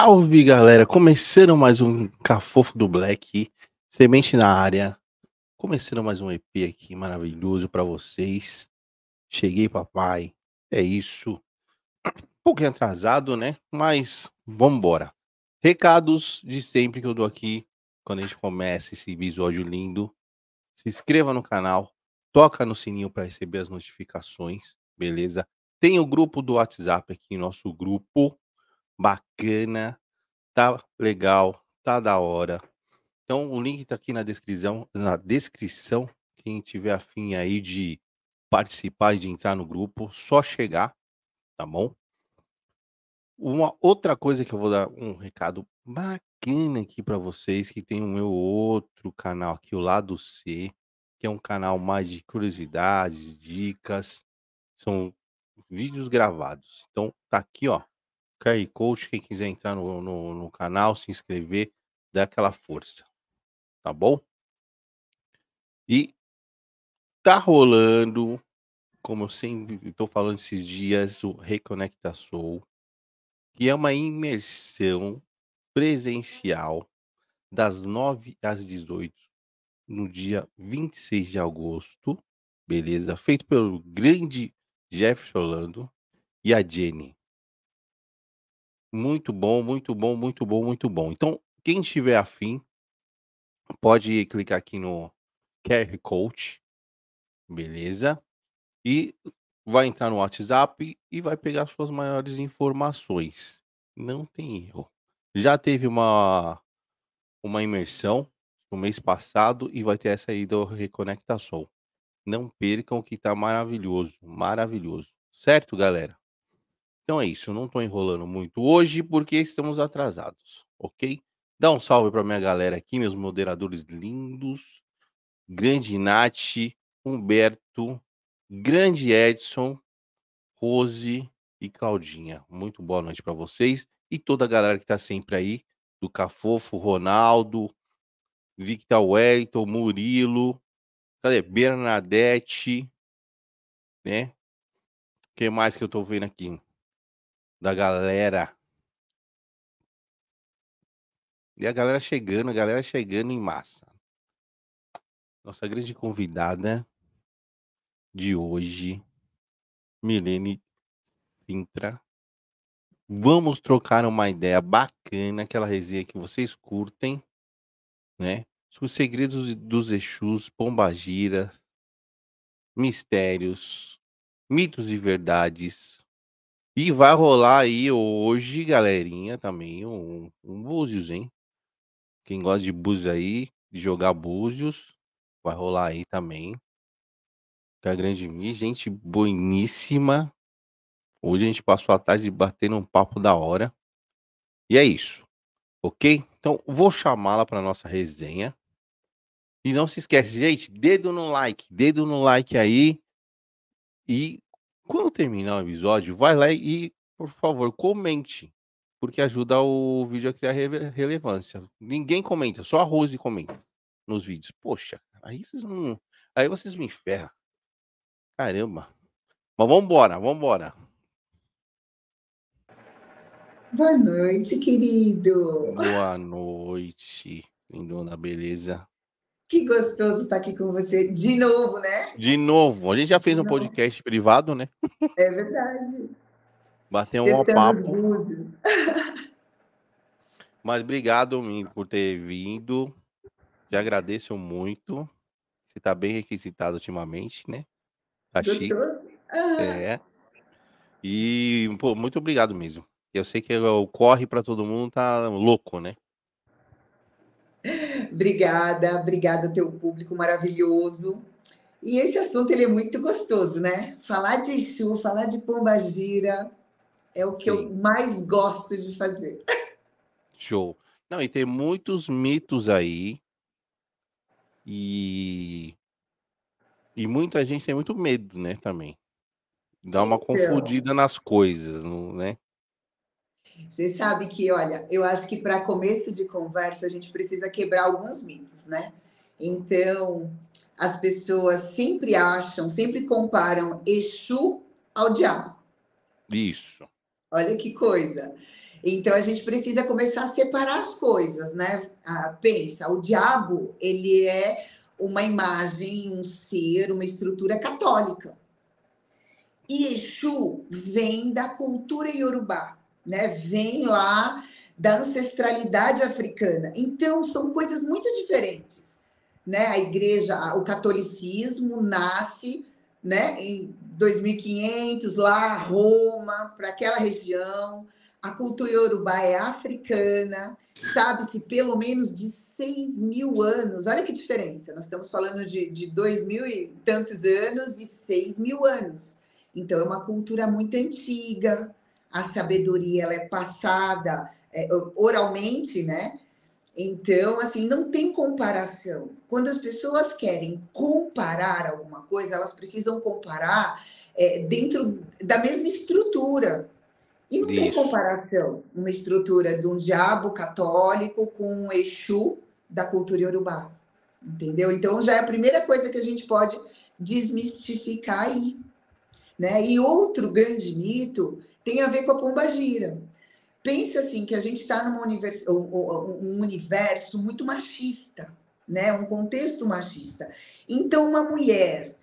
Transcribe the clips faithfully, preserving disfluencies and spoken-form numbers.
Salve, galera! Começaram mais um Cafofo do Black, semente na área. Começaram mais um E P aqui maravilhoso pra vocês. Cheguei, papai. É isso. Um pouquinho atrasado, né? Mas vamos embora. Recados de sempre que eu dou aqui quando a gente começa esse episódio lindo. Se inscreva no canal, toca no sininho para receber as notificações, beleza? Tem o grupo do WhatsApp aqui, nosso grupo bacana, tá legal, tá da hora. Então o link tá aqui na descrição, na descrição. Quem tiver afim aí de participar e de entrar no grupo, só chegar, tá bom? Uma outra coisa que eu vou dar um recado bacana aqui para vocês, que tem o meu outro canal aqui, o Lado C, que é um canal mais de curiosidades, dicas, são vídeos gravados. Então tá aqui, ó, Q R Code, quem quiser entrar no, no, no canal, se inscrever, dá aquela força, tá bom? E tá rolando, como eu sempre tô falando esses dias, o Reconecta Soul, que é uma imersão presencial das nove às dezoito, no dia vinte e seis de agosto, beleza? Feito pelo grande Jeff Rolando e a Jenny. Muito bom, muito bom, muito bom, muito bom. Então, quem estiver afim, pode clicar aqui no Q R Code, beleza? E vai entrar no WhatsApp e vai pegar suas maiores informações. Não tem erro. Já teve uma, uma imersão no mês passado e vai ter essa aí do Reconecta Soul. Não percam, que tá maravilhoso, maravilhoso. Certo, galera? Então é isso, não tô enrolando muito hoje porque estamos atrasados, ok? Dá um salve pra minha galera aqui, meus moderadores lindos. Grande Nath, Humberto, Grande Edson, Rose e Claudinha. Muito boa noite pra vocês e toda a galera que tá sempre aí, do Cafofo, Ronaldo, Victor Wellington, Murilo, cadê? Bernadette, né? O que mais que eu tô vendo aqui? Da galera. E a galera chegando, a galera chegando em massa. Nossa grande convidada de hoje, Milene Cintra. Vamos trocar uma ideia bacana, aquela resenha que vocês curtem, né? Os segredos dos Exus, Pomba Gira, mistérios, mitos e verdades. E vai rolar aí hoje, galerinha, também um, um búzios, hein? Quem gosta de búzios aí, de jogar búzios, vai rolar aí também. Tá grande mi, gente boníssima. Hoje a gente passou a tarde batendo um papo da hora. E é isso, ok? Então vou chamá-la para nossa resenha. E não se esquece, gente, dedo no like, dedo no like aí. E quando terminar o episódio, vai lá e, por favor, comente, porque ajuda o vídeo a criar relevância. Ninguém comenta, só a Rose comenta nos vídeos. Poxa, aí vocês não... Aí vocês me ferram. Caramba. Mas vambora, vambora. Boa noite, querido. Boa noite, lindona, beleza? Que gostoso estar aqui com você de novo, né? De novo. A gente já fez um podcast privado, né? É verdade. Bateu um papo. Mas obrigado, Minho, por ter vindo. Te agradeço muito. Você está bem requisitado ultimamente, né? Tá chique. Ah. É. E, pô, muito obrigado mesmo. Eu sei que o corre para todo mundo tá louco, né? Obrigada, obrigada teu público maravilhoso. E esse assunto, ele é muito gostoso, né? Falar de Exu, falar de Pomba Gira é o que Sim. eu mais gosto de fazer. Show. Não, e tem muitos mitos aí. E e muita gente tem muito medo, né, também. Dá uma então... confundida nas coisas, né? Você sabe que, olha, eu acho que para começo de conversa a gente precisa quebrar alguns mitos, né? Então, as pessoas sempre acham, sempre comparam Exu ao diabo. Isso. Olha que coisa. Então, a gente precisa começar a separar as coisas, né? Ah, pensa, o diabo, ele é uma imagem, um ser, uma estrutura católica. E Exu vem da cultura Yorubá, né? Vem lá da ancestralidade africana. Então, são coisas muito diferentes, né? A igreja, o catolicismo nasce, né, em dois mil e quinhentos, lá Roma, para aquela região. A cultura Yorubá é africana, sabe-se pelo menos de seis mil anos. Olha que diferença, nós estamos falando de, de dois mil e tantos anos e seis mil anos. Então, é uma cultura muito antiga, a sabedoria ela é passada é, oralmente, né? Então, assim, não tem comparação. Quando as pessoas querem comparar alguma coisa, elas precisam comparar é, dentro da mesma estrutura. E não Isso. tem comparação uma estrutura de um diabo católico com um Exu da cultura Yorubá, entendeu? Então, já é a primeira coisa que a gente pode desmistificar aí, né? E outro grande mito tem a ver com a Pomba Gira. Pensa assim, que a gente está num universo, um universo muito machista, né? Um contexto machista. Então, uma mulher...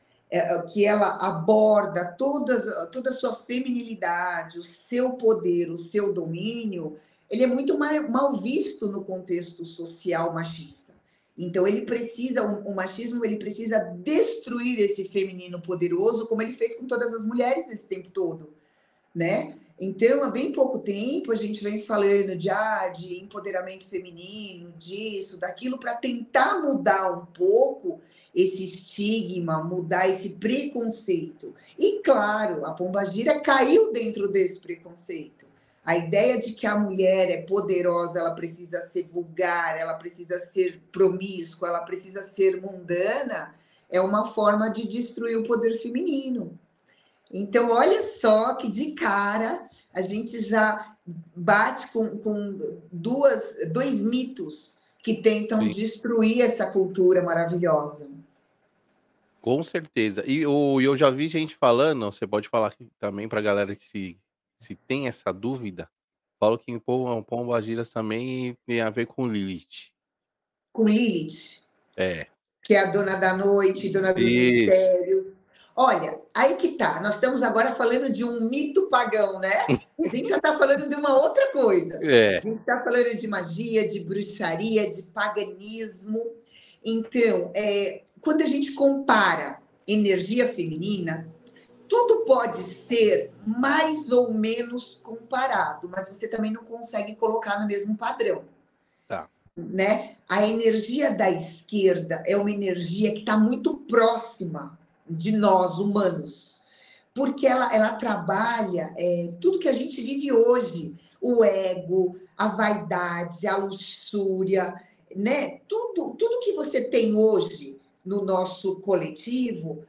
que ela aborda todas, toda a sua feminilidade, o seu poder, o seu domínio, ele é muito mal visto no contexto social machista. Então, ele precisa, o machismo ele precisa destruir esse feminino poderoso, como ele fez com todas as mulheres esse tempo todo, né? Então, há bem pouco tempo, a gente vem falando de, ah, de empoderamento feminino, disso, daquilo, para tentar mudar um pouco esse estigma, mudar esse preconceito. E, claro, a Pomba Gira caiu dentro desse preconceito. A ideia de que a mulher é poderosa, ela precisa ser vulgar, ela precisa ser promíscua, ela precisa ser mundana, é uma forma de destruir o poder feminino. Então, olha só que de cara a gente já bate com, com duas, dois mitos que tentam Sim. destruir essa cultura maravilhosa. Com certeza. E eu, eu já vi gente falando, você pode falar aqui também para a galera que se, se tem essa dúvida, falo que em Pomba Gira também tem a ver com Lilith. Com Lilith? É. Que é a dona da noite, dona do Isso. mistério. Olha, aí que tá, nós estamos agora falando de um mito pagão, né? A gente já está falando de uma outra coisa. É. A gente está falando de magia, de bruxaria, de paganismo. Então, é, quando a gente compara energia feminina, tudo pode ser mais ou menos comparado, mas você também não consegue colocar no mesmo padrão. Tá. Né? A energia da esquerda é uma energia que está muito próxima de nós, humanos, porque ela, ela trabalha é, tudo que a gente vive hoje, o ego, a vaidade, a luxúria, né? Tudo, tudo que você tem hoje no nosso coletivo,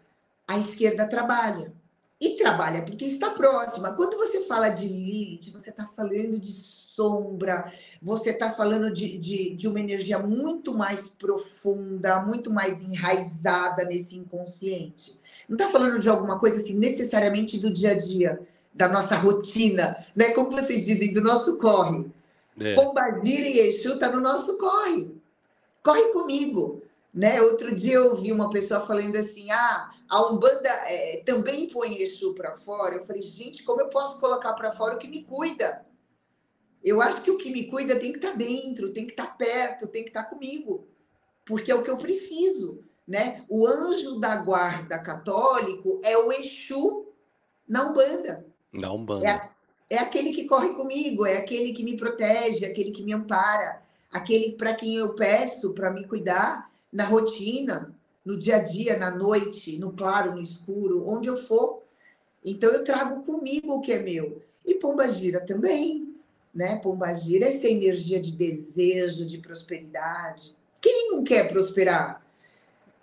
a esquerda trabalha. E trabalha porque está próxima. Quando você fala de Lilith, você está falando de sombra, você está falando de, de, de uma energia muito mais profunda, muito mais enraizada nesse inconsciente. Não está falando de alguma coisa assim, necessariamente do dia a dia, da nossa rotina, né? Como vocês dizem, do nosso corre. É. Pomba Gira e Exu está no nosso corre. Corre comigo. Né? Outro dia eu ouvi uma pessoa falando assim, ah, a Umbanda é, também põe Exu para fora. Eu falei, gente, como eu posso colocar para fora o que me cuida? Eu acho que o que me cuida tem que estar dentro, tem que estar perto, tem que estar comigo, porque é o que eu preciso, né? O anjo da guarda católico é o Exu na Umbanda. Na Umbanda. É, é aquele que corre comigo, é aquele que me protege, é aquele que me ampara, aquele para quem eu peço para me cuidar, na rotina, no dia a dia, na noite, no claro, no escuro, onde eu for. Então, eu trago comigo o que é meu. E Pomba Gira também, né? Pomba Gira é essa energia de desejo, de prosperidade. Quem não quer prosperar?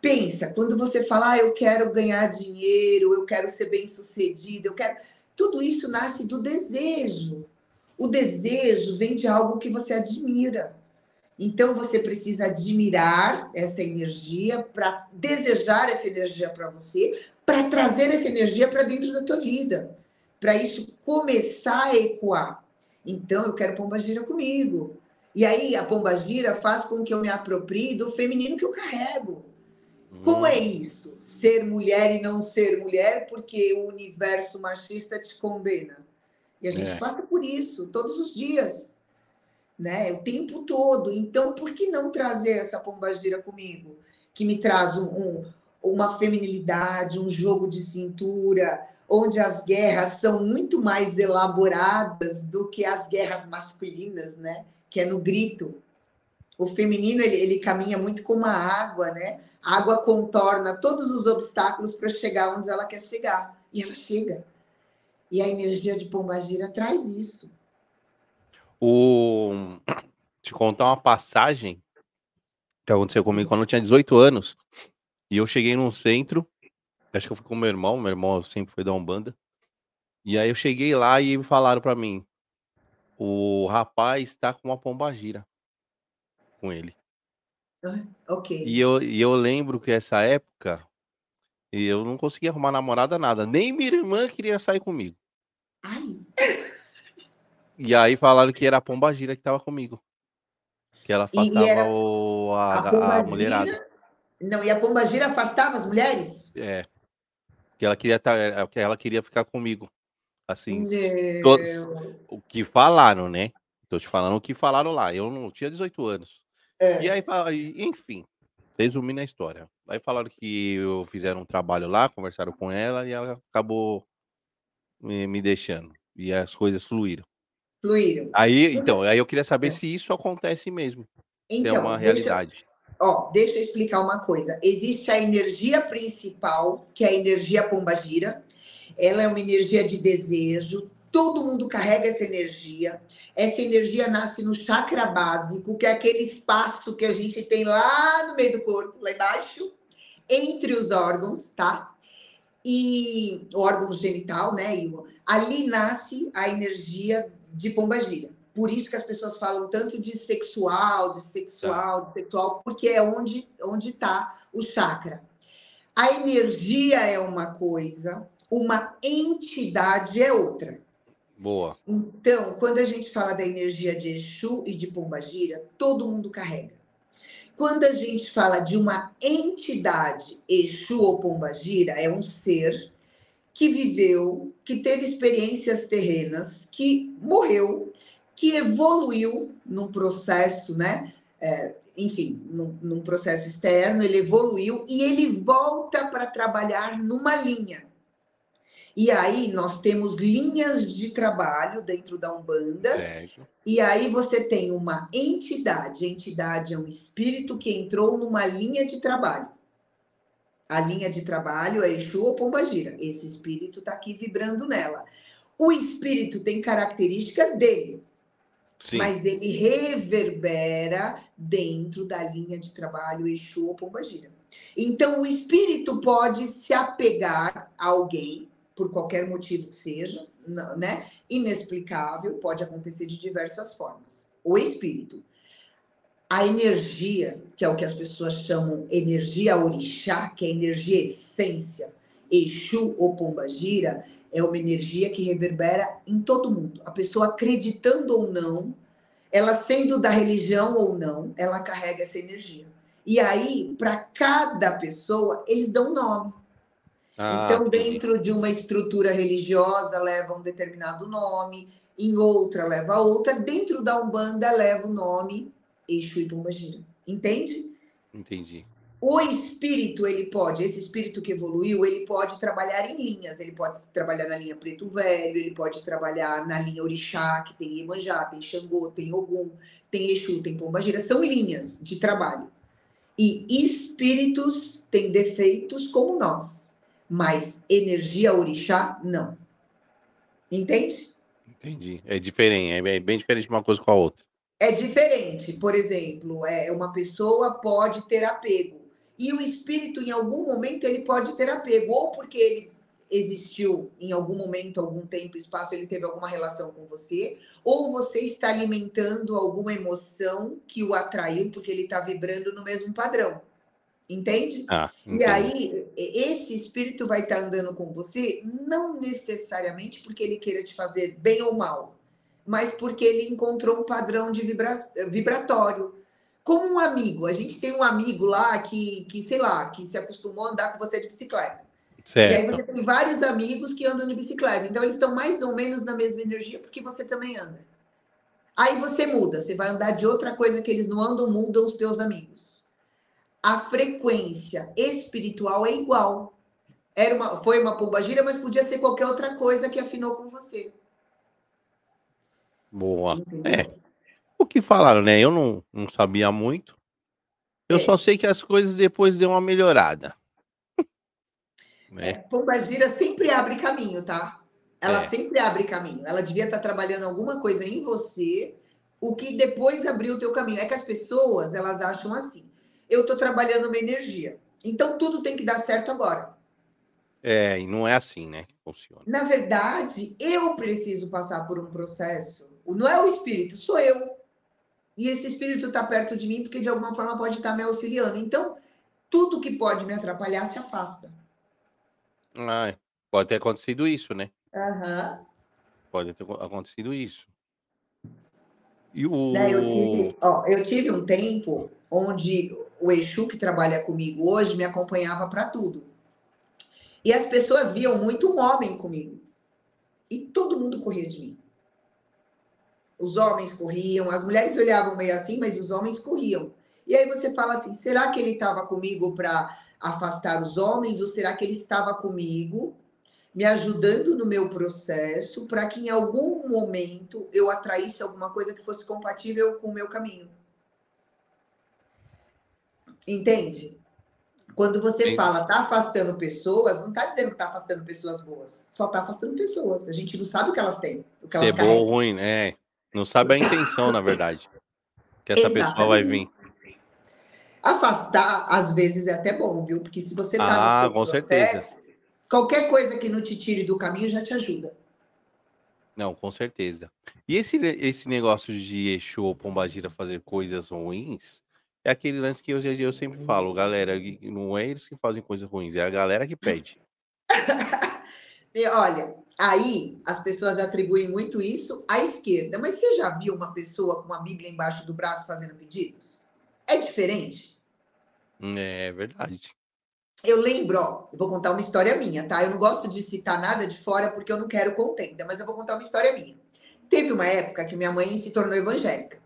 Pensa, quando você fala, ah, eu quero ganhar dinheiro, eu quero ser bem-sucedido, eu quero... Tudo isso nasce do desejo. O desejo vem de algo que você admira. Então, você precisa admirar essa energia para desejar essa energia para você, para trazer essa energia para dentro da tua vida, para isso começar a ecoar. Então, eu quero Pomba Gira comigo. E aí, a Pomba Gira faz com que eu me aproprie do feminino que eu carrego. Uhum. Como é isso? Ser mulher e não ser mulher, porque o universo machista te condena. E a gente é. passa por isso todos os dias, né? O tempo todo. Então, por que não trazer essa Pomba Gira comigo? Que me traz um, um, uma feminilidade, um jogo de cintura, onde as guerras são muito mais elaboradas do que as guerras masculinas, né? Que é no grito. O feminino, ele, ele caminha muito como a água, né? A água contorna todos os obstáculos para chegar onde ela quer chegar. E ela chega. E a energia de Pomba Gira traz isso. O... Te contar uma passagem que aconteceu comigo quando eu tinha dezoito anos. E eu cheguei num centro, acho que eu fui com meu irmão, meu irmão sempre foi da Umbanda. E aí eu cheguei lá e falaram para mim, o rapaz está com uma Pomba Gira com ele. Ok. E eu, e eu lembro que essa época eu não conseguia arrumar namorada, nada. Nem minha irmã queria sair comigo. Ai. E aí falaram que era a Pomba Gira que estava comigo. Que ela afastava e era... o, a, a, a mulherada. Gira... Não, e a Pomba Gira afastava as mulheres? É. Que ela queria, que ela queria ficar comigo. Assim, todos, o que falaram, né? Tô te falando o que falaram lá. Eu não eu tinha dezoito anos. É. E aí, enfim, resumindo a história. Aí falaram que eu fizeram um trabalho lá, conversaram com ela e ela acabou me, me deixando. E as coisas fluíram. Fluíram. Aí, então, aí eu queria saber é. se isso acontece mesmo. Então, se é uma realidade. Deixa, ó, deixa eu explicar uma coisa. Existe a energia principal, que é a energia Pomba Gira. Ela é uma energia de desejo, todo mundo carrega essa energia. Essa energia nasce no chakra básico, que é aquele espaço que a gente tem lá no meio do corpo, lá embaixo, entre os órgãos, tá? E o órgão genital, né? E ali nasce a energia de Pomba Gira. Por isso que as pessoas falam tanto de sexual, de sexual, de sexual, porque é onde, onde tá o chakra. A energia é uma coisa... Uma entidade é outra. Boa. Então, quando a gente fala da energia de Exu e de Pomba Gira, todo mundo carrega. Quando a gente fala de uma entidade, Exu ou Pomba Gira, é um ser que viveu, que teve experiências terrenas, que morreu, que evoluiu num processo, né? É, enfim, num, num processo externo, ele evoluiu e ele volta para trabalhar numa linha. E aí, nós temos linhas de trabalho dentro da Umbanda. Certo. E aí, você tem uma entidade. A entidade é um espírito que entrou numa linha de trabalho. A linha de trabalho é Exu ou Pomba Gira. Esse espírito está aqui vibrando nela. O espírito tem características dele. Sim. Mas ele reverbera dentro da linha de trabalho Exu ou Pomba Gira. Então, o espírito pode se apegar a alguém... por qualquer motivo que seja, né? Inexplicável, pode acontecer de diversas formas. O espírito. A energia, que é o que as pessoas chamam energia orixá, que é energia essência, Exu ou Pomba Gira, é uma energia que reverbera em todo mundo. A pessoa acreditando ou não, ela sendo da religião ou não, ela carrega essa energia. E aí, para cada pessoa, eles dão nome. Ah, então, dentro de uma estrutura religiosa, leva um determinado nome, em outra leva outra, dentro da Umbanda leva o nome Exu e Pomba Gira. Entende? Entendi. O espírito, ele pode, esse espírito que evoluiu, ele pode trabalhar em linhas, ele pode trabalhar na linha Preto Velho, ele pode trabalhar na linha Orixá, que tem Iemanjá, tem Xangô, tem Ogum, tem Exu, tem Pomba Gira, são linhas de trabalho. E espíritos têm defeitos como nós. Mas energia orixá, não. Entende? Entendi. É diferente, é bem diferente uma coisa com a outra. É diferente. Por exemplo, é, uma pessoa pode ter apego. E o espírito, em algum momento, ele pode ter apego. Ou porque ele existiu em algum momento, algum tempo, espaço, ele teve alguma relação com você. Ou você está alimentando alguma emoção que o atraiu, porque ele está vibrando no mesmo padrão. Entende? Ah, e aí, esse espírito vai estar andando com você, não necessariamente porque ele queira te fazer bem ou mal, mas porque ele encontrou um padrão de vibra... vibratório. Como um amigo. A gente tem um amigo lá que, que, sei lá, que se acostumou a andar com você de bicicleta. Certo. E aí você tem vários amigos que andam de bicicleta. Então, eles estão mais ou menos na mesma energia, porque você também anda. Aí você muda. Você vai andar de outra coisa que eles não andam, mudam os teus amigos. A frequência espiritual é igual. Era uma, foi uma pomba gira, mas podia ser qualquer outra coisa que afinou com você. Boa. Entendeu? É. O que falaram, né? Eu não, não sabia muito. Eu é. só sei que as coisas depois deu uma melhorada. É. É, pomba gira sempre abre caminho, tá? Ela é. sempre abre caminho. Ela devia estar trabalhando alguma coisa em você, o que depois abriu o teu caminho. É que as pessoas, elas acham assim: eu tô trabalhando uma energia, então tudo tem que dar certo agora. É, e não é assim, né, que funciona. Na verdade, eu preciso passar por um processo. Não é o espírito, sou eu. E esse espírito tá perto de mim porque de alguma forma pode estar me auxiliando. Então, tudo que pode me atrapalhar se afasta. Ah, pode ter acontecido isso, né? Uhum. Pode ter acontecido isso. E o... Não, eu, tive, ó, eu tive um tempo onde o Exu que trabalha comigo hoje me acompanhava para tudo. E as pessoas viam muito um homem comigo. E todo mundo corria de mim. Os homens corriam, as mulheres olhavam meio assim, mas os homens corriam. E aí você fala assim, será que ele estava comigo para afastar os homens? Ou será que ele estava comigo, me ajudando no meu processo, para que em algum momento eu atraísse alguma coisa que fosse compatível com o meu caminho? Entende? Quando você Sim. fala, tá afastando pessoas, não tá dizendo que tá afastando pessoas boas. Só tá afastando pessoas. A gente não sabe o que elas têm. O que elas é bom ou ruim, né? Não sabe a intenção, na verdade, que essa Exatamente. pessoa vai vir. Afastar, às vezes, é até bom, viu? Porque se você tá ah, no seu com processo, certeza. Qualquer coisa que não te tire do caminho já te ajuda. Não, com certeza. E esse, esse negócio de Exu ou pomba gira fazer coisas ruins... É aquele lance que eu, eu sempre falo, galera, não é eles que fazem coisas ruins, é a galera que pede. Olha, aí as pessoas atribuem muito isso à esquerda, mas você já viu uma pessoa com uma Bíblia embaixo do braço fazendo pedidos? É diferente? É verdade. Eu lembro, ó, eu vou contar uma história minha, tá? Eu não gosto de citar nada de fora porque eu não quero contenda, mas eu vou contar uma história minha. Teve uma época que minha mãe se tornou evangélica.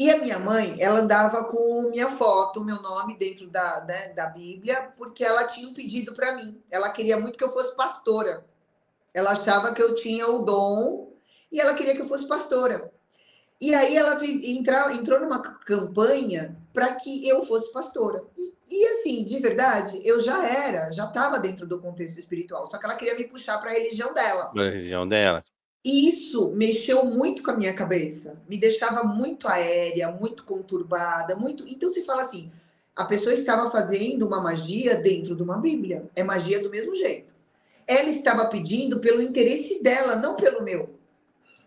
E a minha mãe, ela andava com minha foto, meu nome dentro da, né, da Bíblia, porque ela tinha um pedido para mim. Ela queria muito que eu fosse pastora. Ela achava que eu tinha o dom e ela queria que eu fosse pastora. E aí ela entra, entrou numa campanha para que eu fosse pastora. E, e assim, de verdade, eu já era, já estava dentro do contexto espiritual, só que ela queria me puxar para a religião dela. Para a religião dela. E isso mexeu muito com a minha cabeça, me deixava muito aérea, muito conturbada, muito... Então, você fala assim, a pessoa estava fazendo uma magia dentro de uma Bíblia, é magia do mesmo jeito. Ela estava pedindo pelo interesse dela, não pelo meu.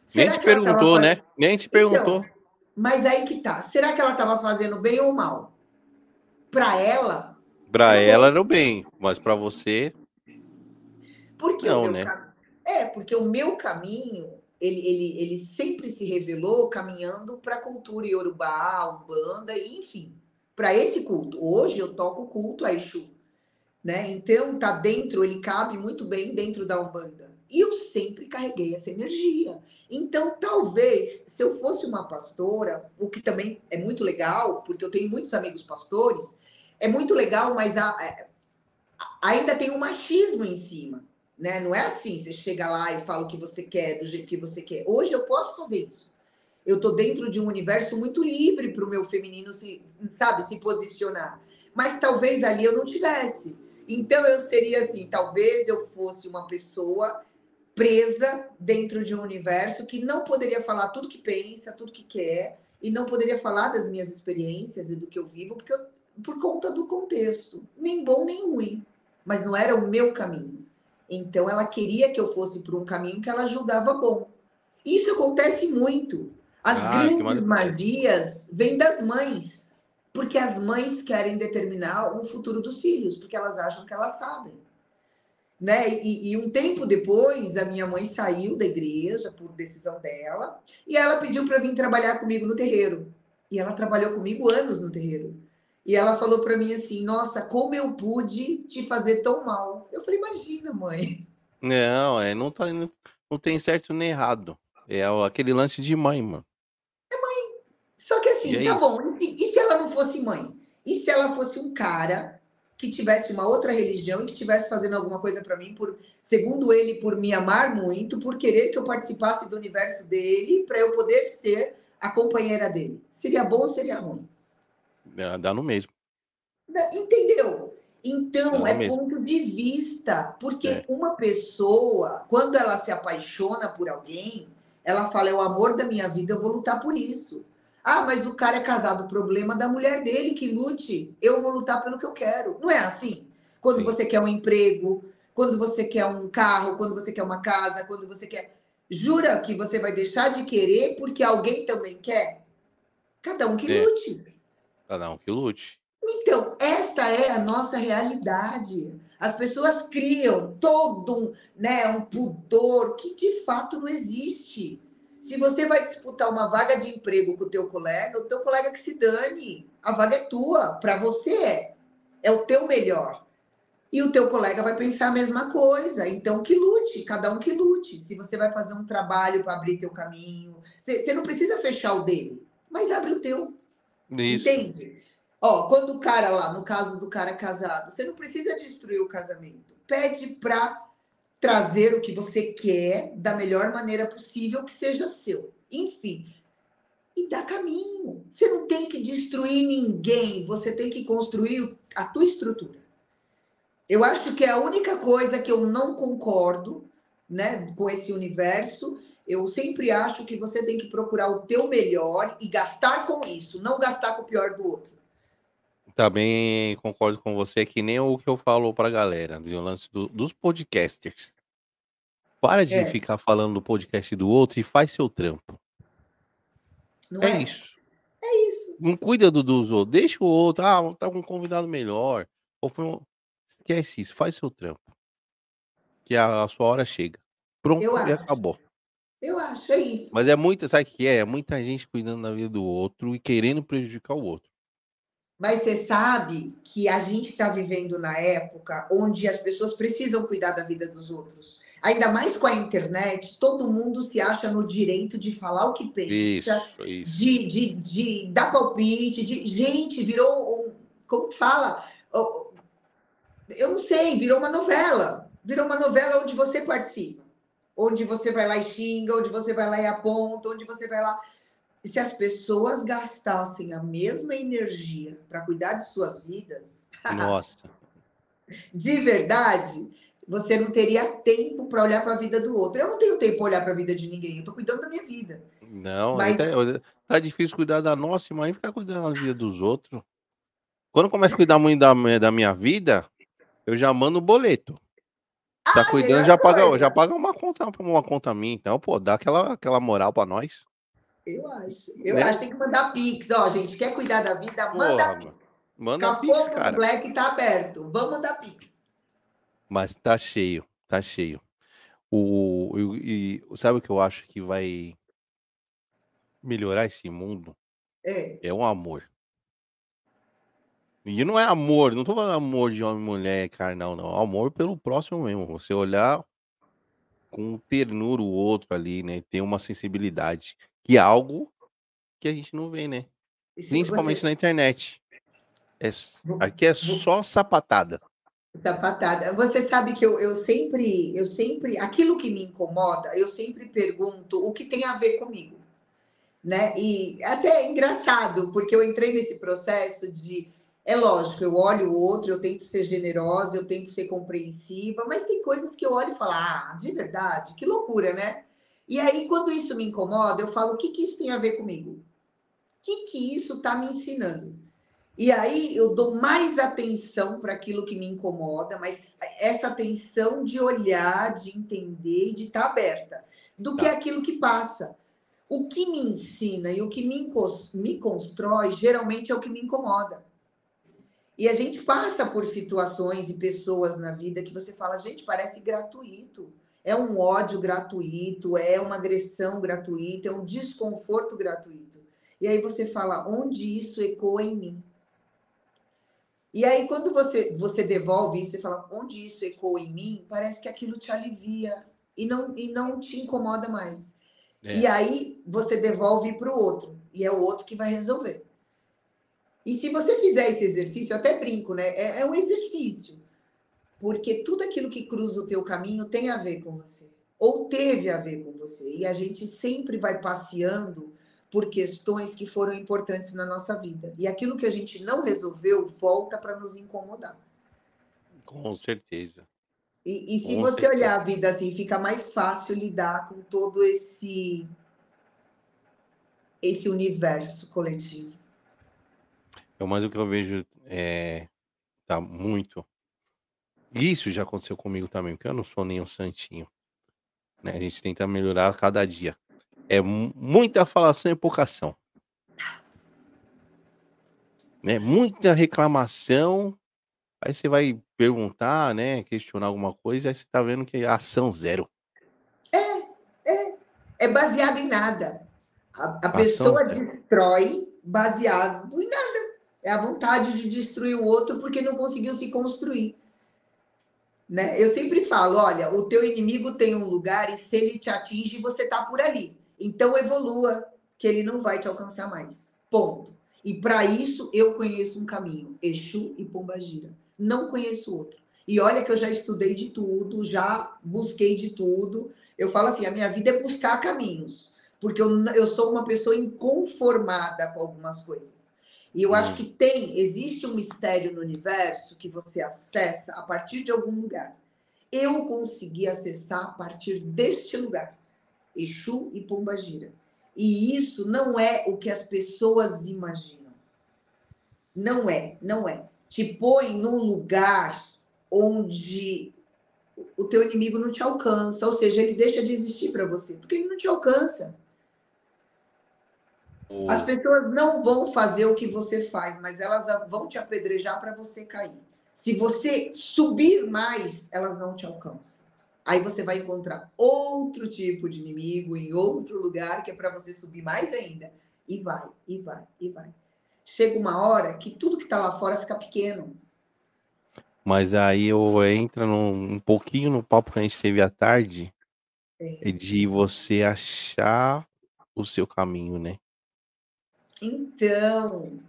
Será Nem te perguntou, fazendo... né? Nem te perguntou. Então, mas aí que tá, será que ela estava fazendo bem ou mal? Para ela... Para ela era o bem, mas para você... Porque não, o meu né? É, porque o meu caminho, ele, ele, ele sempre se revelou caminhando para a cultura Yorubá, Umbanda, enfim, para esse culto. Hoje eu toco o culto a Exu, né? Então, tá dentro, ele cabe muito bem dentro da Umbanda. E eu sempre carreguei essa energia. Então, talvez, se eu fosse uma pastora, o que também é muito legal, porque eu tenho muitos amigos pastores, é muito legal, mas a, a, ainda tem um machismo em cima. Né? Não é assim, você chega lá e fala o que você quer, do jeito que você quer. Hoje eu posso fazer isso. Eu estou dentro de um universo muito livre para o meu feminino se, sabe, se posicionar. Mas talvez ali eu não tivesse. Então eu seria assim, talvez eu fosse uma pessoa presa dentro de um universo que não poderia falar tudo que pensa, tudo que quer, e não poderia falar das minhas experiências e do que eu vivo, porque eu, por conta do contexto. Nem bom, nem ruim. Mas não era o meu caminho. Então, ela queria que eu fosse por um caminho que ela julgava bom. Isso acontece muito. As ah, grandes magias vêm das mães, porque as mães querem determinar o futuro dos filhos, porque elas acham que elas sabem. né? E, e um tempo depois, a minha mãe saiu da igreja por decisão dela e ela pediu para vir trabalhar comigo no terreiro. E ela trabalhou comigo anos no terreiro. E ela falou para mim assim, nossa, como eu pude te fazer tão mal. Eu falei, imagina, mãe. Não, é, não, tá, não, não tem certo nem errado. É aquele lance de mãe, mano. É mãe. Só que assim, e tá é bom. E, e se ela não fosse mãe? E se ela fosse um cara que tivesse uma outra religião e que estivesse fazendo alguma coisa para mim, por, segundo ele, por me amar muito, por querer que eu participasse do universo dele, para eu poder ser a companheira dele. Seria bom ou seria ruim? É, dá no mesmo. Entendeu? Então, é mesmo. Ponto de vista. Porque é. Uma pessoa, quando ela se apaixona por alguém, ela fala, é o amor da minha vida, eu vou lutar por isso. Ah, mas o cara é casado, o problema da mulher dele, que lute. Eu vou lutar pelo que eu quero. Não é assim? Quando Sim. você quer um emprego, quando você quer um carro, quando você quer uma casa, quando você quer... Jura que você vai deixar de querer porque alguém também quer? Cada um que é. Lute. Cada um que lute. Então, esta é a nossa realidade. As pessoas criam todo um, né, um pudor que de fato não existe. Se você vai disputar uma vaga de emprego com o teu colega, o teu colega que se dane. A vaga é tua, para você é. É o teu melhor. E o teu colega vai pensar a mesma coisa. Então, que lute, cada um que lute. Se você vai fazer um trabalho para abrir teu caminho, você não precisa fechar o dele, mas abre o teu. Isso. Entende? Ó, quando o cara lá, no caso do cara casado, você não precisa destruir o casamento. Pede para trazer o que você quer da melhor maneira possível, que seja seu. Enfim, e dá caminho. Você não tem que destruir ninguém, você tem que construir a tua estrutura. Eu acho que é a única coisa que eu não concordo, né, com esse universo. Eu sempre acho que você tem que procurar o teu melhor e gastar com isso, não gastar com o pior do outro. Também concordo com você, que nem o que eu falo pra galera, o lance do, dos podcasters. Para de é. Ficar falando do podcast do outro e faz seu trampo. Não é, é isso. É isso. Não cuida do, dos outros, deixa o outro, ah, tá com um convidado melhor, ou foi um... Esquece isso, faz seu trampo. Que a, a sua hora chega. Pronto, eu e acho. Acabou. Eu acho, é isso. Mas é muito, sabe o que é? É muita gente cuidando da vida do outro e querendo prejudicar o outro. Mas você sabe que a gente está vivendo na época onde as pessoas precisam cuidar da vida dos outros. Ainda mais com a internet, todo mundo se acha no direito de falar o que pensa, isso, isso. De, de, de dar palpite, de... Gente, virou um... Como que fala? Eu não sei, virou uma novela. Virou uma novela onde você participa. Onde você vai lá e xinga, onde você vai lá e aponta, onde você vai lá... Se as pessoas gastassem a mesma energia para cuidar de suas vidas... Nossa! De verdade, você não teria tempo para olhar para a vida do outro. Eu não tenho tempo para olhar para a vida de ninguém, eu estou cuidando da minha vida. Não, mas... até, tá difícil cuidar da nossa, mas ficar cuidando da vida dos outros. Quando eu começo a cuidar muito da, da minha vida, eu já mando o boleto. Tá ah, cuidando, é já, paga, já paga uma conta, uma conta minha, então, pô, dá aquela, aquela moral para nós. Eu acho. Eu né? acho que tem que mandar pix. Ó, gente, quer cuidar da vida? Manda pix. Manda pix, cara. O Black tá aberto. Vamos mandar pix. Mas tá cheio. Tá cheio. O, o, e, sabe o que eu acho que vai melhorar esse mundo? É. É um amor. E não é amor. Não tô falando amor de homem e mulher carnal, não. Amor pelo próximo mesmo. Você olhar com ternura o outro ali, né? Ter uma sensibilidade. E algo que a gente não vê, né? Principalmente você... na internet. É... Aqui é só sapatada. Sapatada. Você sabe que eu, eu sempre... eu sempre, aquilo que me incomoda, eu sempre pergunto o que tem a ver comigo. Né? E até é engraçado, porque eu entrei nesse processo de... É lógico, eu olho o outro, eu tento ser generosa, eu tento ser compreensiva, mas tem coisas que eu olho e falo, ah, de verdade, que loucura, né? E aí, quando isso me incomoda, eu falo, o que, que isso tem a ver comigo? O que, que isso está me ensinando? E aí, eu dou mais atenção para aquilo que me incomoda, mas essa atenção de olhar, de entender e de estar aberta, do que aquilo que passa. O que me ensina e o que me, me constrói, geralmente é o que me incomoda. E a gente passa por situações e pessoas na vida que você fala, gente, parece gratuito. É um ódio gratuito, é uma agressão gratuita, é um desconforto gratuito. E aí você fala, onde isso ecoa em mim? E aí quando você, você devolve isso e fala, onde isso ecoa em mim? Parece que aquilo te alivia e não, e não te incomoda mais. É. E aí você devolve para o outro e é o outro que vai resolver. E se você fizer esse exercício, eu até brinco, né? É, é um exercício. Porque tudo aquilo que cruza o teu caminho tem a ver com você. Ou teve a ver com você. E a gente sempre vai passeando por questões que foram importantes na nossa vida. E aquilo que a gente não resolveu volta para nos incomodar. Com certeza. E, e se com você certeza. Olhar a vida assim, fica mais fácil lidar com todo esse, esse universo coletivo. Mas o que eu vejo é, tá muito... Isso já aconteceu comigo também, porque eu não sou nenhum santinho. Né? A gente tenta melhorar a cada dia. É muita falação e pouca ação. Né? Muita reclamação. Aí você vai perguntar, né? Questionar alguma coisa, aí você tá vendo que é ação zero. É, é. É baseado em nada. A, a pessoa destrói baseado em nada. É a vontade de destruir o outro porque não conseguiu se construir. Né? Eu sempre falo, olha, o teu inimigo tem um lugar e se ele te atinge, você tá por ali. Então evolua, que ele não vai te alcançar mais. Ponto. E para isso eu conheço um caminho, Exu e Pomba Gira. Não conheço outro. E olha que eu já estudei de tudo, já busquei de tudo. Eu falo assim, a minha vida é buscar caminhos. Porque eu, eu sou uma pessoa inconformada com algumas coisas. E eu acho que tem, existe um mistério no universo que você acessa a partir de algum lugar. Eu consegui acessar a partir deste lugar, Exu e Pomba Gira. E isso não é o que as pessoas imaginam. Não é, não é. Te põe num lugar onde o teu inimigo não te alcança, ou seja, ele deixa de existir para você, porque ele não te alcança. As pessoas não vão fazer o que você faz, mas elas vão te apedrejar para você cair. Se você subir mais, elas não te alcançam. Aí você vai encontrar outro tipo de inimigo em outro lugar, que é para você subir mais ainda. E vai, e vai, e vai. Chega uma hora que tudo que está lá fora fica pequeno. Mas aí eu entro num, um pouquinho no papo que a gente teve à tarde, é. de você achar o seu caminho, né? Então,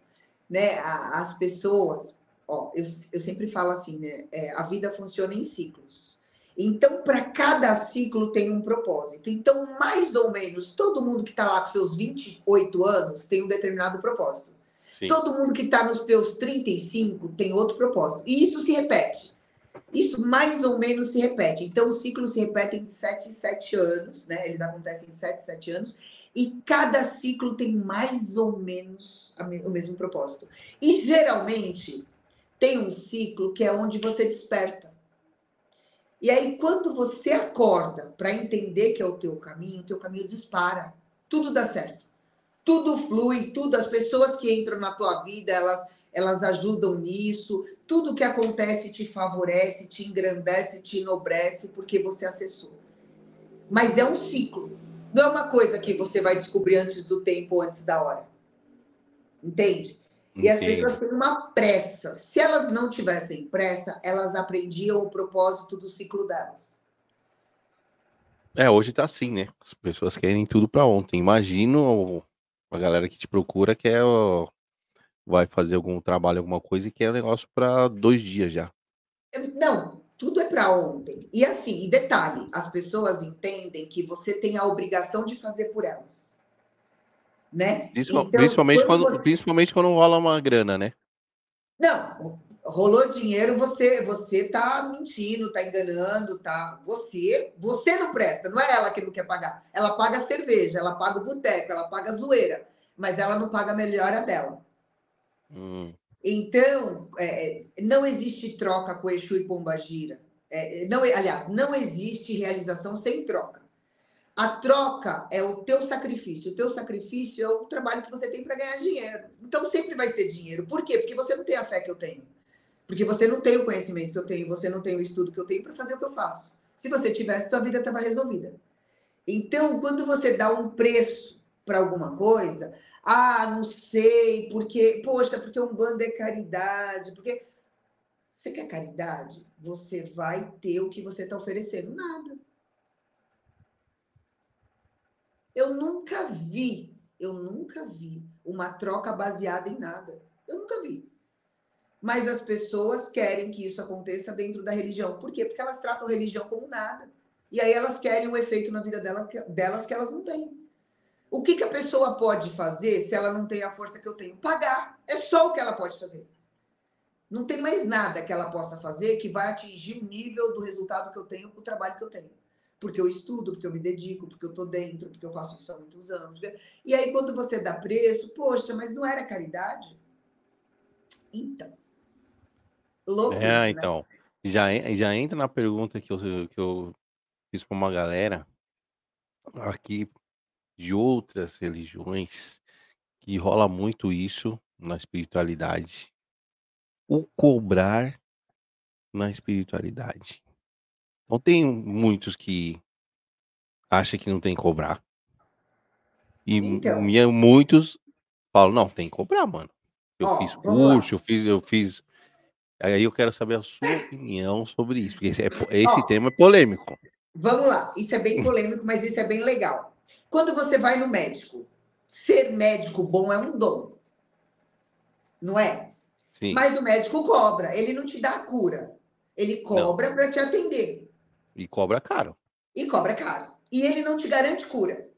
né, as pessoas, ó, eu, eu sempre falo assim, né, é, a vida funciona em ciclos. Então, para cada ciclo tem um propósito. Então, mais ou menos, todo mundo que está lá com seus vinte e oito anos tem um determinado propósito. Sim. Todo mundo que está nos seus trinta e cinco tem outro propósito. E isso se repete. Isso mais ou menos se repete. Então, os ciclos se repetem de sete em sete anos, né? Eles acontecem de sete em sete anos. E cada ciclo tem mais ou menos o mesmo propósito. E, geralmente, tem um ciclo que é onde você desperta. E aí, quando você acorda para entender que é o teu caminho, o teu caminho dispara. Tudo dá certo. Tudo flui, tudo. As pessoas que entram na tua vida, elas, elas ajudam nisso. Tudo que acontece te favorece, te engrandece, te enobrece, porque você acessou. Mas é um ciclo. Não é uma coisa que você vai descobrir antes do tempo ou antes da hora. Entende? Entendo. E as pessoas têm uma pressa. Se elas não tivessem pressa, elas aprendiam o propósito do ciclo delas. É, hoje tá assim, né? As pessoas querem tudo pra ontem. Imagino a galera que te procura que é, ó, vai fazer algum trabalho, alguma coisa e quer o negócio pra dois dias já. Não. Tudo é para ontem. E assim, e detalhe, as pessoas entendem que você tem a obrigação de fazer por elas. Né? Então, principalmente, quando, você... principalmente quando rola uma grana, né? Não, rolou dinheiro, você, você tá mentindo, tá enganando, tá... Você, você não presta, não é ela que não quer pagar. Ela paga a cerveja, ela paga o boteco, ela paga a zoeira, mas ela não paga a melhora dela. Hum. Então, é, não existe troca com Exu e Pomba Gira. É, não, aliás, não existe realização sem troca. A troca é o teu sacrifício. O teu sacrifício é o trabalho que você tem para ganhar dinheiro. Então, sempre vai ser dinheiro. Por quê? Porque você não tem a fé que eu tenho. Porque você não tem o conhecimento que eu tenho, você não tem o estudo que eu tenho para fazer o que eu faço. Se você tivesse, sua vida estava resolvida. Então, quando você dá um preço para alguma coisa, ah, não sei, porque, poxa, porque Umbanda é caridade, porque... Você quer caridade? Você vai ter o que você está oferecendo. Nada. Eu nunca vi, eu nunca vi uma troca baseada em nada. Eu nunca vi. Mas as pessoas querem que isso aconteça dentro da religião. Por quê? Porque elas tratam a religião como nada. E aí elas querem um efeito na vida dela, delas que elas não têm. O que, que a pessoa pode fazer se ela não tem a força que eu tenho? Pagar. É só o que ela pode fazer. Não tem mais nada que ela possa fazer que vai atingir o nível do resultado que eu tenho com o trabalho que eu tenho. Porque eu estudo, porque eu me dedico, porque eu estou dentro, porque eu faço isso há muitos anos. E aí, quando você dá preço, poxa, mas não era caridade? Então. Louco. É, então. Né? Já, já entra na pergunta que eu, que eu fiz para uma galera aqui de outras religiões, que rola muito isso na espiritualidade. O cobrar na espiritualidade. Então tem muitos que acham que não tem que cobrar. E então, muitos falam, não, tem que cobrar, mano. Eu ó, fiz curso, eu fiz, eu fiz... Aí eu quero saber a sua opinião sobre isso, porque esse, é, esse ó, tema é polêmico. Vamos lá, isso é bem polêmico, mas isso é bem legal. Quando você vai no médico, ser médico bom é um dom. Não é? Sim. Mas o médico cobra, ele não te dá a cura. Ele cobra para te atender. E cobra caro. E cobra caro. E ele não te garante cura.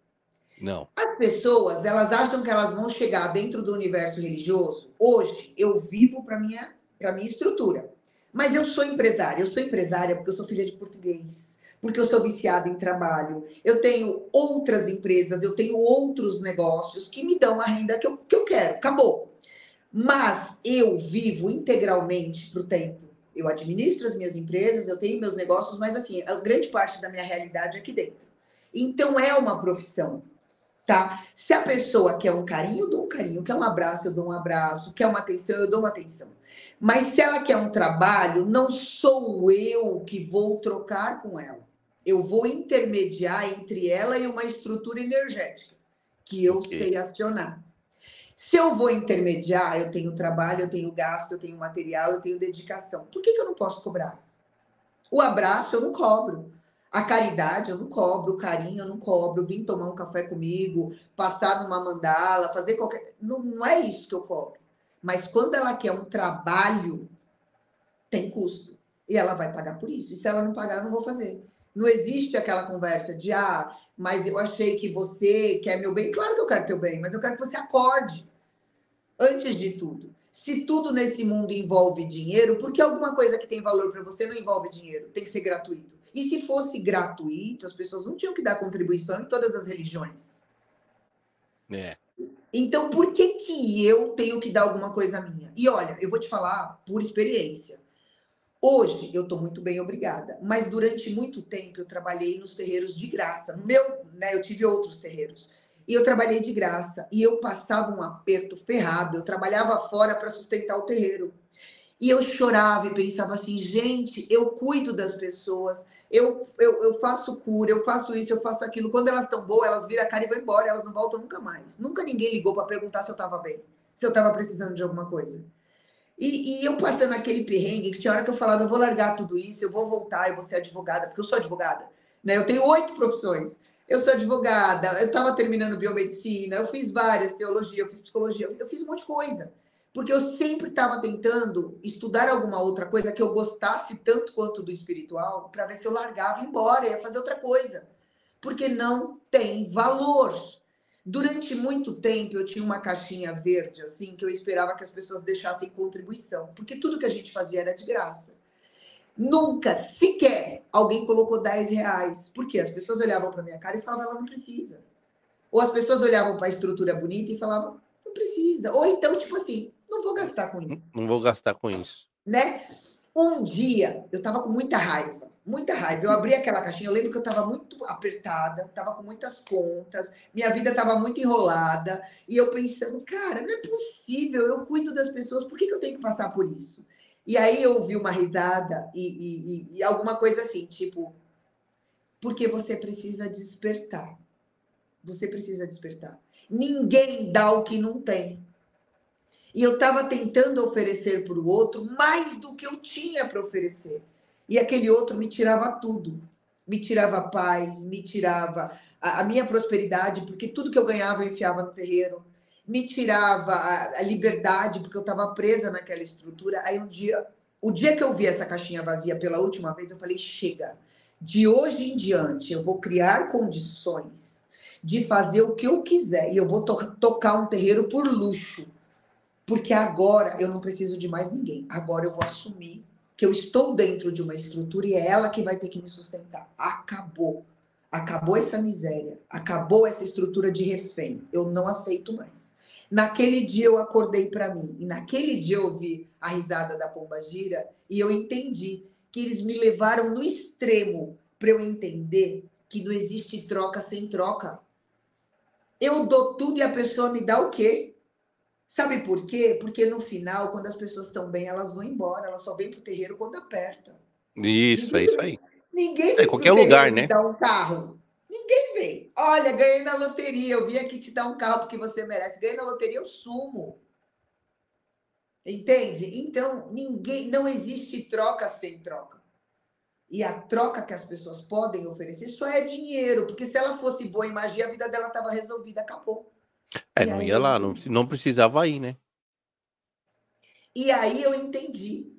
Não. As pessoas, elas acham que elas vão chegar dentro do universo religioso. Hoje, eu vivo para minha, para minha estrutura. Mas eu sou empresária. Eu sou empresária porque eu sou filha de português. Porque eu sou viciada em trabalho. Eu tenho outras empresas, eu tenho outros negócios que me dão a renda que eu, que eu quero. Acabou. Mas eu vivo integralmente para o templo. Eu administro as minhas empresas, eu tenho meus negócios, mas assim, a grande parte da minha realidade é aqui dentro. Então é uma profissão, tá? Se a pessoa quer um carinho, eu dou um carinho. Quer um abraço, eu dou um abraço. Quer uma atenção, eu dou uma atenção. Mas se ela quer um trabalho, não sou eu que vou trocar com ela. Eu vou intermediar entre ela e uma estrutura energética, que eu okay. sei acionar. Se eu vou intermediar, eu tenho trabalho, eu tenho gasto, eu tenho material, eu tenho dedicação. Por que, que eu não posso cobrar? O abraço eu não cobro. A caridade eu não cobro. O carinho eu não cobro. Vim tomar um café comigo, passar numa mandala, fazer qualquer... Não, não é isso que eu cobro. Mas quando ela quer um trabalho, tem custo. E ela vai pagar por isso. E se ela não pagar, eu não vou fazer. Não existe aquela conversa de, ah, mas eu achei que você quer meu bem. Claro que eu quero teu bem, mas eu quero que você acorde. Antes de tudo, se tudo nesse mundo envolve dinheiro, por que alguma coisa que tem valor para você não envolve dinheiro? Tem que ser gratuito. E se fosse gratuito, as pessoas não tinham que dar contribuição em todas as religiões. É. Então, por que que eu tenho que dar alguma coisa minha? E olha, eu vou te falar por experiência. Hoje, eu estou muito bem, obrigada. Mas durante muito tempo, eu trabalhei nos terreiros de graça. No meu, né, eu tive outros terreiros. E eu trabalhei de graça. E eu passava um aperto ferrado. Eu trabalhava fora para sustentar o terreiro. E eu chorava e pensava assim, gente, eu cuido das pessoas. Eu, eu, eu faço cura, eu faço isso, eu faço aquilo. Quando elas estão boas, elas viram a cara e vão embora. Elas não voltam nunca mais. Nunca ninguém ligou para perguntar se eu estava bem. Se eu estava precisando de alguma coisa. E, e eu passando aquele perrengue, que tinha hora que eu falava, eu vou largar tudo isso, eu vou voltar, eu vou ser advogada, porque eu sou advogada, né? Eu tenho oito profissões. Eu sou advogada, eu estava terminando biomedicina, eu fiz várias, teologia, eu fiz psicologia, eu fiz um monte de coisa. Porque eu sempre estava tentando estudar alguma outra coisa que eu gostasse tanto quanto do espiritual, para ver se eu largava e ia embora, ia fazer outra coisa. Porque não tem valor. Durante muito tempo, eu tinha uma caixinha verde, assim, que eu esperava que as pessoas deixassem contribuição, porque tudo que a gente fazia era de graça. Nunca, sequer, alguém colocou dez reais, porque as pessoas olhavam para minha cara e falavam, ela não precisa. Ou as pessoas olhavam para a estrutura bonita e falavam, não precisa. Ou então, tipo assim, não vou gastar com isso. Não vou gastar com isso. Né? Um dia, eu estava com muita raiva. Muita raiva. Eu abri aquela caixinha, eu lembro que eu estava muito apertada, estava com muitas contas, minha vida estava muito enrolada, e eu pensando, cara, não é possível, eu cuido das pessoas, por que que eu tenho que passar por isso? E aí eu ouvi uma risada e, e, e alguma coisa assim, tipo... Porque você precisa despertar. Você precisa despertar. Ninguém dá o que não tem. E eu estava tentando oferecer para o outro mais do que eu tinha para oferecer. E aquele outro me tirava tudo. Me tirava a paz, me tirava a, a minha prosperidade, porque tudo que eu ganhava eu enfiava no terreiro. Me tirava a, a liberdade, porque eu estava presa naquela estrutura. Aí um dia, o dia que eu vi essa caixinha vazia pela última vez, eu falei, chega, de hoje em diante eu vou criar condições de fazer o que eu quiser. E eu vou to- tocar um terreiro por luxo. Porque agora eu não preciso de mais ninguém. Agora eu vou assumir que eu estou dentro de uma estrutura e é ela que vai ter que me sustentar. Acabou. Acabou essa miséria. Acabou essa estrutura de refém. Eu não aceito mais. Naquele dia eu acordei para mim. E naquele dia eu ouvi a risada da Pomba Gira e eu entendi que eles me levaram no extremo para eu entender que não existe troca sem troca. Eu dou tudo e a pessoa me dá o quê? Sabe por quê? Porque no final, quando as pessoas estão bem, elas vão embora. Elas só vêm pro terreiro quando aperta. Isso, ninguém, é isso aí. Ninguém vem é, qualquer lugar, né? Dar um carro. Ninguém vem. Olha, ganhei na loteria. Eu vim aqui te dar um carro porque você merece. Ganhei na loteria, eu sumo. Entende? Então, ninguém... Não existe troca sem troca. E a troca que as pessoas podem oferecer só é dinheiro. Porque se ela fosse boa em magia, a vida dela estava resolvida. Acabou. É, não ia lá, não, não precisava ir, né? E aí eu entendi.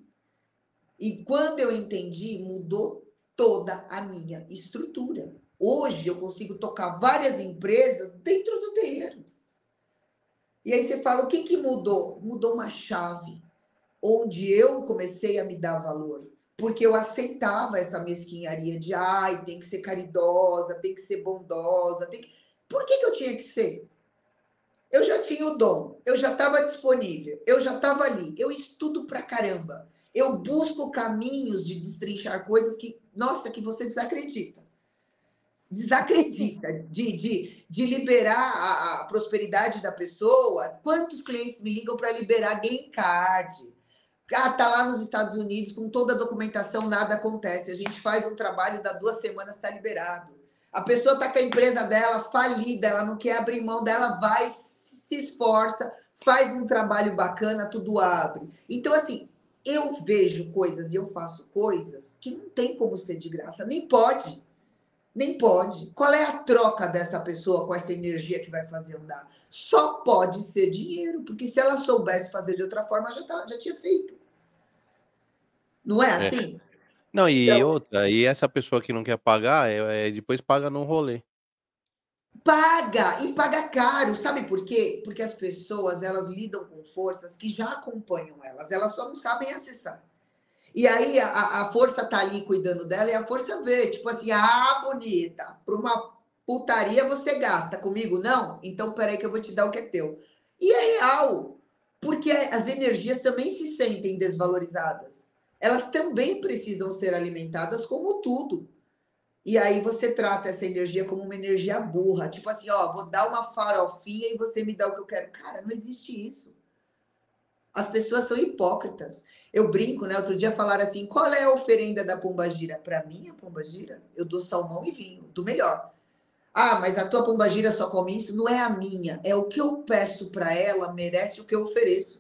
E quando eu entendi, mudou toda a minha estrutura. Hoje eu consigo tocar várias empresas dentro do terreiro. E aí você fala, o que que mudou? Mudou uma chave. Onde eu comecei a me dar valor. Porque eu aceitava essa mesquinharia de, ai, tem que ser caridosa, tem que ser bondosa. Tem que... Por que que eu tinha que ser? Eu já tinha o dom, eu já estava disponível, eu já estava ali, eu estudo pra caramba. Eu busco caminhos de destrinchar coisas que, nossa, que você desacredita. Desacredita de, de, de liberar a, a prosperidade da pessoa. Quantos clientes me ligam para liberar green card? Ah, tá lá nos Estados Unidos, com toda a documentação, nada acontece. A gente faz um trabalho, dá duas semanas, está liberado. A pessoa está com a empresa dela falida, ela não quer abrir mão dela, vai... se esforça, faz um trabalho bacana, tudo abre. Então, assim, eu vejo coisas e eu faço coisas que não tem como ser de graça. Nem pode. Nem pode. Qual é a troca dessa pessoa com essa energia que vai fazer andar? Só pode ser dinheiro, porque se ela soubesse fazer de outra forma, já, tá, já tinha feito. Não é assim? É. Não, e então, outra, e essa pessoa que não quer pagar, é, é, depois paga num rolê. Paga, e paga caro, sabe por quê? Porque as pessoas, elas lidam com forças que já acompanham elas, elas só não sabem acessar. E aí a, a força tá ali cuidando dela e a força vê, tipo assim, ah, bonita, pra uma putaria você gasta, comigo não? Então peraí que eu vou te dar o que é teu. E é real, porque as energias também se sentem desvalorizadas, elas também precisam ser alimentadas como tudo. E aí você trata essa energia como uma energia burra. Tipo assim, ó, vou dar uma farofinha e você me dá o que eu quero. Cara, não existe isso. As pessoas são hipócritas. Eu brinco, né? Outro dia falaram assim, qual é a oferenda da Pomba Gira? Pra mim, a Pomba Gira, eu dou salmão e vinho, do melhor. Ah, mas a tua Pomba Gira só come isso? Não é a minha. É o que eu peço pra ela, merece o que eu ofereço.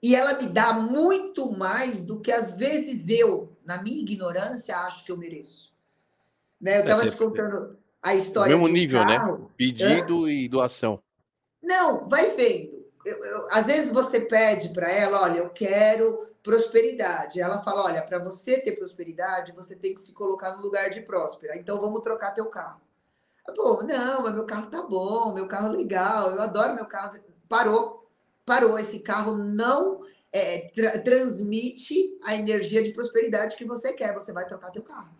E ela me dá muito mais do que às vezes eu, na minha ignorância, acho que eu mereço. Né? Eu estava te contando a história. O mesmo nível, né? Pedido e doação. Não, vai vendo. Eu, eu, às vezes você pede para ela, olha, eu quero prosperidade. Ela fala, olha, para você ter prosperidade, você tem que se colocar no lugar de próspera. Então, vamos trocar teu carro. Pô, não, mas meu carro tá bom, meu carro é legal, eu adoro meu carro. Parou. Parou, esse carro não... É, tra- transmite a energia de prosperidade que você quer, você vai trocar teu carro.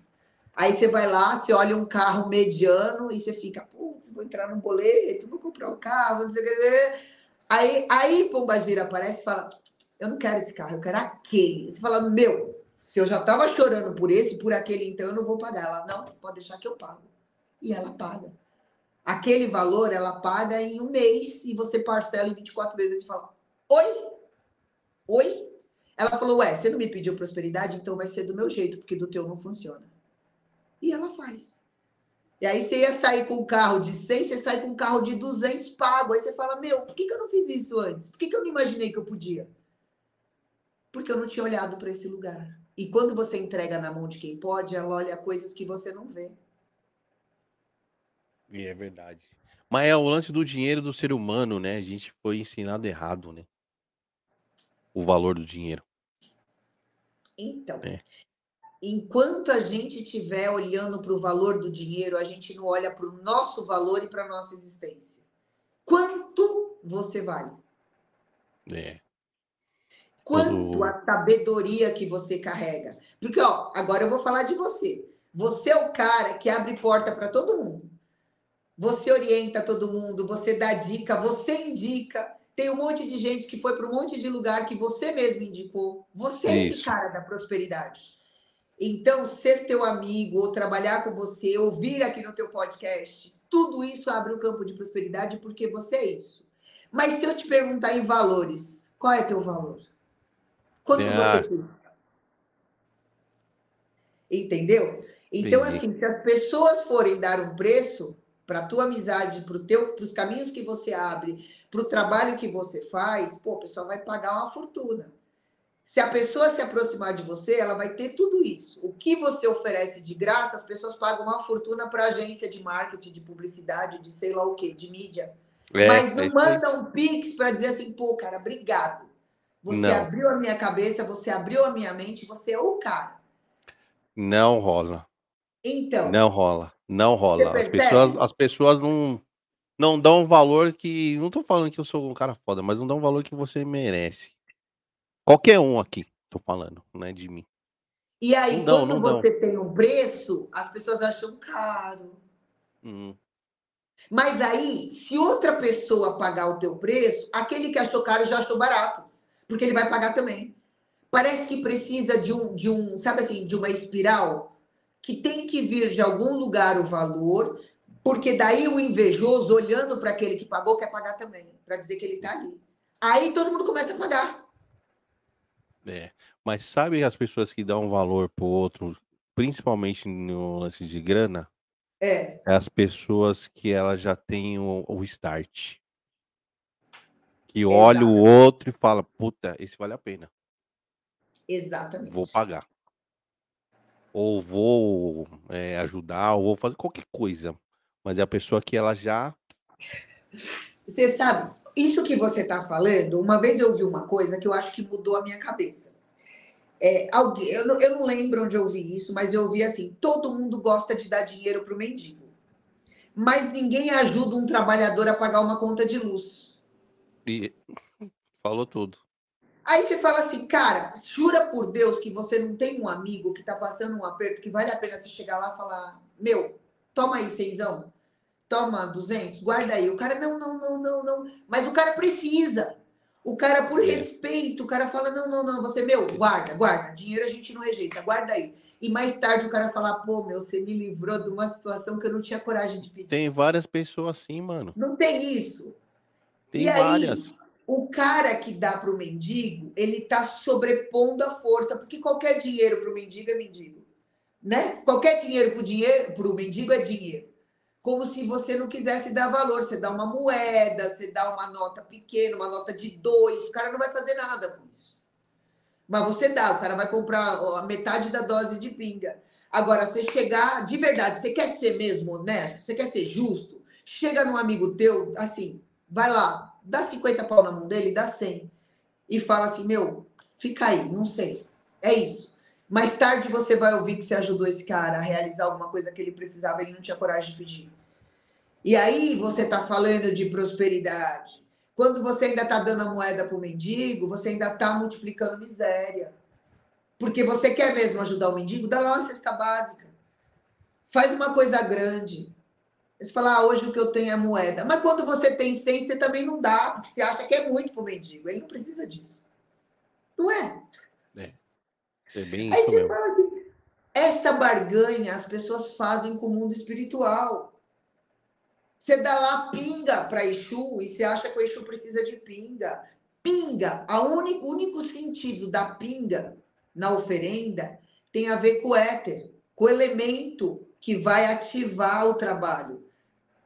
Aí você vai lá, você olha um carro mediano e você fica, putz, vou entrar no boleto, vou comprar um carro, não sei o que. Aí, aí Pomba Gira aparece e fala, eu não quero esse carro, eu quero aquele. Você fala, meu, se eu já tava chorando por esse, por aquele, então eu não vou pagar. Ela, não, pode deixar que eu pago. E ela paga. Aquele valor, ela paga em um mês e você parcela em vinte e quatro vezes e fala, oi? Oi? Ela falou, ué, você não me pediu prosperidade, então vai ser do meu jeito, porque do teu não funciona. E ela faz. E aí você ia sair com um carro de cem, você sai com um carro de duzentos pago. Aí você fala, meu, por que que eu não fiz isso antes? Por que que eu não imaginei que eu podia? Porque eu não tinha olhado para esse lugar. E quando você entrega na mão de quem pode, ela olha coisas que você não vê. E é verdade. Mas é o lance do dinheiro do ser humano, né? A gente foi ensinado errado, né? O valor do dinheiro. Então, é. Enquanto a gente estiver olhando para o valor do dinheiro, a gente não olha para o nosso valor e para a nossa existência. Quanto você vale? É. Quanto Todo... a sabedoria que você carrega. Porque, ó, agora eu vou falar de você. Você é o cara que abre porta para todo mundo. Você orienta todo mundo, você dá dica, você indica. Tem um monte de gente que foi para um monte de lugar que você mesmo indicou. Você é esse cara da prosperidade. Então, ser teu amigo, ou trabalhar com você, ouvir aqui no teu podcast, tudo isso abre um campo de prosperidade, porque você é isso. Mas se eu te perguntar em valores, qual é teu valor? Quanto você custa? Entendeu? Então, assim, se as pessoas forem dar um preço para a tua amizade, para teu, os caminhos que você abre, para o trabalho que você faz, pô, a pessoa vai pagar uma fortuna. Se a pessoa se aproximar de você, ela vai ter tudo isso. O que você oferece de graça, as pessoas pagam uma fortuna para agência de marketing, de publicidade, de sei lá o quê, de mídia. É, Mas não é, manda um pix para dizer assim, pô, cara, obrigado. Você não. abriu a minha cabeça, você abriu a minha mente, você é o cara. Não rola. Então. Não rola. Não rola. As pessoas, as pessoas não, não dão o valor que... Não tô falando que eu sou um cara foda, mas não dão o valor que você merece. Qualquer um aqui, tô falando, não é de mim. E aí, não quando não, não você não. tem um preço, as pessoas acham caro. Hum. Mas aí, se outra pessoa pagar o teu preço, aquele que achou caro já achou barato, porque ele vai pagar também. Parece que precisa de um, de um, sabe assim, de uma espiral... que tem que vir de algum lugar o valor, porque daí o invejoso, olhando para aquele que pagou, quer pagar também, para dizer que ele está ali. Aí todo mundo começa a pagar. É, mas sabe as pessoas que dão valor para o outro, principalmente no lance de grana? É. É as pessoas que elas já têm o, o start. Que Exatamente. Olha o outro e fala, puta, esse vale a pena. Exatamente. Vou pagar. Ou vou é, ajudar, ou vou fazer qualquer coisa. Mas é a pessoa que ela já... Você sabe, isso que você está falando, uma vez eu vi uma coisa que eu acho que mudou a minha cabeça. É, alguém, eu, não, eu não lembro onde eu ouvi isso, mas eu ouvi assim, todo mundo gosta de dar dinheiro para o mendigo. Mas ninguém ajuda um trabalhador a pagar uma conta de luz. E falou tudo. Aí você fala assim, cara, jura por Deus que você não tem um amigo que tá passando um aperto que vale a pena você chegar lá e falar, meu, toma aí, seisão, toma duzentos, guarda aí. O cara, não, não, não, não, não. Mas o cara precisa. O cara, por é. respeito, o cara fala, não, não, não, você, meu, guarda, guarda. Dinheiro a gente não rejeita, guarda aí. E mais tarde o cara fala, pô, meu, você me livrou de uma situação que eu não tinha coragem de pedir. Tem várias pessoas assim, mano. Não tem isso. Tem e várias. Aí, o cara que dá para o mendigo, ele está sobrepondo a força, porque qualquer dinheiro para o mendigo é mendigo, né? Qualquer dinheiro para o dinheiro, para o mendigo é dinheiro. Como se você não quisesse dar valor, você dá uma moeda, você dá uma nota pequena, uma nota de dois, o cara não vai fazer nada com isso. Mas você dá, o cara vai comprar a metade da dose de pinga. Agora, você chegar, de verdade, você quer ser mesmo honesto, você quer ser justo, chega num amigo teu, assim, vai lá, dá cinquenta pau na mão dele, dá cem. E fala assim, meu, fica aí, não sei. É isso. Mais tarde você vai ouvir que você ajudou esse cara a realizar alguma coisa que ele precisava, ele não tinha coragem de pedir. E aí você tá falando de prosperidade. Quando você ainda tá dando a moeda pro mendigo, você ainda tá multiplicando miséria. Porque você quer mesmo ajudar o mendigo? Dá lá uma cesta básica. Faz uma coisa grande. Você fala, ah, hoje o que eu tenho é moeda. Mas quando você tem cem, você também não dá, porque você acha que é muito pro mendigo. Ele não precisa disso. Não é? É, é bem Aí isso você mesmo. Fala assim, essa barganha as pessoas fazem com o mundo espiritual. Você dá lá pinga para Exu e você acha que o Exu precisa de pinga. Pinga, a único, o único sentido da pinga na oferenda tem a ver com o éter, com o elemento que vai ativar o trabalho.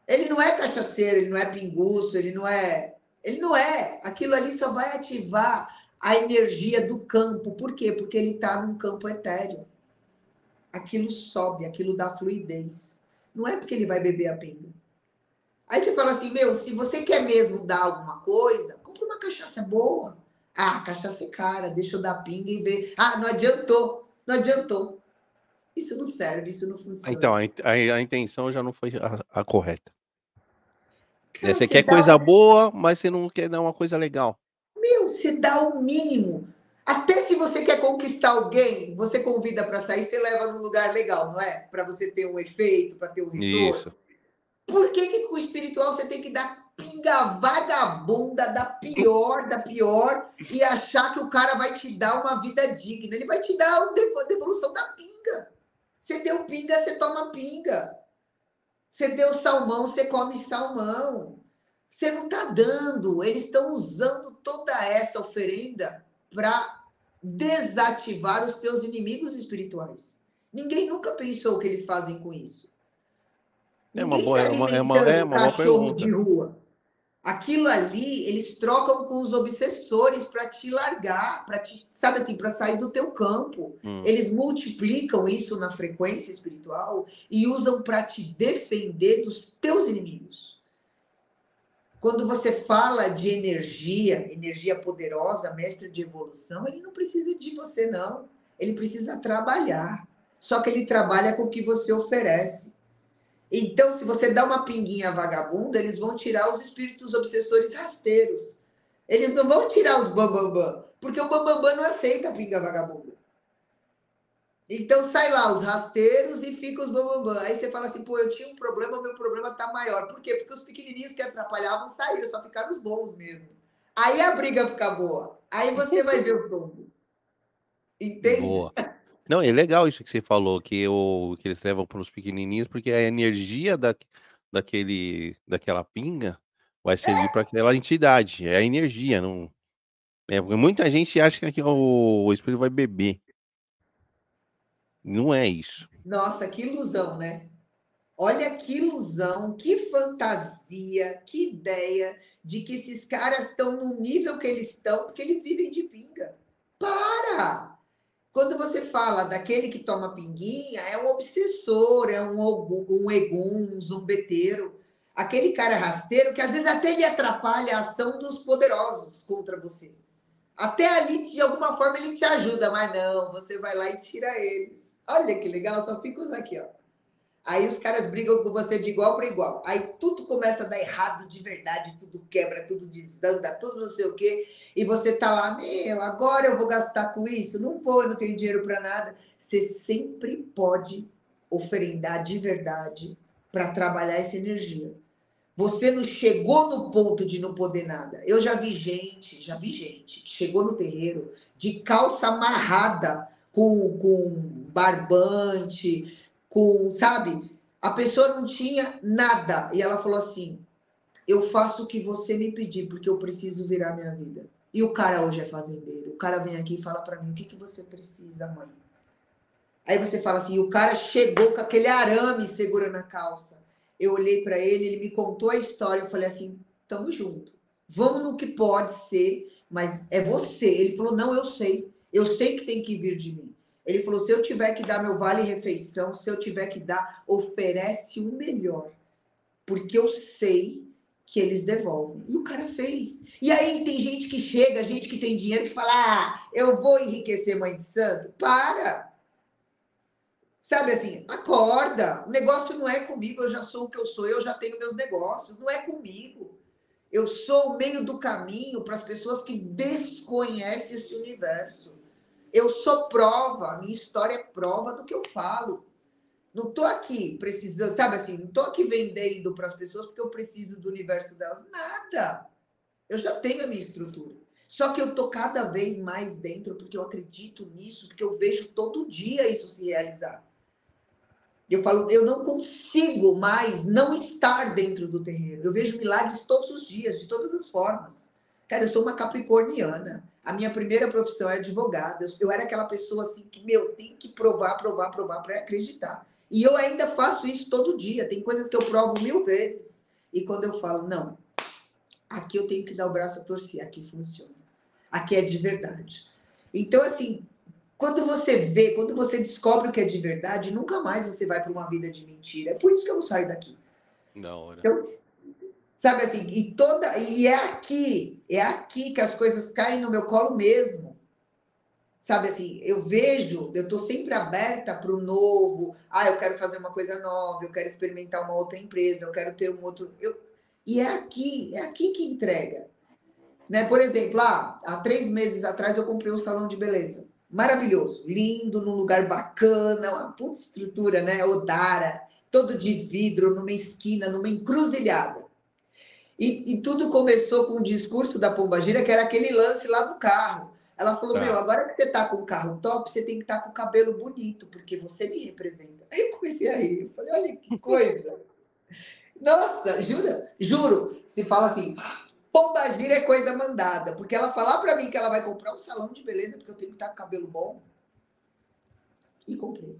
Ele não é cachaceiro, ele não é pinguço, ele não é... Ele não é. Aquilo ali só vai ativar a energia do campo. Por quê? Porque ele está num campo etéreo. Aquilo sobe, aquilo dá fluidez. Não é porque ele vai beber a pinga. Aí você fala assim, meu, se você quer mesmo dar alguma coisa, compra uma cachaça boa. Ah, cachaça é cara, deixa eu dar pinga e ver. Ah, não adiantou, não adiantou. Isso não serve, isso não funciona. Então, a, a, a intenção já não foi a, a correta. Cara, você, você quer coisa um... boa, mas você não quer dar uma coisa legal. Meu, você dá o mínimo. Até se você quer conquistar alguém, você convida para sair, você leva num lugar legal, não é? Para você ter um efeito, para ter um retorno. Isso. Por que que com o espiritual você tem que dar pinga vagabunda da pior, da pior, e achar que o cara vai te dar uma vida digna? Ele vai te dar a devolução da pinga. Você deu pinga, você toma pinga. Você deu salmão, você come salmão. Você não está dando. Eles estão usando toda essa oferenda para desativar os teus inimigos espirituais. Ninguém nunca pensou o que eles fazem com isso. É uma boa, tá é uma, é uma, é uma boa pergunta. De rua. Aquilo ali, eles trocam com os obsessores para te largar, para te, sabe assim, para sair do teu campo. Hum. Eles multiplicam isso na frequência espiritual e usam para te defender dos teus inimigos. Quando você fala de energia, energia poderosa, mestre de evolução, ele não precisa de você, não. Ele precisa trabalhar. Só que ele trabalha com o que você oferece. Então, se você dá uma pinguinha vagabunda, eles vão tirar os espíritos obsessores rasteiros. Eles não vão tirar os bambambam, porque o bambambam não aceita a pinga vagabunda. Então, sai lá os rasteiros e fica os bambambam. Aí você fala assim, pô, eu tinha um problema, meu problema tá maior. Por quê? Porque os pequenininhos que atrapalhavam saíram, só ficaram os bons mesmo. Aí a briga fica boa. Aí você vai ver o tombo. Entende? Boa. Não, é legal isso que você falou, que, o, que eles levam para os pequenininhos, porque a energia da, daquele, daquela pinga vai servir é. para aquela entidade, é a energia. Não, é, muita gente acha que o, o espírito vai beber. Não é isso. Nossa, que ilusão, né? Olha que ilusão, que fantasia, que ideia de que esses caras estão no nível que eles estão, porque eles vivem de pinga. Para! Quando você fala daquele que toma pinguinha, é um obsessor, é um ogum, um egum, um zombeteiro. Aquele cara rasteiro que às vezes até ele atrapalha a ação dos poderosos contra você. Até ali, de alguma forma, ele te ajuda, mas não, você vai lá e tira eles. Olha que legal, só fica os aqui, ó. Aí os caras brigam com você de igual para igual. Aí tudo começa a dar errado de verdade, tudo quebra, tudo desanda, tudo não sei o quê. E você tá lá, meu, agora eu vou gastar com isso? Não vou, não tenho dinheiro para nada. Você sempre pode oferendar de verdade para trabalhar essa energia. Você não chegou no ponto de não poder nada. Eu já vi gente, já vi gente que chegou no terreiro de calça amarrada com, com barbante... Com, sabe, a pessoa não tinha nada. E ela falou assim, eu faço o que você me pedir, porque eu preciso virar minha vida. E o cara hoje é fazendeiro. O cara vem aqui e fala pra mim, o que, que você precisa, mãe? Aí você fala assim, o cara chegou com aquele arame segurando a calça. Eu olhei pra ele, ele me contou a história. Eu falei assim, tamo junto. Vamos no que pode ser, mas é você. Ele falou, não, eu sei. Eu sei que tem que vir de mim. Ele falou, se eu tiver que dar meu vale-refeição, se eu tiver que dar, oferece o melhor. Porque eu sei que eles devolvem. E o cara fez. E aí tem gente que chega, gente que tem dinheiro, que fala, ah, eu vou enriquecer, mãe de santo. Para! Sabe assim, acorda. O negócio não é comigo, eu já sou o que eu sou, eu já tenho meus negócios. Não é comigo. Eu sou o meio do caminho para as pessoas que desconhecem esse universo. Eu sou prova, a minha história é prova do que eu falo. Não estou aqui precisando, sabe assim, não estou aqui vendendo para as pessoas porque eu preciso do universo delas. Nada. Eu já tenho a minha estrutura. Só que eu estou cada vez mais dentro porque eu acredito nisso, porque eu vejo todo dia isso se realizar. Eu falo, eu não consigo mais não estar dentro do terreiro. Eu vejo milagres todos os dias, de todas as formas. Cara, eu sou uma capricorniana. A minha primeira profissão era advogada. Eu era aquela pessoa assim que, meu, tem que provar, provar, provar para acreditar. E eu ainda faço isso todo dia. Tem coisas que eu provo mil vezes. E quando eu falo, não, aqui eu tenho que dar o braço a torcer. Aqui funciona. Aqui é de verdade. Então, assim, quando você vê, quando você descobre o que é de verdade, nunca mais você vai para uma vida de mentira. É por isso que eu não saio daqui. Da hora. Então, sabe assim, e, toda, e é aqui, é aqui que as coisas caem no meu colo mesmo. Sabe assim, eu vejo, eu tô sempre aberta para o novo. Ah, eu quero fazer uma coisa nova, eu quero experimentar uma outra empresa, eu quero ter um outro... Eu... E é aqui, é aqui que entrega. Né? Por exemplo, ah, há três meses atrás eu comprei um salão de beleza. Maravilhoso, lindo, num lugar bacana, uma puta estrutura, né? Odara, todo de vidro, numa esquina, numa encruzilhada. E, e tudo começou com o discurso da Pomba Gira, que era aquele lance lá do carro. Ela falou, tá, meu, agora que você tá com o carro top, você tem que estar tá com o cabelo bonito, porque você me representa. Aí eu comecei a rir, eu falei, olha que coisa. Nossa, jura? Juro, se fala assim, Pomba Gira é coisa mandada, porque ela falar para mim que ela vai comprar um salão de beleza, porque eu tenho que estar tá com o cabelo bom, e comprei.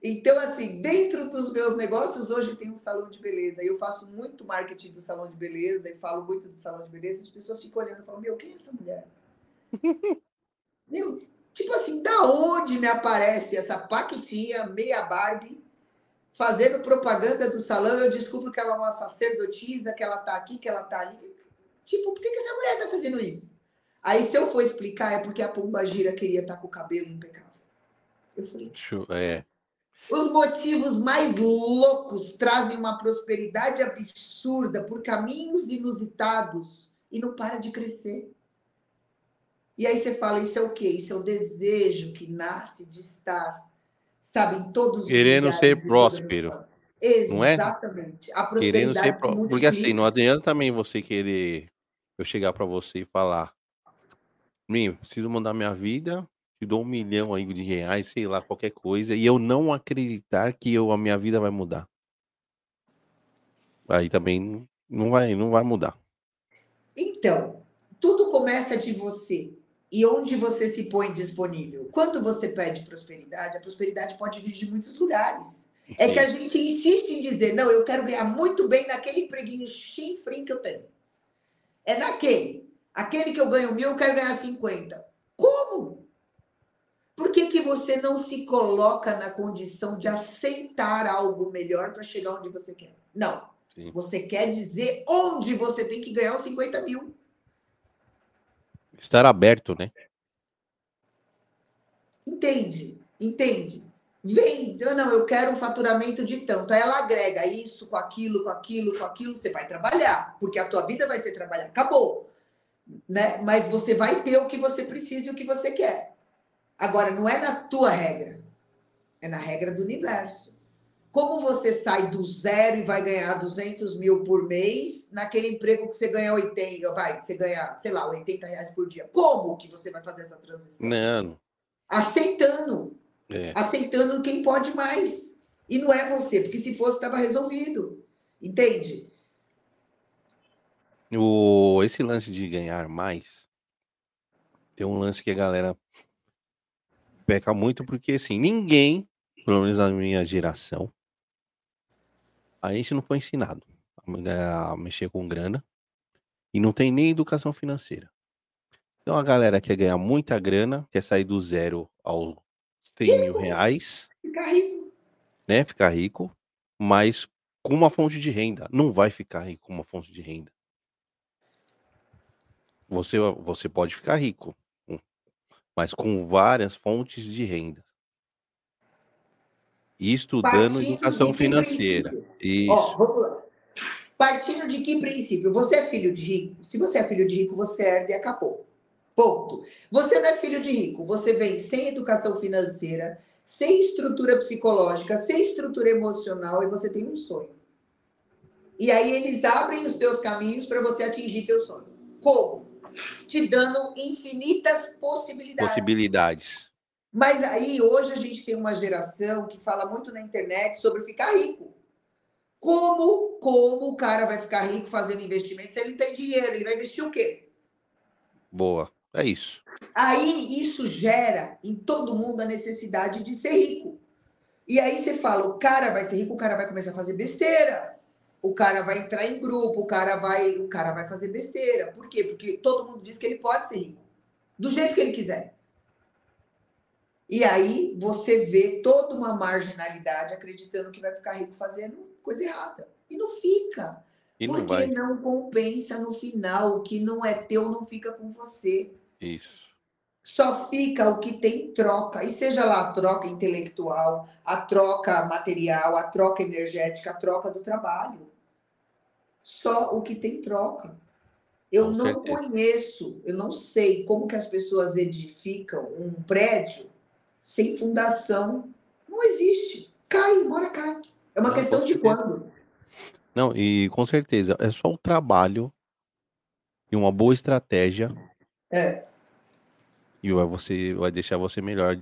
Então, assim, dentro dos meus negócios, hoje tem um salão de beleza. Eu faço muito marketing do salão de beleza e falo muito do salão de beleza. As pessoas ficam olhando e falam, meu, quem é essa mulher? Meu, tipo assim, da onde me aparece essa paquitinha, meia Barbie, fazendo propaganda do salão? Eu descubro que ela é uma sacerdotisa, que ela tá aqui, que ela tá ali. Tipo, por que que essa mulher tá fazendo isso? Aí, se eu for explicar, é porque a Pomba Gira queria estar com o cabelo impecável. Eu falei... É... Os motivos mais loucos trazem uma prosperidade absurda por caminhos inusitados e não para de crescer. E aí você fala, isso é o quê? Isso é o desejo que nasce de estar, sabe, em todos os querendo lugares, ser próspero. Exatamente. Não é? A prosperidade querendo ser próspero. Porque assim, não adianta também você querer eu chegar para você e falar, meu, preciso mandar minha vida, te dou um milhão aí de reais, sei lá, qualquer coisa, e eu não acreditar que eu, a minha vida vai mudar. Aí também não vai, não vai mudar. Então, tudo começa de você e onde você se põe disponível. Quando você pede prosperidade, a prosperidade pode vir de muitos lugares. Sim. É que a gente insiste em dizer, não, eu quero ganhar muito bem naquele empreguinho chinfrim que eu tenho. É naquele. Aquele que eu ganho mil, eu quero ganhar cinquenta. Como? Por que que você não se coloca na condição de aceitar algo melhor para chegar onde você quer? Não. Sim. Você quer dizer onde você tem que ganhar os cinquenta mil. Estar aberto, né? Entende, entende. Vem, eu não, eu quero um faturamento de tanto. Aí ela agrega isso, com aquilo, com aquilo, com aquilo. Você vai trabalhar, porque a tua vida vai ser trabalhar. Acabou. Né? Mas você vai ter o que você precisa e o que você quer. Agora, não é na tua regra, é na regra do universo. Como você sai do zero e vai ganhar duzentos mil por mês, naquele emprego que você ganha oitenta, vai, você ganha, sei lá, oitenta reais por dia. Como que você vai fazer essa transição? Não. Aceitando. É. Aceitando quem pode mais. E não é você, porque se fosse, estava resolvido. Entende? O... Esse lance de ganhar mais, tem um lance que a galera... peca muito, porque assim, ninguém, pelo menos na minha geração, a gente não foi ensinado a mexer com grana e não tem nem educação financeira. Então a galera quer ganhar muita grana, quer sair do zero aos cem mil reais, ficar rico, né? Ficar rico, mas com uma fonte de renda. Não vai ficar rico com uma fonte de renda. Você, você pode ficar rico, mas com várias fontes de renda. E estudando educação financeira. Isso. Ó, vamos lá. Partindo de que princípio? Você é filho de rico? Se você é filho de rico, você herda e acabou. Ponto. Você não é filho de rico. Você vem sem educação financeira, sem estrutura psicológica, sem estrutura emocional e você tem um sonho. E aí eles abrem os teus caminhos para você atingir teu sonho. Como? Te dando infinitas possibilidades. Possibilidades. Mas aí, hoje, a gente tem uma geração que fala muito na internet sobre ficar rico. Como, como o cara vai ficar rico fazendo investimento se ele não tem dinheiro? Ele vai investir o quê? Boa, é isso. Aí isso gera em todo mundo a necessidade de ser rico. E aí você fala, o cara vai ser rico, o cara vai começar a fazer besteira. O cara vai entrar em grupo, o cara vai, o cara vai fazer besteira. Por quê? Porque todo mundo diz que ele pode ser rico, do jeito que ele quiser. E aí você vê toda uma marginalidade acreditando que vai ficar rico fazendo coisa errada. E não fica. E porque não, vai. Não compensa no final. O que não é teu não fica com você. Isso. Só fica o que tem troca. E seja lá a troca intelectual, a troca material, a troca energética, a troca do trabalho. Só o que tem troca. Eu com não certeza. Conheço, eu não sei como que as pessoas edificam um prédio sem fundação. Não existe. Cai, bora cai. É uma não, questão de quando. Não, e com certeza, é só o trabalho e uma boa estratégia. É. E vai, você, vai deixar você melhor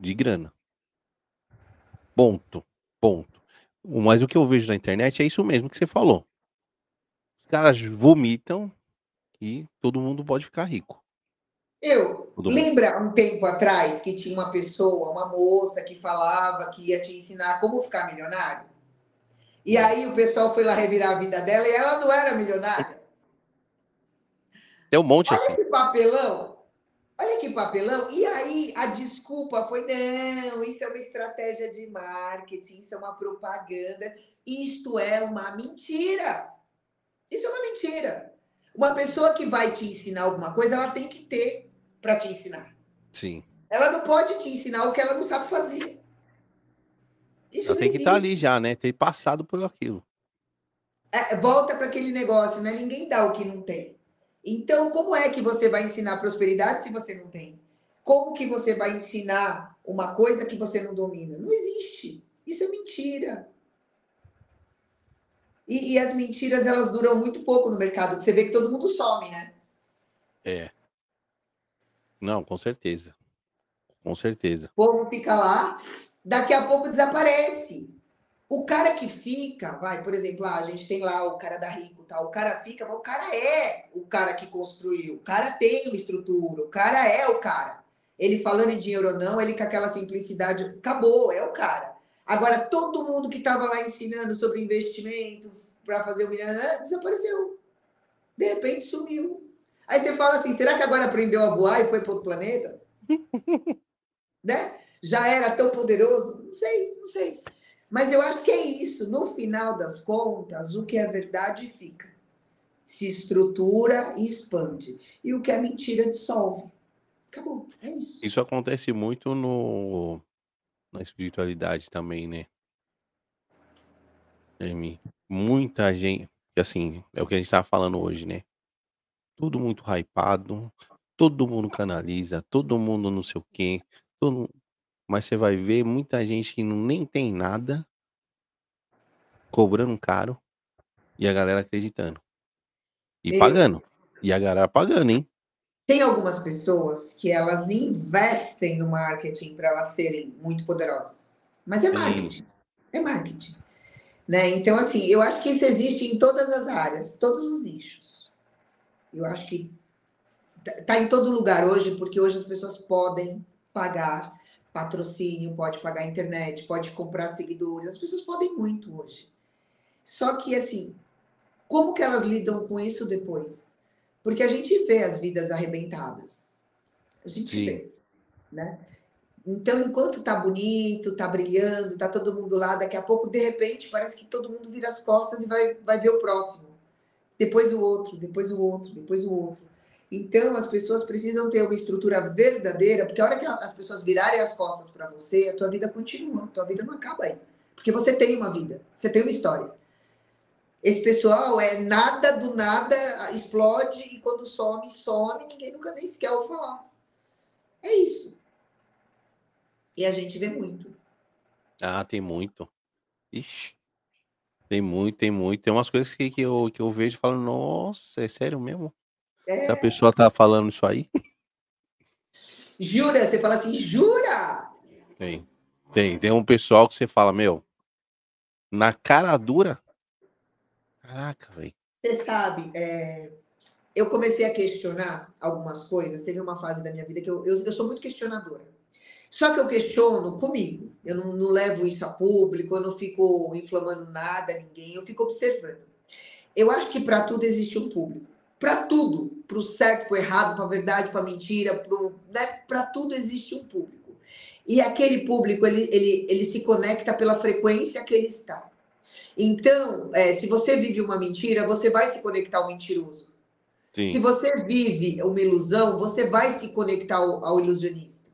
de grana. Ponto, ponto. Mas o que eu vejo na internet é isso mesmo que você falou. Os caras vomitam e todo mundo pode ficar rico. Eu, lembra um tempo atrás que tinha uma pessoa, uma moça que falava que ia te ensinar como ficar milionário? E aí o pessoal foi lá revirar a vida dela e ela não era milionária. Tem um monte assim. Olha que papelão. Olha que papelão. E aí a desculpa foi, não, isso é uma estratégia de marketing, isso é uma propaganda, isto é uma mentira. Isso é uma mentira. Uma pessoa que vai te ensinar alguma coisa, ela tem que ter para te ensinar. Sim. Ela não pode te ensinar o que ela não sabe fazer. Isso ela tem que estar ali já, né? Ter passado por aquilo. É, volta para aquele negócio, né? Ninguém dá o que não tem. Então, como é que você vai ensinar prosperidade se você não tem? Como que você vai ensinar uma coisa que você não domina? Não existe. Isso é mentira. E, e as mentiras, elas duram muito pouco no mercado. Você vê que todo mundo some, né? É. Não, com certeza. Com certeza. O povo fica lá, daqui a pouco desaparece. O cara que fica, vai, por exemplo, ah, a gente tem lá o cara da Rico, tá? O cara fica, mas o cara é o cara que construiu. O cara tem uma estrutura, o cara é o cara. Ele falando em dinheiro ou não, ele com aquela simplicidade, acabou, é o cara. Agora, todo mundo que estava lá ensinando sobre investimento para fazer o milhão, desapareceu. De repente, sumiu. Aí você fala assim, será que agora aprendeu a voar e foi para outro planeta? Né? Já era tão poderoso? Não sei, não sei. Mas eu acho que é isso. No final das contas, o que é verdade fica. Se estrutura e expande. E o que é mentira dissolve. Acabou, é isso. Isso acontece muito no... na espiritualidade também, né? Muita gente, assim, é o que a gente tava falando hoje, né? Tudo muito hypado, todo mundo canaliza, todo mundo não sei o quê, todo... mas você vai ver muita gente que não, nem tem nada, cobrando caro, e a galera acreditando. E Meu... pagando. E a galera pagando, hein? Tem algumas pessoas que elas investem no marketing para elas serem muito poderosas. Mas é marketing. Sim. É marketing. Né? Então, assim, eu acho que isso existe em todas as áreas, todos os nichos. Eu acho que está em todo lugar hoje, porque hoje as pessoas podem pagar patrocínio, pode pagar internet, pode comprar seguidores. As pessoas podem muito hoje. Só que, assim, como que elas lidam com isso depois? Porque a gente vê as vidas arrebentadas. A gente Sim. vê, né? Então, enquanto tá bonito, tá brilhando, tá todo mundo lá, daqui a pouco, de repente, parece que todo mundo vira as costas e vai, vai ver o próximo. Depois o outro, depois o outro, depois o outro. Então, as pessoas precisam ter uma estrutura verdadeira, porque a hora que as pessoas virarem as costas para você, a tua vida continua, a tua vida não acaba aí. Porque você tem uma vida, você tem uma história. Esse pessoal é nada do nada, explode, e quando some, some, ninguém nunca nem sequer ouve falar. É isso. E a gente vê muito. Ah, tem muito. Ixi. Tem muito, tem muito. Tem umas coisas que, que, eu, que eu vejo e falo, nossa, é sério mesmo? É. Se a pessoa tá falando isso aí? Jura? Você fala assim, jura? Tem. Tem, tem um pessoal que você fala, meu, Na cara dura? Caraca, velho. Você sabe, é... eu comecei a questionar algumas coisas. Teve uma fase da minha vida que eu, eu, eu sou muito questionadora. Só que eu questiono comigo. Eu não, não levo isso a público, eu não fico inflamando nada, ninguém. Eu fico observando. Eu acho que para tudo existe um público. Para tudo. Para o certo, para o errado, para a verdade, para a mentira. Para, né? Tudo existe um público. E aquele público, ele, ele, ele se conecta pela frequência que ele está. Então, é, se você vive uma mentira, você vai se conectar ao mentiroso. Sim. Se você vive uma ilusão, você vai se conectar ao, ao ilusionista.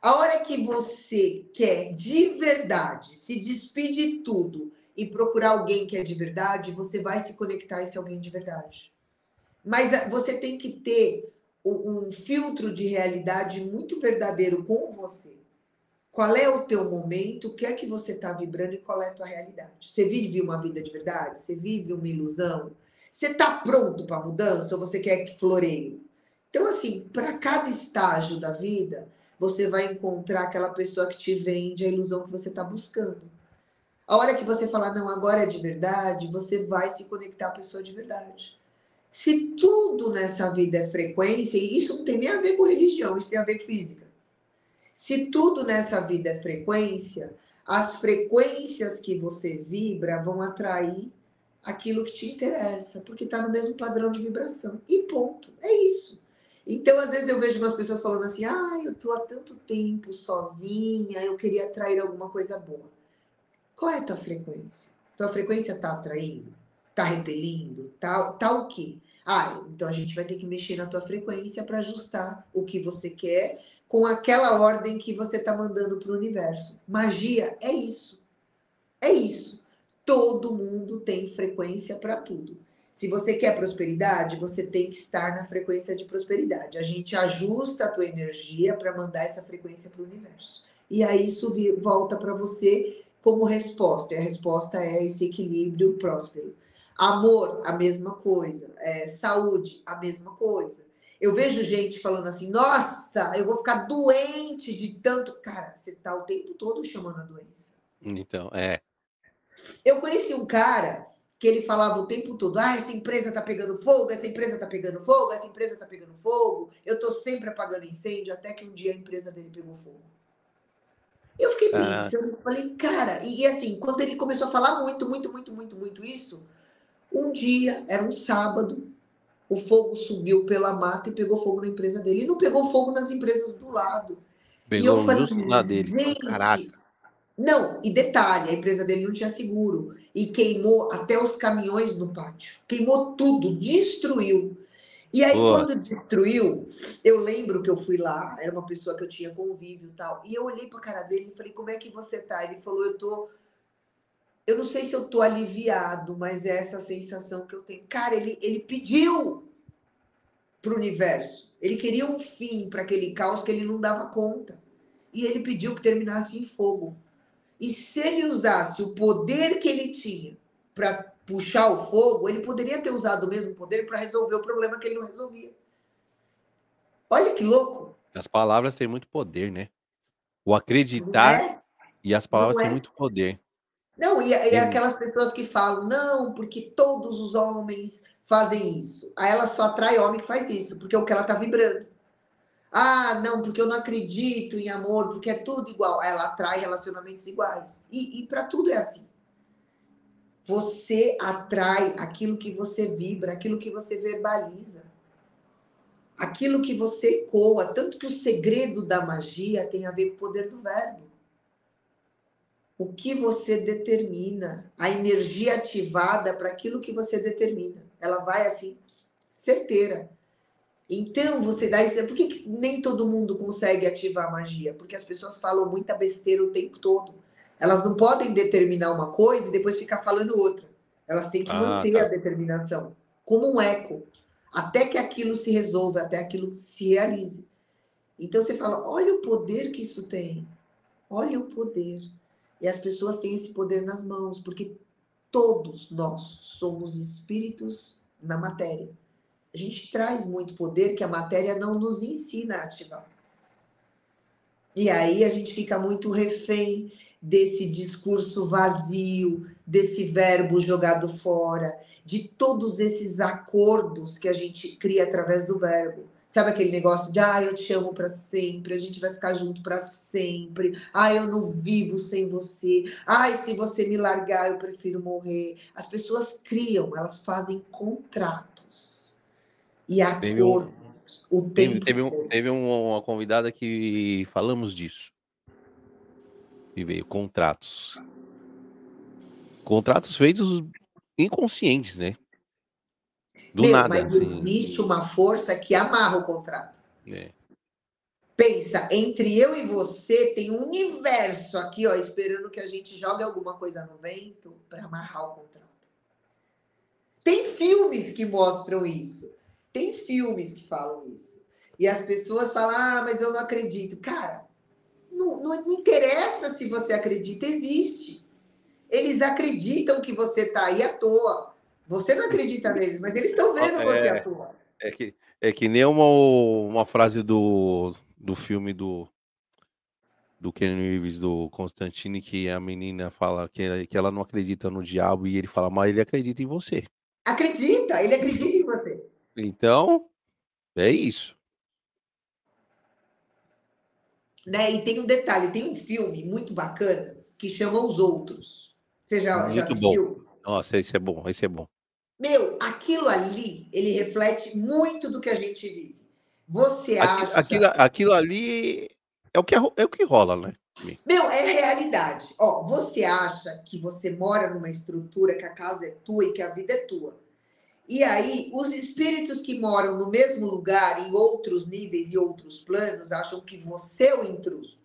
A hora que você quer de verdade, se despir de tudo e procurar alguém que é de verdade, você vai se conectar a esse alguém de verdade. Mas você tem que ter um filtro de realidade muito verdadeiro com você. Qual é o teu momento? O que é que você está vibrando e qual é a tua realidade? Você vive uma vida de verdade? Você vive uma ilusão? Você está pronto para a mudança ou você quer que floreie? Então, assim, para cada estágio da vida, você vai encontrar aquela pessoa que te vende a ilusão que você está buscando. A hora que você falar, não, agora é de verdade, você vai se conectar à pessoa de verdade. Se tudo nessa vida é frequência, e isso não tem nem a ver com religião, isso tem a ver com física. Se tudo nessa vida é frequência, as frequências que você vibra vão atrair aquilo que te interessa, porque está no mesmo padrão de vibração. E ponto. É isso. Então, às vezes eu vejo umas pessoas falando assim, ah, eu estou há tanto tempo sozinha, eu queria atrair alguma coisa boa. Qual é a tua frequência? Tua frequência está atraindo? Tá repelindo, tá, tá o quê? Ah, então a gente vai ter que mexer na tua frequência para ajustar o que você quer com aquela ordem que você tá mandando pro universo. Magia é isso. É isso. Todo mundo tem frequência para tudo. Se você quer prosperidade, você tem que estar na frequência de prosperidade. A gente ajusta a tua energia para mandar essa frequência pro universo. E aí isso volta para você como resposta. E a resposta é esse equilíbrio próspero. Amor, a mesma coisa. É, saúde, a mesma coisa. Eu vejo gente falando assim, nossa, eu vou ficar doente de tanto... Cara, você tá o tempo todo chamando a doença. Então, é... Eu conheci um cara que ele falava o tempo todo, ah, essa empresa tá pegando fogo, essa empresa tá pegando fogo, essa empresa tá pegando fogo, eu tô sempre apagando incêndio, até que um dia a empresa dele pegou fogo. Eu fiquei pensando, ah. falei, cara... E assim, quando ele começou a falar muito, muito, muito, muito, muito isso... Um dia, era um sábado, o fogo subiu pela mata e pegou fogo na empresa dele. E não pegou fogo nas empresas do lado. Pegou e eu falei, justo lá dele. Caraca. Não, e detalhe, a empresa dele não tinha seguro. E queimou até os caminhões no pátio. Queimou tudo, destruiu. E aí, Boa. quando destruiu, eu lembro que eu fui lá, era uma pessoa que eu tinha convívio e tal. E eu olhei pra cara dele e falei, como é que você tá? Ele falou, eu tô... Eu não sei se eu tô aliviado, mas é essa sensação que eu tenho. Cara, ele, ele pediu pro universo. Ele queria um fim para aquele caos que ele não dava conta. E ele pediu que terminasse em fogo. E se ele usasse o poder que ele tinha para puxar o fogo, ele poderia ter usado o mesmo poder para resolver o problema que ele não resolvia. Olha que louco. As palavras têm muito poder, né? O acreditar é? e as palavras é? têm muito poder. Não, e, e aquelas pessoas que falam, não, porque todos os homens fazem isso. Aí ela só atrai homem que faz isso, porque é o que ela tá vibrando. Ah, não, porque eu não acredito em amor, porque é tudo igual. Aí ela atrai relacionamentos iguais. E, e para tudo é assim. Você atrai aquilo que você vibra, aquilo que você verbaliza. Aquilo que você ecoa. Tanto que o segredo da magia tem a ver com o poder do verbo. O que você determina, a energia ativada para aquilo que você determina. Ela vai assim, certeira. Então, você dá isso. Por que, que nem todo mundo consegue ativar a magia? Porque as pessoas falam muita besteira o tempo todo. Elas não podem determinar uma coisa e depois ficar falando outra. Elas têm que ah, manter tá. a determinação, como um eco. Até que aquilo se resolva, até aquilo se realize. Então, você fala, olha o poder que isso tem. Olha o poder. E as pessoas têm esse poder nas mãos, porque todos nós somos espíritos na matéria. A gente traz muito poder que a matéria não nos ensina a ativar. E aí a gente fica muito refém desse discurso vazio, desse verbo jogado fora, de todos esses acordos que a gente cria através do verbo. Sabe aquele negócio de, ah, eu te amo para sempre, a gente vai ficar junto para sempre, ah, eu não vivo sem você, ah, se você me largar, eu prefiro morrer. As pessoas criam, elas fazem contratos e acordos um, o tempo teve, teve, um, teve uma convidada que falamos disso. E veio contratos. Contratos feitos inconscientes, né? Do Meu, nada. Mas assim, existe uma força que amarra o contrato. É. Pensa, entre eu e você tem um universo aqui, ó, esperando que a gente jogue alguma coisa no vento para amarrar o contrato. Tem filmes que mostram isso. Tem filmes que falam isso. E as pessoas falam, ah, mas eu não acredito. Cara, não, não, não interessa se você acredita, existe. Eles acreditam que você está aí à toa. Você não acredita neles, mas eles estão vendo é, você atuar. É que, é que nem uma, uma frase do, do filme do, do Ken Reeves, do Constantine, que a menina fala que, que ela não acredita no diabo e ele fala, mas ele acredita em você. Acredita, ele acredita em você. Então, é isso. Né? E tem um detalhe, tem um filme muito bacana que chama Os Outros. Você já, já assistiu? Nossa, esse é bom, esse é bom. Meu, aquilo ali, ele reflete muito do que a gente vive. Você acha... Aquilo, aquilo ali é o, que, é o que rola, né? Meu, é realidade. Ó, você acha que você mora numa estrutura, que a casa é tua e que a vida é tua. E aí, os espíritos que moram no mesmo lugar, em outros níveis e outros planos, acham que você é o intruso.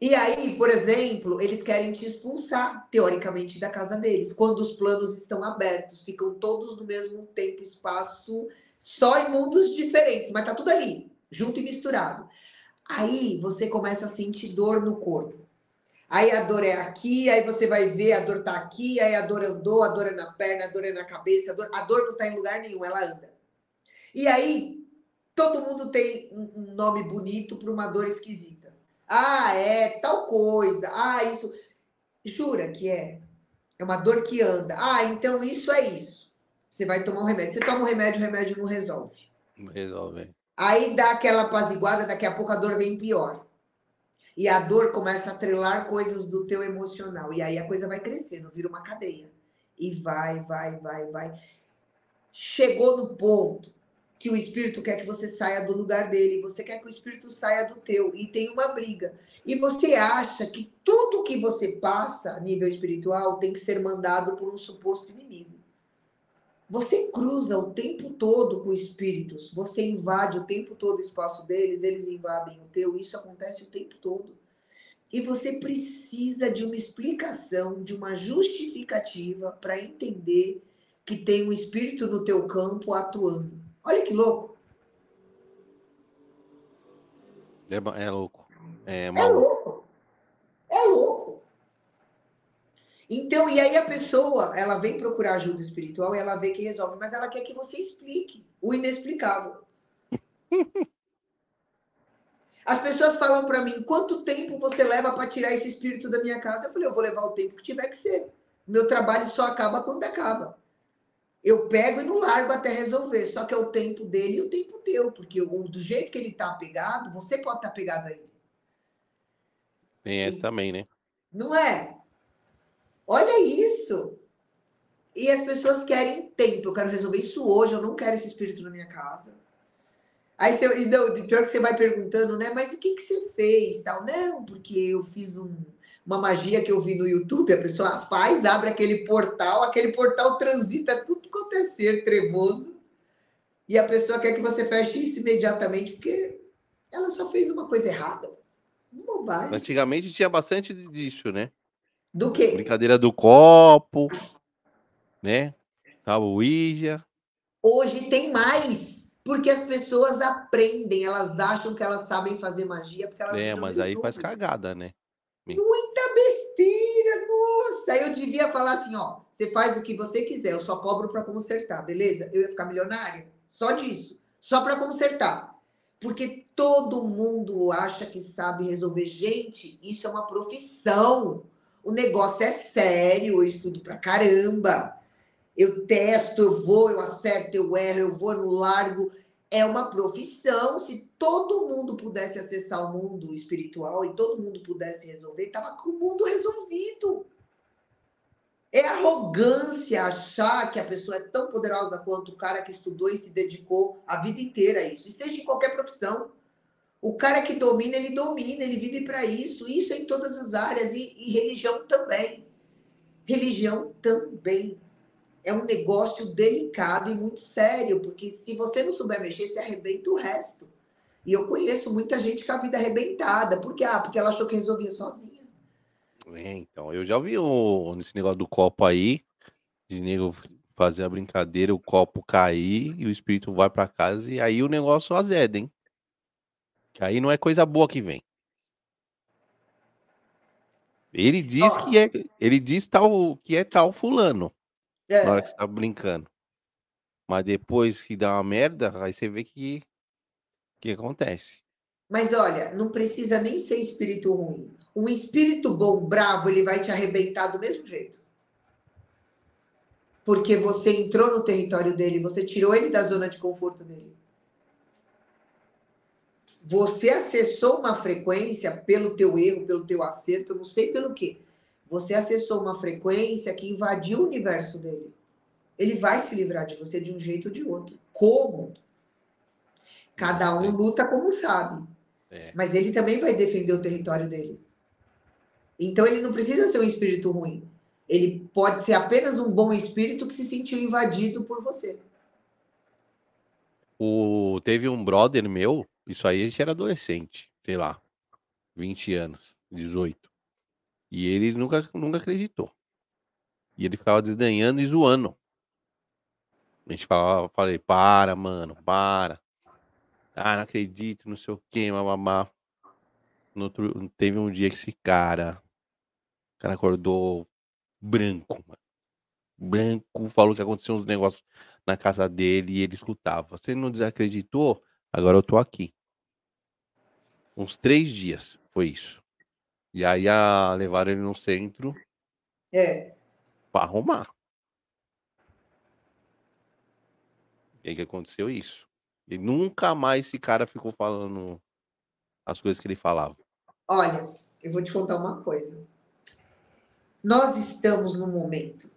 E aí, por exemplo, eles querem te expulsar, teoricamente, da casa deles. Quando os planos estão abertos, ficam todos no mesmo tempo, espaço, só em mundos diferentes, mas tá tudo ali, junto e misturado. Aí você começa a sentir dor no corpo. Aí a dor é aqui, aí você vai ver, a dor tá aqui, aí a dor andou, a dor é na perna, a dor é na cabeça, a dor, a dor não tá em lugar nenhum, ela anda. E aí, todo mundo tem um nome bonito para uma dor esquisita. Ah, é, tal coisa. Ah, isso. Jura que é? É uma dor que anda. Ah, então isso é isso. Você vai tomar um remédio. Você toma um remédio, o remédio não resolve. Não resolve. Aí dá aquela apaziguada, daqui a pouco a dor vem pior. E a dor começa a atrelar coisas do teu emocional. E aí a coisa vai crescendo, vira uma cadeia. E vai, vai, vai, vai. Chegou no ponto que o espírito quer que você saia do lugar dele, você quer que o espírito saia do teu, e tem uma briga. E você acha que tudo que você passa a nível espiritual tem que ser mandado por um suposto inimigo. Você cruza o tempo todo com espíritos, você invade o tempo todo o espaço deles, eles invadem o teu, isso acontece o tempo todo. E você precisa de uma explicação, de uma justificativa para entender que tem um espírito no teu campo atuando. Olha que louco. É, é louco. É, é louco. É louco. Então, e aí a pessoa, ela vem procurar ajuda espiritual e ela vê que resolve, mas ela quer que você explique o inexplicável. As pessoas falam para mim, quanto tempo você leva para tirar esse espírito da minha casa? Eu falei, eu vou levar o tempo que tiver que ser. Meu trabalho só acaba quando acaba. Eu pego e não largo até resolver. Só que é o tempo dele e o tempo teu. Porque o, do jeito que ele tá apegado, você pode estar apegado a ele. Tem essa e, também, né? Não é? Olha isso! E as pessoas querem tempo. Eu quero resolver isso hoje. Eu não quero esse espírito na minha casa. Aí você... E não, pior que você vai perguntando, né? Mas o que, que você fez? Tal? Não, porque eu fiz um... Uma magia que eu vi no YouTube, a pessoa faz, abre aquele portal, aquele portal transita tudo quanto é ser trevoso. E a pessoa quer que você feche isso imediatamente, porque ela só fez uma coisa errada. Uma bobagem. Antigamente tinha bastante disso, né? Do quê? Brincadeira do copo, né? Tabuija. Hoje tem mais, porque as pessoas aprendem, elas acham que elas sabem fazer magia. Porque elas é, mas aí faz cagada, né? Muita besteira, nossa. Eu devia falar assim, ó, você faz o que você quiser, eu só cobro para consertar, beleza? Eu ia ficar milionária, só disso, só para consertar. Porque todo mundo acha que sabe resolver. Gente, isso é uma profissão. O negócio é sério, eu estudo pra caramba. Eu testo, eu vou, eu acerto, eu erro, eu vou no largo. É uma profissão. Se todo mundo pudesse acessar o mundo espiritual e todo mundo pudesse resolver, estava com o mundo resolvido. É arrogância achar que a pessoa é tão poderosa quanto o cara que estudou e se dedicou a vida inteira a isso. E seja de qualquer profissão. O cara que domina, ele domina, ele vive para isso. Isso é em todas as áreas. E, e religião também. Religião também. É um negócio delicado e muito sério, porque se você não souber mexer, você arrebenta o resto. E eu conheço muita gente com a vida arrebentada. Por quê? Ah, porque ela achou que resolvia sozinha. É, então, eu já vi o, nesse negócio do copo aí, de nego fazer a brincadeira, o copo cair e o espírito vai pra casa e aí o negócio azeda, hein? Que aí não é coisa boa que vem. Ele diz oh. que é, ele diz tal, que é tal fulano. É. Na hora que você tá brincando. Mas depois que dá uma merda, aí você vê que que acontece. Mas olha, não precisa nem ser espírito ruim. Um espírito bom, bravo, ele vai te arrebentar do mesmo jeito. Porque você entrou no território dele, você tirou ele da zona de conforto dele. Você acessou uma frequência pelo teu erro, pelo teu acerto, não sei pelo quê. Você acessou uma frequência que invadiu o universo dele. Ele vai se livrar de você de um jeito ou de outro. Como? Cada um luta como sabe. É. Mas ele também vai defender o território dele. Então ele não precisa ser um espírito ruim. Ele pode ser apenas um bom espírito que se sentiu invadido por você. O... Teve um brother meu, isso aí a gente era adolescente, sei lá, vinte anos, dezoito. E ele nunca, nunca acreditou. E ele ficava desdenhando e zoando. A gente falava, falei, para, mano, para. Ah, não acredito, não sei o que, mamá. No outro, teve um dia que esse cara, o cara acordou branco, mano. Branco, falou que aconteceu uns negócios na casa dele e ele escutava. Você não desacreditou? Agora eu tô aqui. Uns três dias, foi isso. E aí a, levaram ele no centro é. Para arrumar. E aí que aconteceu isso. E nunca mais esse cara ficou falando as coisas que ele falava. Olha, eu vou te contar uma coisa. Nós estamos num momento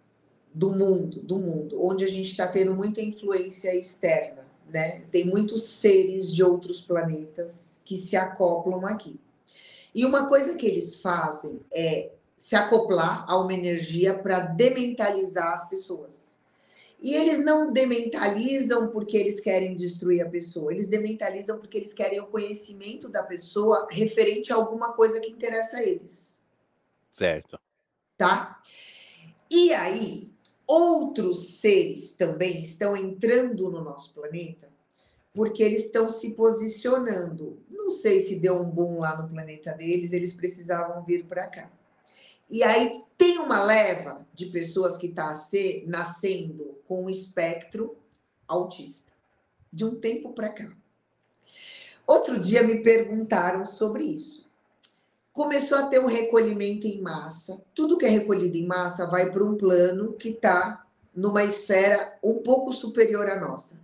do mundo, do mundo, onde a gente está tendo muita influência externa, né? Tem muitos seres de outros planetas que se acoplam aqui. E uma coisa que eles fazem é se acoplar a uma energia para dementalizar as pessoas. E eles não dementalizam porque eles querem destruir a pessoa. Eles dementalizam porque eles querem o conhecimento da pessoa referente a alguma coisa que interessa a eles. Certo. Tá? E aí, outros seres também estão entrando no nosso planeta porque eles estão se posicionando. Não sei se deu um boom lá no planeta deles, eles precisavam vir para cá. E aí tem uma leva de pessoas que está nascendo com um espectro autista, de um tempo para cá. Outro dia me perguntaram sobre isso. Começou a ter um recolhimento em massa. Tudo que é recolhido em massa vai para um plano que está numa esfera um pouco superior à nossa,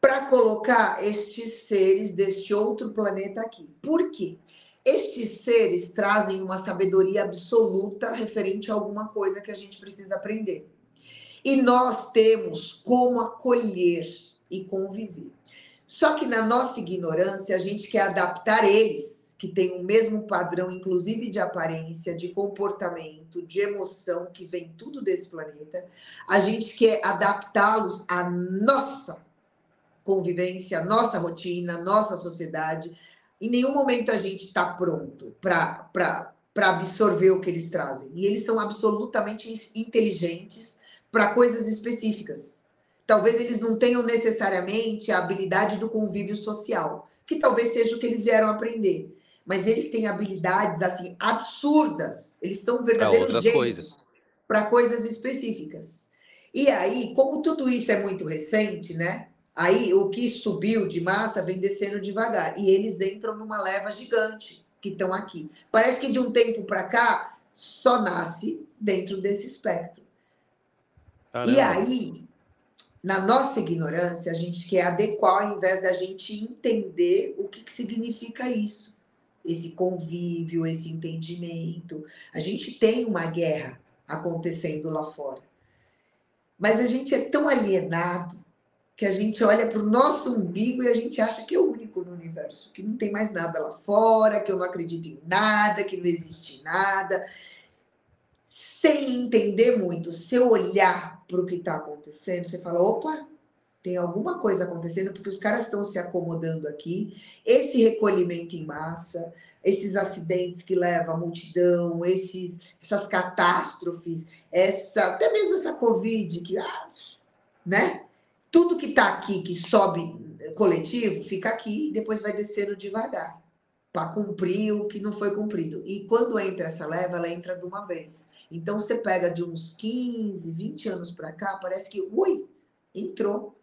para colocar estes seres deste outro planeta aqui. Por quê? Estes seres trazem uma sabedoria absoluta referente a alguma coisa que a gente precisa aprender. E nós temos como acolher e conviver. Só que na nossa ignorância, a gente quer adaptar eles, que têm o mesmo padrão, inclusive de aparência, de comportamento, de emoção, que vem tudo desse planeta. A gente quer adaptá-los à nossa convivência, nossa rotina, nossa sociedade. Em nenhum momento a gente está pronto para absorver o que eles trazem. E eles são absolutamente inteligentes para coisas específicas. Talvez eles não tenham necessariamente a habilidade do convívio social, que talvez seja o que eles vieram aprender. Mas eles têm habilidades assim, absurdas. Eles são verdadeiros gênios para coisas específicas. E aí, como tudo isso é muito recente, né? Aí o que subiu de massa vem descendo devagar. E eles entram numa leva gigante que estão aqui. Parece que de um tempo para cá só nasce dentro desse espectro. Caramba. E aí, na nossa ignorância, a gente quer adequar ao invés da gente entender o que, que significa isso. Esse convívio, esse entendimento. A gente tem uma guerra acontecendo lá fora. Mas a gente é tão alienado que a gente olha para o nosso umbigo e a gente acha que é o único no universo, que não tem mais nada lá fora, que eu não acredito em nada, que não existe nada. Sem entender muito, se eu olhar para o que está acontecendo, você fala, opa, tem alguma coisa acontecendo, porque os caras estão se acomodando aqui. Esse recolhimento em massa, esses acidentes que levam a multidão, esses, essas catástrofes, essa, até mesmo essa Covid, que, ah, né? Tudo que está aqui, que sobe coletivo, fica aqui e depois vai descendo devagar para cumprir o que não foi cumprido. E quando entra essa leva, ela entra de uma vez. Então, você pega de uns quinze, vinte anos para cá, parece que, ui, entrou.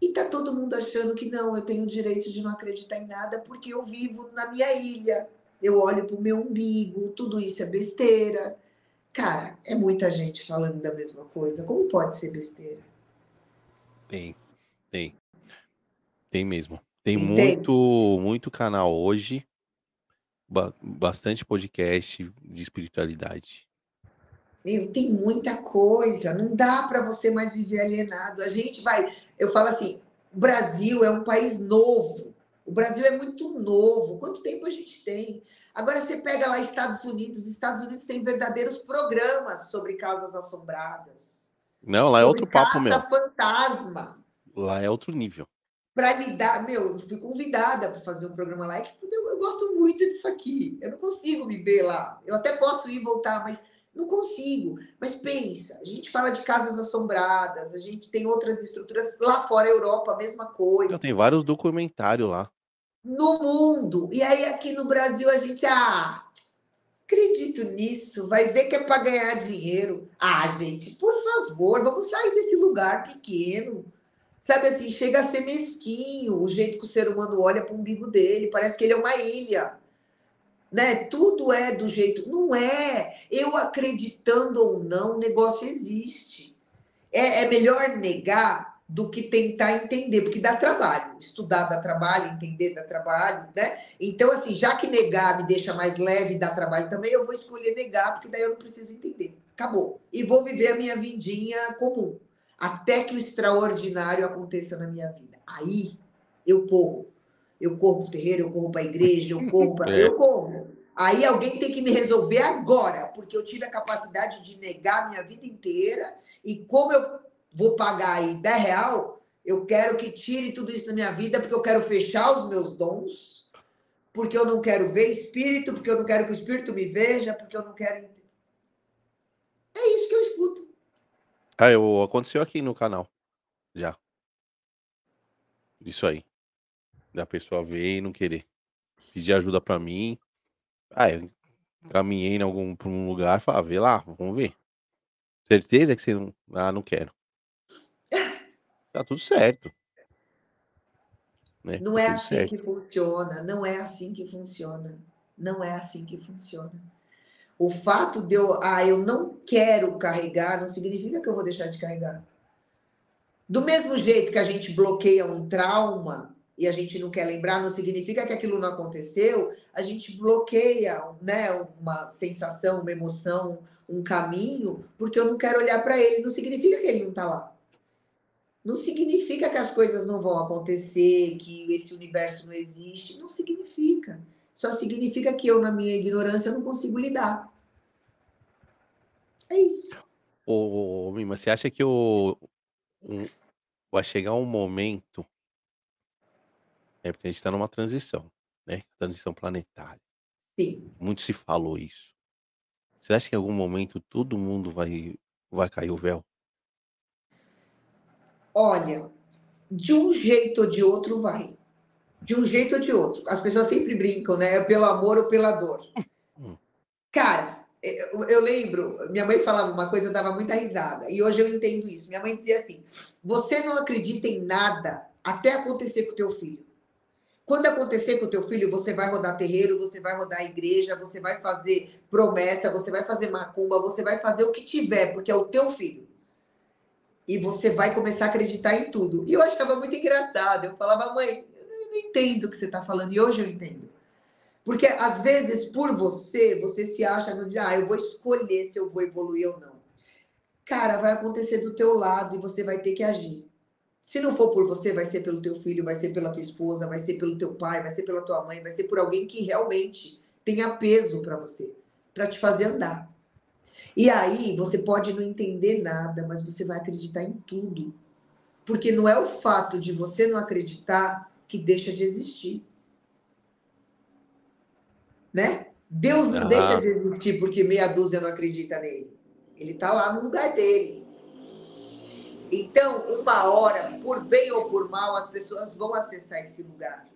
E tá todo mundo achando que não, eu tenho o direito de não acreditar em nada porque eu vivo na minha ilha. Eu olho pro meu umbigo, tudo isso é besteira. Cara, é muita gente falando da mesma coisa. Como pode ser besteira? Tem, tem. Tem mesmo. Tem muito, muito canal hoje, bastante podcast de espiritualidade. Meu, tem muita coisa. Não dá para você mais viver alienado. A gente vai... Eu falo assim, o Brasil é um país novo. O Brasil é muito novo. Quanto tempo a gente tem? Agora você pega lá Estados Unidos. Estados Unidos tem verdadeiros programas sobre casas assombradas. Não, lá é outro papo mesmo. Casa fantasma. Lá é outro nível. Para lidar... Meu, eu fui convidada para fazer um programa lá. É que eu, eu gosto muito disso aqui. Eu não consigo me ver lá. Eu até posso ir e voltar, mas... Não consigo, mas pensa, a gente fala de casas assombradas, a gente tem outras estruturas, lá fora, Europa, a mesma coisa. Tem vários documentários lá. No mundo, e aí aqui no Brasil a gente, ah, acredito nisso, vai ver que é para ganhar dinheiro. Ah, gente, por favor, vamos sair desse lugar pequeno. Sabe assim, chega a ser mesquinho, o jeito que o ser humano olha para o umbigo dele, parece que ele é uma ilha. Né? Tudo é do jeito... Não é. Eu acreditando ou não, o negócio existe. É, é melhor negar do que tentar entender, porque dá trabalho. Estudar dá trabalho, entender dá trabalho, né? Então, assim, já que negar me deixa mais leve e dá trabalho também, eu vou escolher negar, porque daí eu não preciso entender. Acabou. E vou viver a minha vidinha comum, até que o extraordinário aconteça na minha vida. Aí, eu corro. Eu corro para o terreiro, eu corro para a igreja, eu corro para... É. Eu corro. Aí alguém tem que me resolver agora, porque eu tive a capacidade de negar a minha vida inteira e como eu vou pagar aí dez reais, eu quero que tire tudo isso da minha vida, porque eu quero fechar os meus dons, porque eu não quero ver espírito, porque eu não quero que o espírito me veja, porque eu não quero... É isso que eu escuto. Ah, eu... aconteceu aqui no canal, já. Isso aí. Da pessoa ver e não querer pedir ajuda pra mim. Ah, eu caminhei em algum pra um lugar e falei, vê lá, vamos ver. Certeza que você não... Ah, não quero. Tá tudo certo. Né? Não é assim que funciona. Não é assim que funciona. Não é assim que funciona. O fato de eu... Ah, eu não quero carregar não significa que eu vou deixar de carregar. Do mesmo jeito que a gente bloqueia um trauma... e a gente não quer lembrar, não significa que aquilo não aconteceu, a gente bloqueia, né, uma sensação, uma emoção, um caminho, porque eu não quero olhar para ele, não significa que ele não está lá. Não significa que as coisas não vão acontecer, que esse universo não existe, não significa. Só significa que eu, na minha ignorância, não consigo lidar. É isso. Ô, Mima, você acha que eu... um... vai chegar um momento... É porque a gente está numa transição, né? Transição planetária. Sim. Muito se falou isso. Você acha que em algum momento todo mundo vai, vai cair o véu? Olha, de um jeito ou de outro vai. De um jeito ou de outro. As pessoas sempre brincam, né? É pelo amor ou pela dor. Cara, Eu, eu lembro, minha mãe falava uma coisa, eu dava muita risada. E hoje eu entendo isso. Minha mãe dizia assim, você não acredita em nada até acontecer com o teu filho. Quando acontecer com o teu filho, você vai rodar terreiro, você vai rodar igreja, você vai fazer promessa, você vai fazer macumba, você vai fazer o que tiver, porque é o teu filho. E você vai começar a acreditar em tudo. E eu achava muito engraçado. Eu falava, mãe, eu não entendo o que você está falando. E hoje eu entendo. Porque, às vezes, por você, você se acha, ah, eu vou escolher se eu vou evoluir ou não. Cara, vai acontecer do teu lado e você vai ter que agir. Se não for por você, vai ser pelo teu filho, vai ser pela tua esposa, vai ser pelo teu pai, vai ser pela tua mãe, vai ser por alguém que realmente tenha peso para você, para te fazer andar. E aí, você pode não entender nada, mas você vai acreditar em tudo. Porque não é o fato de você não acreditar que deixa de existir. Né? Deus não ah. deixa de existir porque meia dúzia não acredita nele. Ele está lá no lugar dele. Então, uma hora, por bem ou por mal, as pessoas vão acessar esse lugar.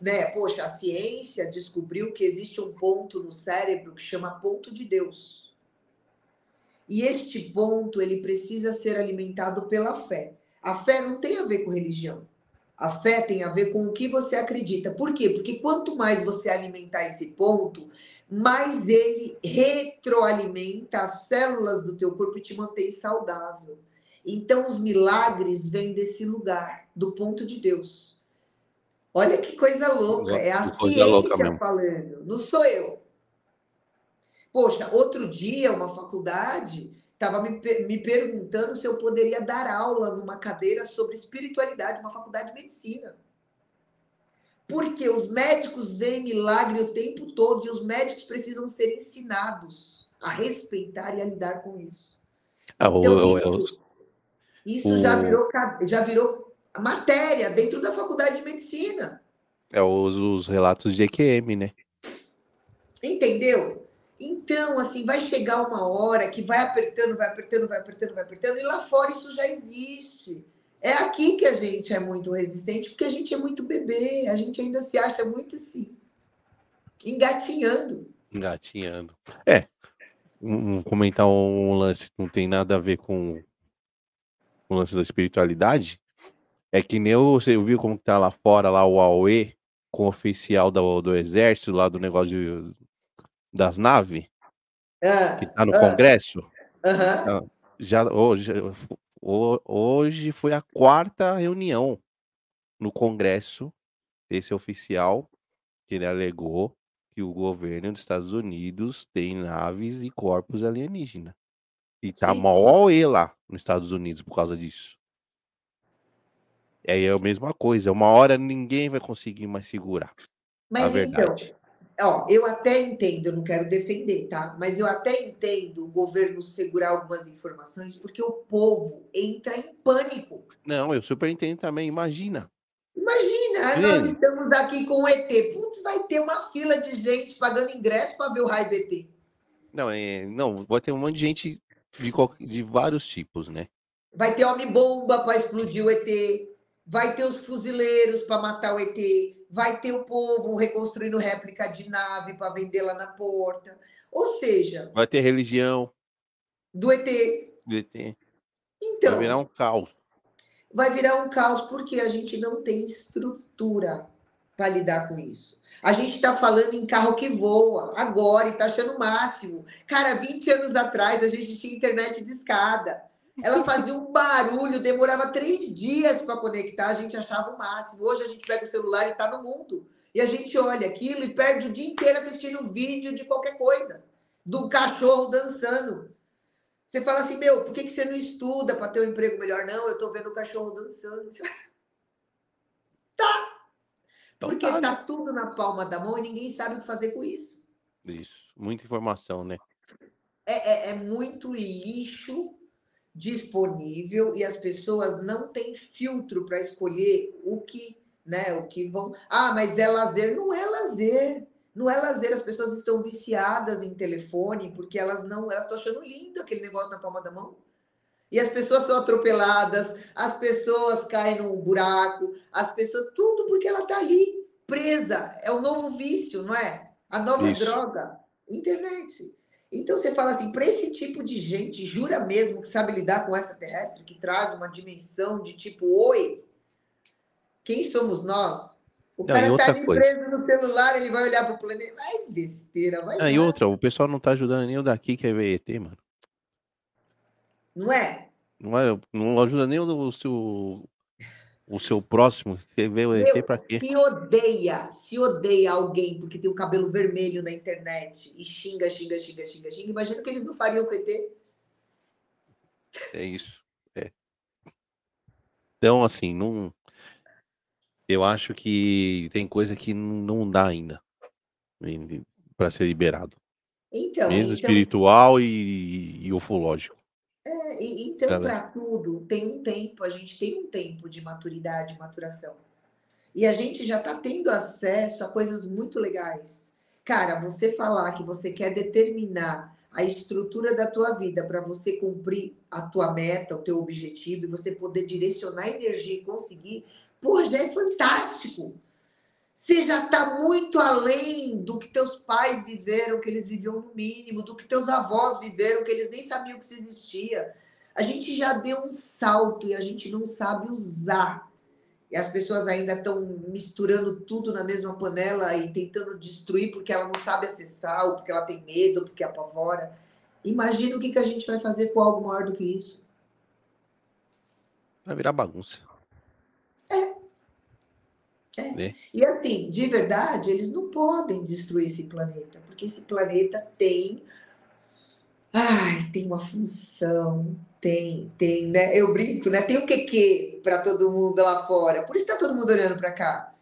Né? Poxa, a ciência descobriu que existe um ponto no cérebro que chama ponto de Deus. E este ponto, ele precisa ser alimentado pela fé. A fé não tem a ver com religião. A fé tem a ver com o que você acredita. Por quê? Porque quanto mais você alimentar esse ponto, mais ele retroalimenta as células do teu corpo e te mantém saudável. Então, os milagres vêm desse lugar, do ponto de Deus. Olha que coisa louca. É a ciência falando. Não sou eu. Poxa, outro dia, uma faculdade... Estava me, me perguntando se eu poderia dar aula numa cadeira sobre espiritualidade, uma faculdade de medicina. Porque os médicos veem milagre o tempo todo e os médicos precisam ser ensinados a respeitar e a lidar com isso. Ah, então, eu, isso eu, isso eu, já, virou, já virou matéria dentro da faculdade de medicina. É os, os relatos de E Q M, né? Entendeu? Então, assim, vai chegar uma hora que vai apertando, vai apertando, vai apertando, vai apertando, e lá fora isso já existe. É aqui que a gente é muito resistente, porque a gente é muito bebê, a gente ainda se acha muito, assim, engatinhando. Engatinhando. É, um, comentar um lance que não tem nada a ver com o lance da espiritualidade, é que nem eu, você viu como que tá lá fora, lá o Aue, com o oficial do, do exército, lá do negócio de... das naves, ah, que tá no ah, Congresso, uh-huh. já, hoje, hoje foi a quarta reunião no Congresso, esse oficial, que ele alegou que o governo dos Estados Unidos tem naves e corpos alienígenas. E tá mó auê lá nos Estados Unidos por causa disso. E aí é a mesma coisa, uma hora ninguém vai conseguir mais segurar. Mas a verdade. Então... Ó, eu até entendo, eu não quero defender, tá? Mas eu até entendo o governo segurar algumas informações porque o povo entra em pânico. Não, eu super entendo também, imagina. Imagina, Sim. nós estamos aqui com o E T. Putz, vai ter uma fila de gente pagando ingresso para ver o raio do E T. Não, é, não, vai ter um monte de gente de, de vários tipos, né? Vai ter homem-bomba para explodir o E T, vai ter os fuzileiros para matar o E T... Vai ter o povo reconstruindo réplica de nave para vender lá na porta. Ou seja... Vai ter religião. Do E T. Do E T. Então... Vai virar um caos. Vai virar um caos porque a gente não tem estrutura para lidar com isso. A gente está falando em carro que voa agora e está achando o máximo. Cara, vinte anos atrás a gente tinha internet de escada. Ela fazia um barulho, demorava três dias para conectar, a gente achava o máximo. Hoje a gente pega o celular e está no mundo. E a gente olha aquilo e perde o dia inteiro assistindo vídeo de qualquer coisa. Do cachorro dançando. Você fala assim, meu, por que você não estuda para ter um emprego melhor? Não, eu estou vendo o cachorro dançando. Tá! Porque está tudo na palma da mão e ninguém sabe o que fazer com isso. Isso, muita informação, né? É, é, é muito lixo disponível e as pessoas não têm filtro para escolher o que, né, o que vão... Ah, mas é lazer. Não é lazer. Não é lazer. As pessoas estão viciadas em telefone porque elas não... Elas estão achando lindo aquele negócio na palma da mão. E as pessoas são atropeladas, as pessoas caem num buraco, as pessoas... Tudo porque ela está ali, presa. É o novo vício, não é? A nova Isso. droga. Internet. Então você fala assim, para esse tipo de gente, jura mesmo que sabe lidar com extraterrestre, que traz uma dimensão de tipo, oi, quem somos nós? O não, cara tá ali coisa. preso no celular, ele vai olhar pro planeta, vai besteira, vai... Ah, e outra, o pessoal não tá ajudando nem o daqui que é V E T, mano. Não é? Não, é, não ajuda nem o seu... O seu próximo, você vê o E T pra quê? Se odeia, se odeia alguém porque tem o cabelo vermelho na internet e xinga, xinga, xinga, xinga, xinga. Imagina que eles não fariam com o E T. É isso. É. Então, assim, não... eu acho que tem coisa que não dá ainda pra ser liberado. Então, mesmo então... espiritual e, e ufológico. É, e, então, tá para tudo, tem um tempo, a gente tem um tempo de maturidade, maturação. E a gente já está tendo acesso a coisas muito legais. Cara, você falar que você quer determinar a estrutura da tua vida para você cumprir a tua meta, o teu objetivo, e você poder direcionar a energia e conseguir, pô, já é fantástico. Você já está muito além do que teus pais viveram, que eles viviam no mínimo, do que teus avós viveram, que eles nem sabiam que isso existia. A gente já deu um salto e a gente não sabe usar. E as pessoas ainda estão misturando tudo na mesma panela e tentando destruir porque ela não sabe acessar, ou porque ela tem medo, ou porque apavora. Imagina o que, que a gente vai fazer com algo maior do que isso. Vai virar bagunça. É. É. E assim, de verdade, eles não podem destruir esse planeta, porque esse planeta tem, ai, tem uma função, tem, tem, né? Eu brinco, né? Tem o quê para todo mundo lá fora. Por isso está todo mundo olhando para cá.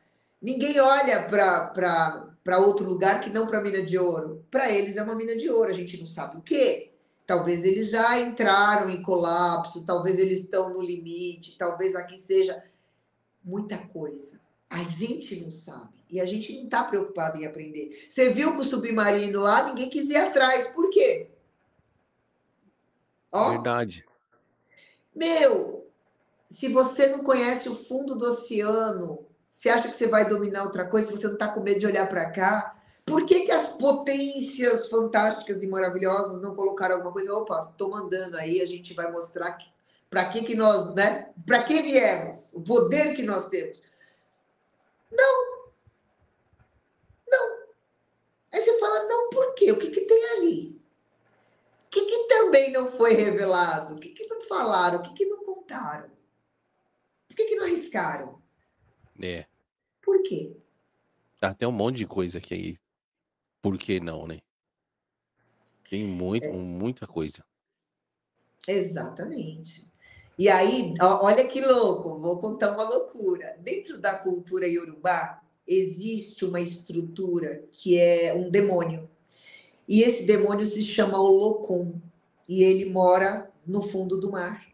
Ninguém olha para outro lugar que não para a mina de ouro. Para eles é uma mina de ouro, a gente não sabe o quê. Talvez eles já entraram em colapso, talvez eles estão no limite, talvez aqui seja muita coisa. A gente não sabe. E a gente não está preocupado em aprender. Você viu que o submarino lá, ninguém quis ir atrás. Por quê? Ó. Verdade. Meu, se você não conhece o fundo do oceano, você acha que você vai dominar outra coisa se você não está com medo de olhar para cá? Por que que as potências fantásticas e maravilhosas não colocaram alguma coisa? Opa, estou mandando aí, a gente vai mostrar para que que nós, né? Para que viemos? O poder que nós temos. Não, não. Aí você fala, não, por quê? O que que tem ali? O que que também não foi revelado? O que que não falaram? O que que não contaram? Por que que não arriscaram? É. Por quê? Ah, tem um monte de coisa que aí. Por que não, né? Tem muito, é. muita coisa. Exatamente. E aí, olha que louco, vou contar uma loucura. Dentro da cultura Yorubá, existe uma estrutura que é um demônio. E esse demônio se chama Olokun. E ele mora no fundo do mar.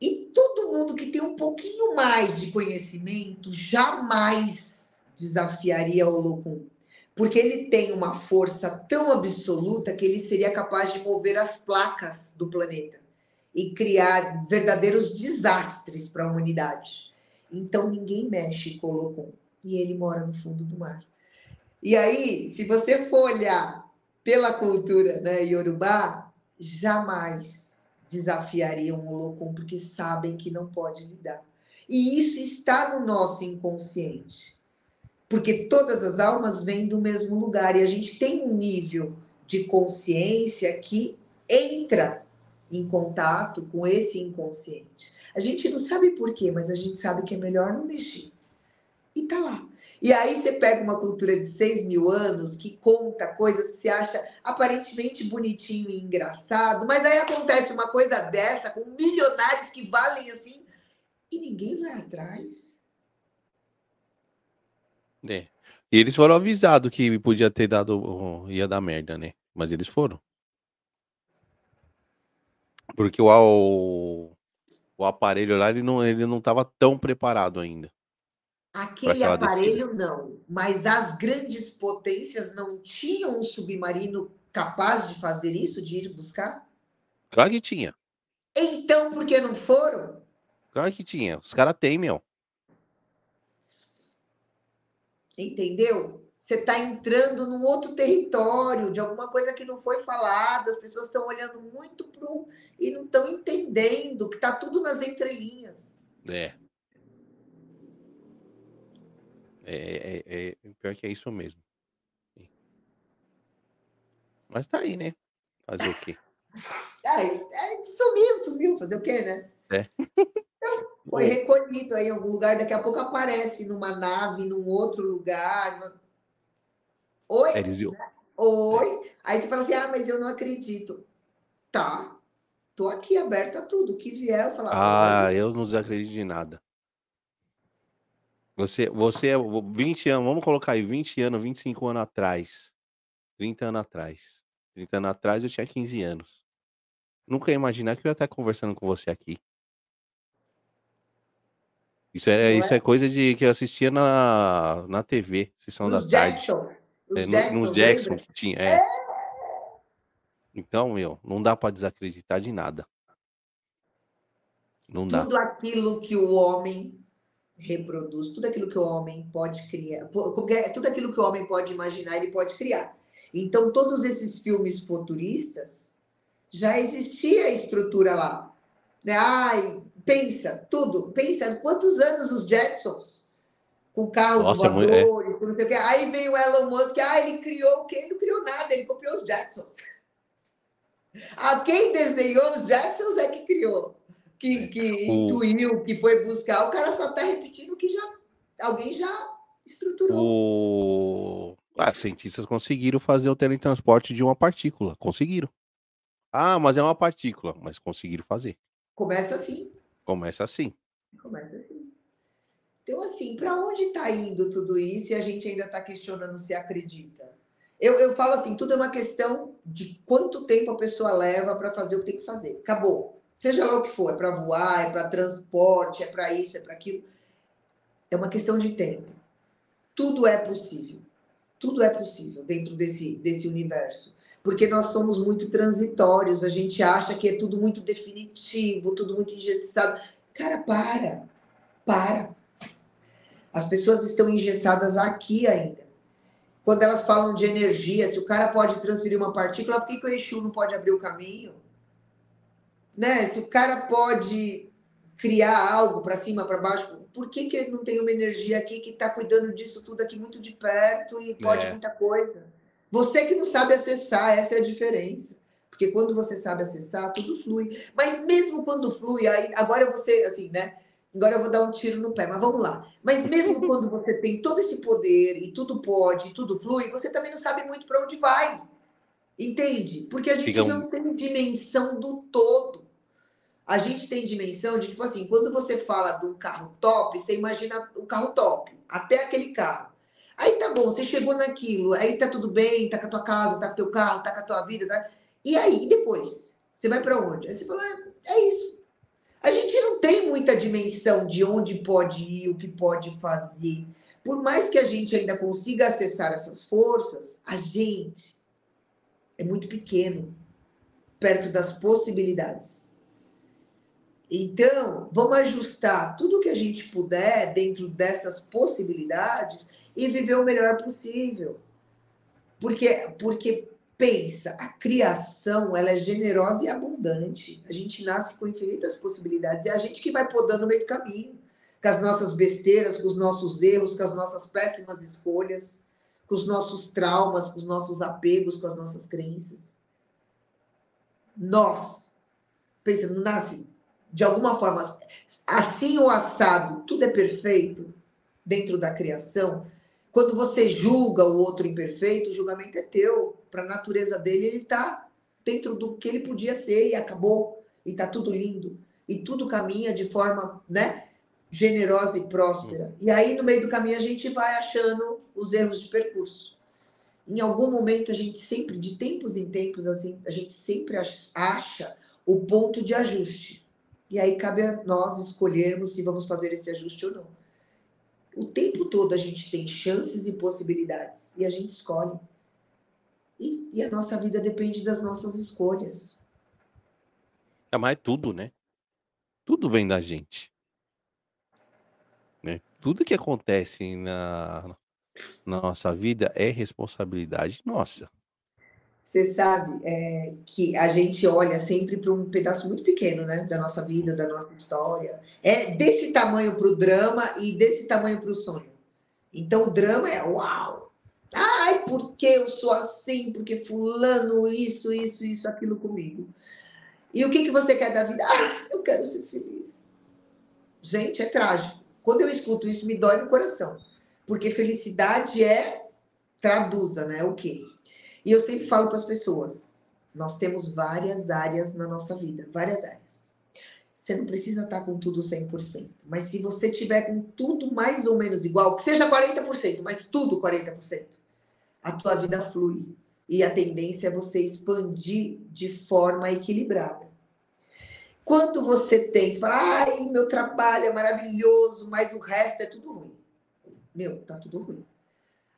E todo mundo que tem um pouquinho mais de conhecimento jamais desafiaria Olokun. Porque ele tem uma força tão absoluta que ele seria capaz de mover as placas do planeta e criar verdadeiros desastres para a humanidade. Então, ninguém mexe com o Olokun. E ele mora no fundo do mar. E aí, se você for olhar pela cultura, né, Yorubá, jamais desafiariam o Olokun, porque sabem que não pode lidar. E isso está no nosso inconsciente. Porque todas as almas vêm do mesmo lugar. E a gente tem um nível de consciência que entra em contato com esse inconsciente. A gente não sabe por quê, mas a gente sabe que é melhor não mexer. E tá lá. E aí você pega uma cultura de seis mil anos que conta coisas que você acha aparentemente bonitinho e engraçado, mas aí acontece uma coisa dessa com milionários que valem assim e ninguém vai atrás. É. E eles foram avisados que podia ter dado, ia dar merda, né? Mas eles foram. Porque o, o, o aparelho lá, ele não, ele não estava tão preparado ainda. Aquele aparelho descida. não, mas as grandes potências não tinham um submarino capaz de fazer isso, de ir buscar? Claro que tinha. Então, por que não foram? Claro que tinha, os caras têm, meu. Entendeu? você está entrando num outro território, de alguma coisa que não foi falada, as pessoas estão olhando muito para o... e não estão entendendo, que está tudo nas entrelinhas. É. É, é, é. Pior que é isso mesmo. Mas tá aí, né? Fazer o quê? Ai, é, sumiu, sumiu. Fazer o quê, né? É. Então, foi recolhido aí em algum lugar, daqui a pouco aparece numa nave, num outro lugar. Numa... Oi? É, eles... né? Oi? É. Aí você fala assim, ah, mas eu não acredito. Tá, tô aqui aberta a tudo. O que vier, eu falo... Ah, eu não desacredito de nada. Você, você é vinte anos, vamos colocar aí, vinte anos, vinte e cinco anos atrás. trinta anos atrás. trinta anos atrás eu tinha quinze anos. Nunca ia imaginar que eu ia estar conversando com você aqui. Isso é, isso é coisa de, que eu assistia na, na T V, Sessão da Tarde. É, no, no Jackson que tinha. É. Então, meu, não dá para desacreditar de nada. Não dá. Tudo aquilo que o homem reproduz, tudo aquilo que o homem pode criar, tudo aquilo que o homem pode imaginar, ele pode criar. Então, todos esses filmes futuristas, já existia a estrutura lá. Ai, pensa, tudo. Pensa, quantos anos os Jetsons, com carros Nossa, voadores, é. não sei o quê. Aí veio o Elon Musk, ah, ele criou o quê? Ele não criou nada, ele copiou os Jetsons. Ah, quem desenhou os Jetsons é que criou, que, que o... intuiu, que foi buscar. O cara só está repetindo o que já, alguém já estruturou. O... Ah, cientistas conseguiram fazer o teletransporte de uma partícula, conseguiram. Ah, mas é uma partícula, mas conseguiram fazer. Começa assim. Começa assim. Começa assim. Então, assim, para onde está indo tudo isso e a gente ainda está questionando se acredita? Eu, eu falo assim, tudo é uma questão de quanto tempo a pessoa leva para fazer o que tem que fazer. Acabou. Seja lá o que for, é para voar, é para transporte, é para isso, é para aquilo. É uma questão de tempo. Tudo é possível. Tudo é possível dentro desse, desse universo. Porque nós somos muito transitórios, a gente acha que é tudo muito definitivo, tudo muito engessado. Cara, para, para. As pessoas estão engessadas aqui ainda. Quando elas falam de energia, se o cara pode transferir uma partícula, por que, que o Exu não pode abrir o caminho? Né? Se o cara pode criar algo para cima, para baixo, por que, que ele não tem uma energia aqui que está cuidando disso tudo aqui muito de perto e pode é. muita coisa? Você que não sabe acessar, essa é a diferença. Porque quando você sabe acessar, tudo flui. Mas mesmo quando flui, aí, agora eu vou ser assim, né? Agora eu vou dar um tiro no pé, mas vamos lá. Mas mesmo quando você tem todo esse poder, e tudo pode, e tudo flui, você também não sabe muito para onde vai. Entende? Porque a gente Fica um... não tem dimensão do todo. A gente tem dimensão de, tipo assim, quando você fala de um carro top, você imagina o carro top, até aquele carro. Aí tá bom, você chegou naquilo, aí tá tudo bem, tá com a tua casa, tá com o teu carro, tá com a tua vida, tá... E aí, depois? Você vai pra onde? Aí você fala, ah, é isso. A gente não tem muita dimensão de onde pode ir, o que pode fazer. Por mais que a gente ainda consiga acessar essas forças, a gente é muito pequeno, perto das possibilidades. Então, vamos ajustar tudo que a gente puder dentro dessas possibilidades... E viver o melhor possível. Porque, porque, pensa, a criação ela é generosa e abundante. A gente nasce com infinitas possibilidades. É a gente que vai podando no meio do caminho. Com as nossas besteiras, com os nossos erros, com as nossas péssimas escolhas, com os nossos traumas, com os nossos apegos, com as nossas crenças. Nós, pensa, não nasce de alguma forma assim ou assado, tudo é perfeito dentro da criação. Quando você julga o outro imperfeito, o julgamento é teu. Para a natureza dele, ele está dentro do que ele podia ser e acabou. E está tudo lindo. E tudo caminha de forma, né, generosa e próspera. Sim. E aí, no meio do caminho, a gente vai achando os erros de percurso. Em algum momento, a gente sempre, de tempos em tempos, assim, a gente sempre acha o ponto de ajuste. E aí cabe a nós escolhermos se vamos fazer esse ajuste ou não. O tempo todo a gente tem chances e possibilidades. E a gente escolhe. E, e a nossa vida depende das nossas escolhas. É, mas é tudo, né? Tudo vem da gente. Né? Tudo que acontece na, Nossa vida é responsabilidade nossa. Você sabe é, que a gente olha sempre para um pedaço muito pequeno, né? Da nossa vida, da nossa história. É desse tamanho para o drama e desse tamanho para o sonho. Então o drama é uau! Ai, porque eu sou assim? Porque fulano, isso, isso, isso, aquilo comigo. E o que, que você quer da vida? Ah, eu quero ser feliz. Gente, é trágico. Quando eu escuto isso, me dói no coração. Porque felicidade é... Traduza, né? O quê? E eu sempre falo para as pessoas, nós temos várias áreas na nossa vida, várias áreas. Você não precisa estar com tudo cem por cento, mas se você tiver com tudo mais ou menos igual, que seja quarenta por cento, mas tudo quarenta por cento, a tua vida flui. E a tendência é você expandir de forma equilibrada. Quando você tem, você fala, ai, meu trabalho é maravilhoso, mas o resto é tudo ruim. Meu, tá tudo ruim.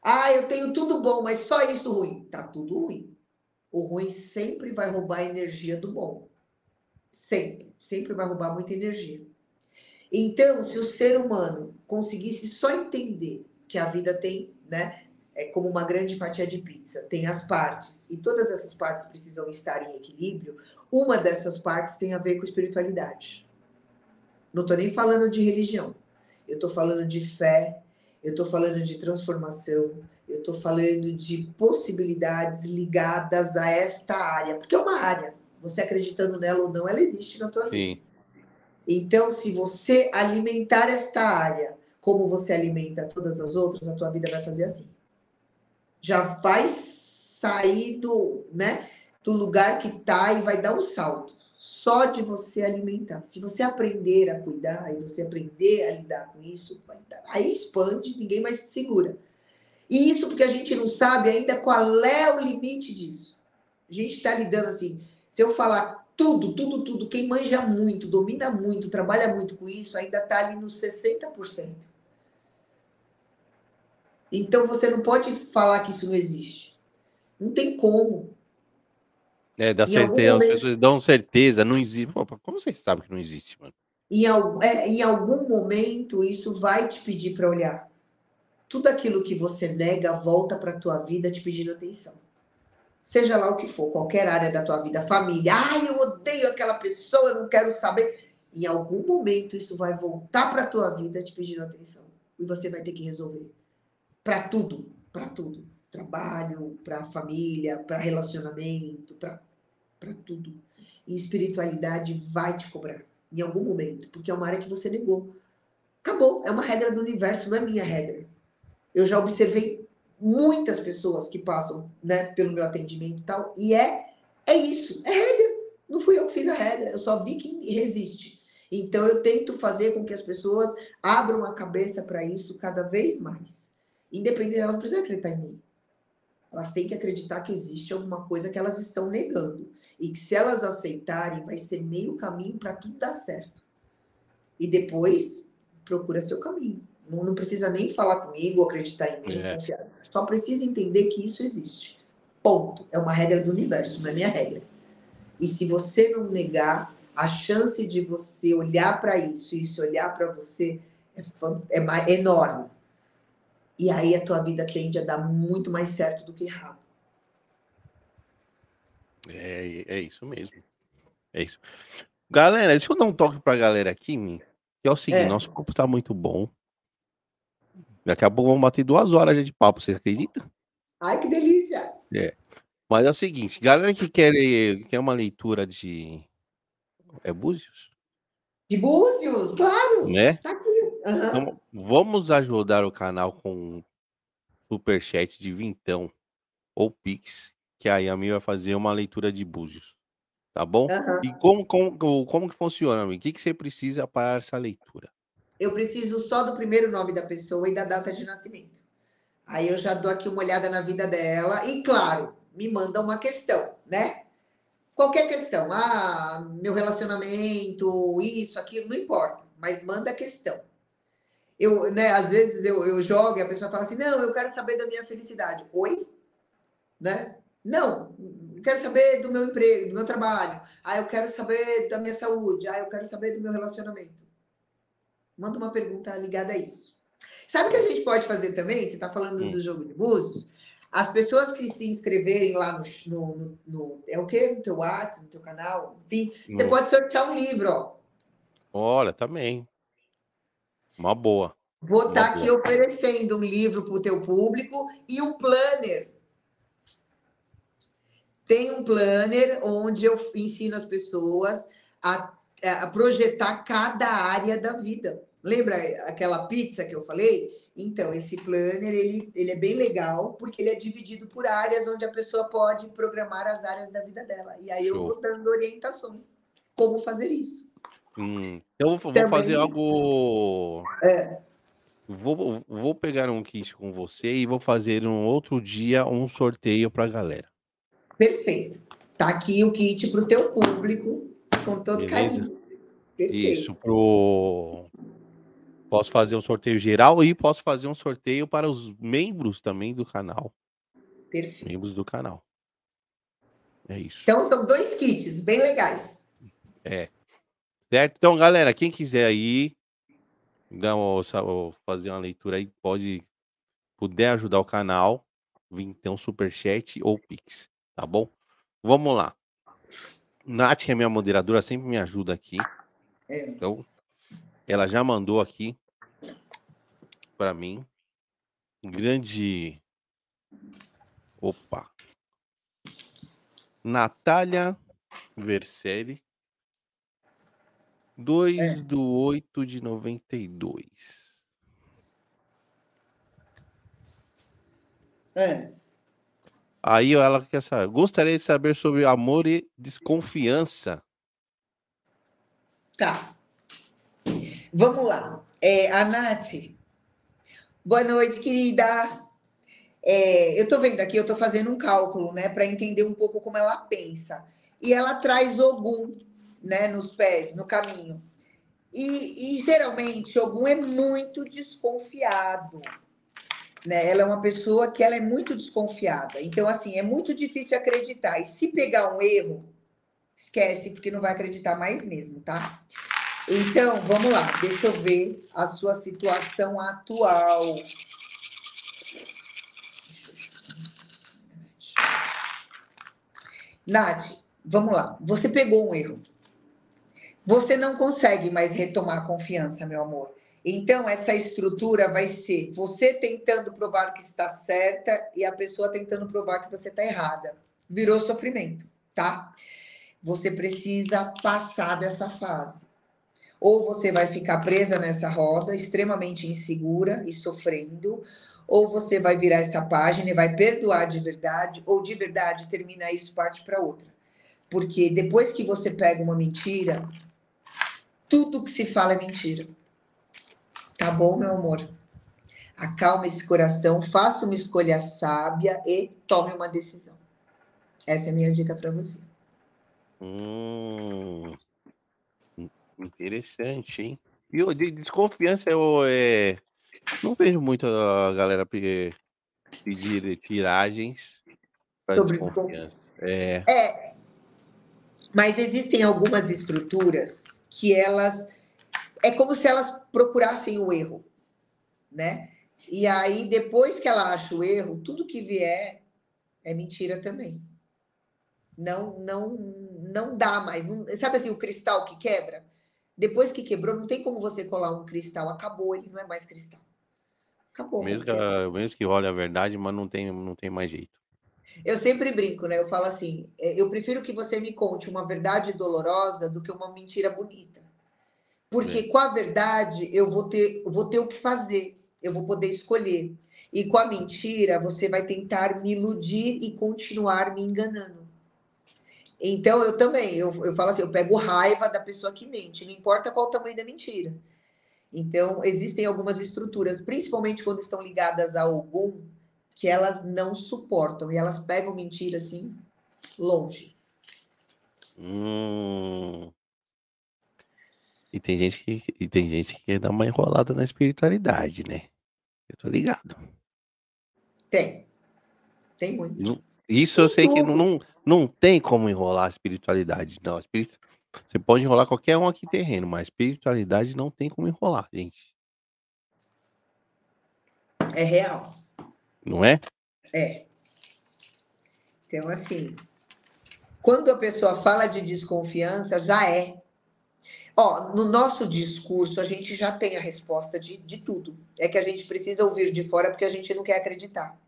Ah, eu tenho tudo bom, mas só isso ruim. Tá tudo ruim. O ruim sempre vai roubar a energia do bom. Sempre. Sempre vai roubar muita energia. Então, se o ser humano conseguisse só entender que a vida tem, né, é como uma grande fatia de pizza, tem as partes, e todas essas partes precisam estar em equilíbrio, uma dessas partes tem a ver com espiritualidade. Não tô nem falando de religião. Eu tô falando de fé, eu estou falando de transformação, eu estou falando de possibilidades ligadas a esta área. Porque é uma área, você acreditando nela ou não, ela existe na tua vida. Sim. Então, se você alimentar esta área, como você alimenta todas as outras, a tua vida vai fazer assim. Já vai sair do, né, do lugar que está e vai dar um salto. Só de você alimentar. Se você aprender a cuidar e você aprender a lidar com isso, aí expande, ninguém mais se segura. E isso porque a gente não sabe ainda qual é o limite disso. A gente está lidando assim, se eu falar tudo, tudo, tudo, quem manja muito, domina muito, trabalha muito com isso, ainda está ali nos sessenta por cento. Então você não pode falar que isso não existe. Não tem como. É, dá certeza, momento... as pessoas dão certeza, não existe. Como você sabe que não existe, mano? Em, é, em algum momento, isso vai te pedir para olhar. Tudo aquilo que você nega volta para a tua vida te pedindo atenção. Seja lá o que for, qualquer área da tua vida, família. Ai, eu odeio aquela pessoa, eu não quero saber. Em algum momento, isso vai voltar para a tua vida te pedindo atenção. E você vai ter que resolver. Para tudo, para tudo. Trabalho, para família, para relacionamento, para... para tudo. E espiritualidade vai te cobrar, em algum momento, porque é uma área que você negou. Acabou, é uma regra do universo, não é minha regra. Eu já observei muitas pessoas que passam, né, pelo meu atendimento e tal, e é, é isso, é regra. Não fui eu que fiz a regra, eu só vi quem resiste. Então eu tento fazer com que as pessoas abram a cabeça para isso cada vez mais. Independente, elas precisam acreditar em mim. Elas têm que acreditar que existe alguma coisa que elas estão negando. E que se elas aceitarem, vai ser meio caminho para tudo dar certo. E depois, procura seu caminho. Não, não precisa nem falar comigo, acreditar em mim, é. Confiar. Só precisa entender que isso existe. Ponto. É uma regra do universo, não é minha regra. E se você não negar, a chance de você olhar para isso e isso olhar para você é, é enorme. E aí a tua vida tende a dar muito mais certo do que errado. É, é isso mesmo. É isso. Galera, deixa eu dar um toque pra galera aqui, minha, que é o seguinte, é. Nosso papo tá muito bom. Daqui a pouco vamos bater duas horas já de papo, você acredita? Ai, que delícia! É. Mas é o seguinte, galera que quer, quer uma leitura de... É Búzios? De Búzios, claro! Né? Tá aqui. Uhum. Então, vamos ajudar o canal com superchat de vintão ou Pix, que aí a Yami vai fazer uma leitura de Búzios, tá bom? Uhum. E como, como, como que funciona, amigo? O que, que você precisa para essa leitura? Eu preciso só do primeiro nome da pessoa e da data de nascimento. Aí eu já dou aqui uma olhada na vida dela e, claro, me manda uma questão, né? Qualquer questão, ah, meu relacionamento, isso, aquilo, não importa, mas manda a questão. Eu, né, às vezes eu, eu jogo e a pessoa fala assim, não, eu quero saber da minha felicidade. Oi? Né? Não, eu quero saber do meu emprego, do meu trabalho. Ah, eu quero saber da minha saúde. Ah, eu quero saber do meu relacionamento. Manda uma pergunta ligada a isso. Sabe o que a gente pode fazer também? Você está falando hum. do jogo de búzios. As pessoas que se inscreverem lá no... no, no, no é o quê? No teu WhatsApp, no teu canal? Enfim, no... você pode sortear um livro, ó. Olha, também. Uma boa. Vou estar aqui oferecendo um livro para o teu público e um planner. Tem um planner onde eu ensino as pessoas a, a projetar cada área da vida. Lembra aquela pizza que eu falei? Então, esse planner, ele, ele é bem legal, porque ele é dividido por áreas onde a pessoa pode programar as áreas da vida dela. E aí Show. eu vou dando orientação como fazer isso. Hum, então, eu vou Também... fazer algo... É. Vou, vou pegar um kit com você e vou fazer um outro dia um sorteio para a galera. Perfeito. Tá aqui o kit para o teu público, com todo Beleza. carinho. Perfeito. Isso, pro... Posso fazer um sorteio geral e posso fazer um sorteio para os membros também do canal. Perfeito. Membros do canal. É isso. Então, são dois kits bem legais. É. Certo? Então, galera, quem quiser aí dar uma, fazer uma leitura aí, pode, puder ajudar o canal, vir então superchat ou pix, tá bom? Vamos lá. Nath, que é minha moderadora, sempre me ajuda aqui. É. Então... ela já mandou aqui para mim. Um grande... Opa. Natália Verselli. dois do oito de noventa e dois. É. Aí ela quer saber. Gostaria de saber sobre amor e desconfiança. Tá. Vamos lá, é, a Nath, boa noite, querida. É, eu estou vendo aqui, eu estou fazendo um cálculo, né, para entender um pouco como ela pensa. E ela traz Ogum, né, nos pés, no caminho. E, e geralmente, Ogum é muito desconfiado, né? Ela é uma pessoa que ela é muito desconfiada. Então, assim, é muito difícil acreditar. E se pegar um erro, esquece, porque não vai acreditar mais mesmo, tá? Então, vamos lá. Deixa eu ver a sua situação atual. Nath, vamos lá. Você pegou um erro. Você não consegue mais retomar a confiança, meu amor. Então, essa estrutura vai ser você tentando provar que está certa e a pessoa tentando provar que você está errada. Virou sofrimento, tá? Você precisa passar dessa fase. Ou você vai ficar presa nessa roda, extremamente insegura e sofrendo, ou você vai virar essa página e vai perdoar de verdade, ou de verdade termina isso, parte para outra. Porque depois que você pega uma mentira, tudo que se fala é mentira. Tá bom, meu amor? Acalma esse coração, faça uma escolha sábia e tome uma decisão. Essa é a minha dica para você. Hum... Interessante, hein? E o de desconfiança, eu é... não vejo muito a galera pedir tiragens para desconfiança. É... é, mas existem algumas estruturas que elas... é como se elas procurassem o erro, né? E aí, depois que ela acha o erro, tudo que vier é mentira também. Não, não, não dá mais. Não... Sabe assim, o cristal que quebra? Depois que quebrou, não tem como você colar um cristal. Acabou, ele não é mais cristal. Acabou. Mesmo que, mesmo que olhe a verdade, mas não tem, não tem mais jeito. Eu sempre brinco, né? Eu falo assim, eu prefiro que você me conte uma verdade dolorosa do que uma mentira bonita. Porque é. com a verdade, eu vou ter, vou ter o que fazer. Eu vou poder escolher. E com a mentira, você vai tentar me iludir e continuar me enganando. Então, eu também, eu, eu falo assim, eu pego raiva da pessoa que mente, não importa qual o tamanho da mentira. Então, existem algumas estruturas, principalmente quando estão ligadas a Ogum, que elas não suportam, e elas pegam mentira, assim, longe. Hum. E tem gente que, e tem gente que quer dar uma enrolada na espiritualidade, né? Eu tô ligado. Tem. Tem muito. Não, isso tem eu sei tudo. que não... não... Não tem como enrolar a espiritualidade, não. Você pode enrolar qualquer um aqui terreno, mas espiritualidade não tem como enrolar, gente. é real. Não é? É. Então, assim, quando a pessoa fala de desconfiança, já é. Ó, no nosso discurso, a gente já tem a resposta de, de tudo. É que a gente precisa ouvir de fora porque a gente não quer acreditar.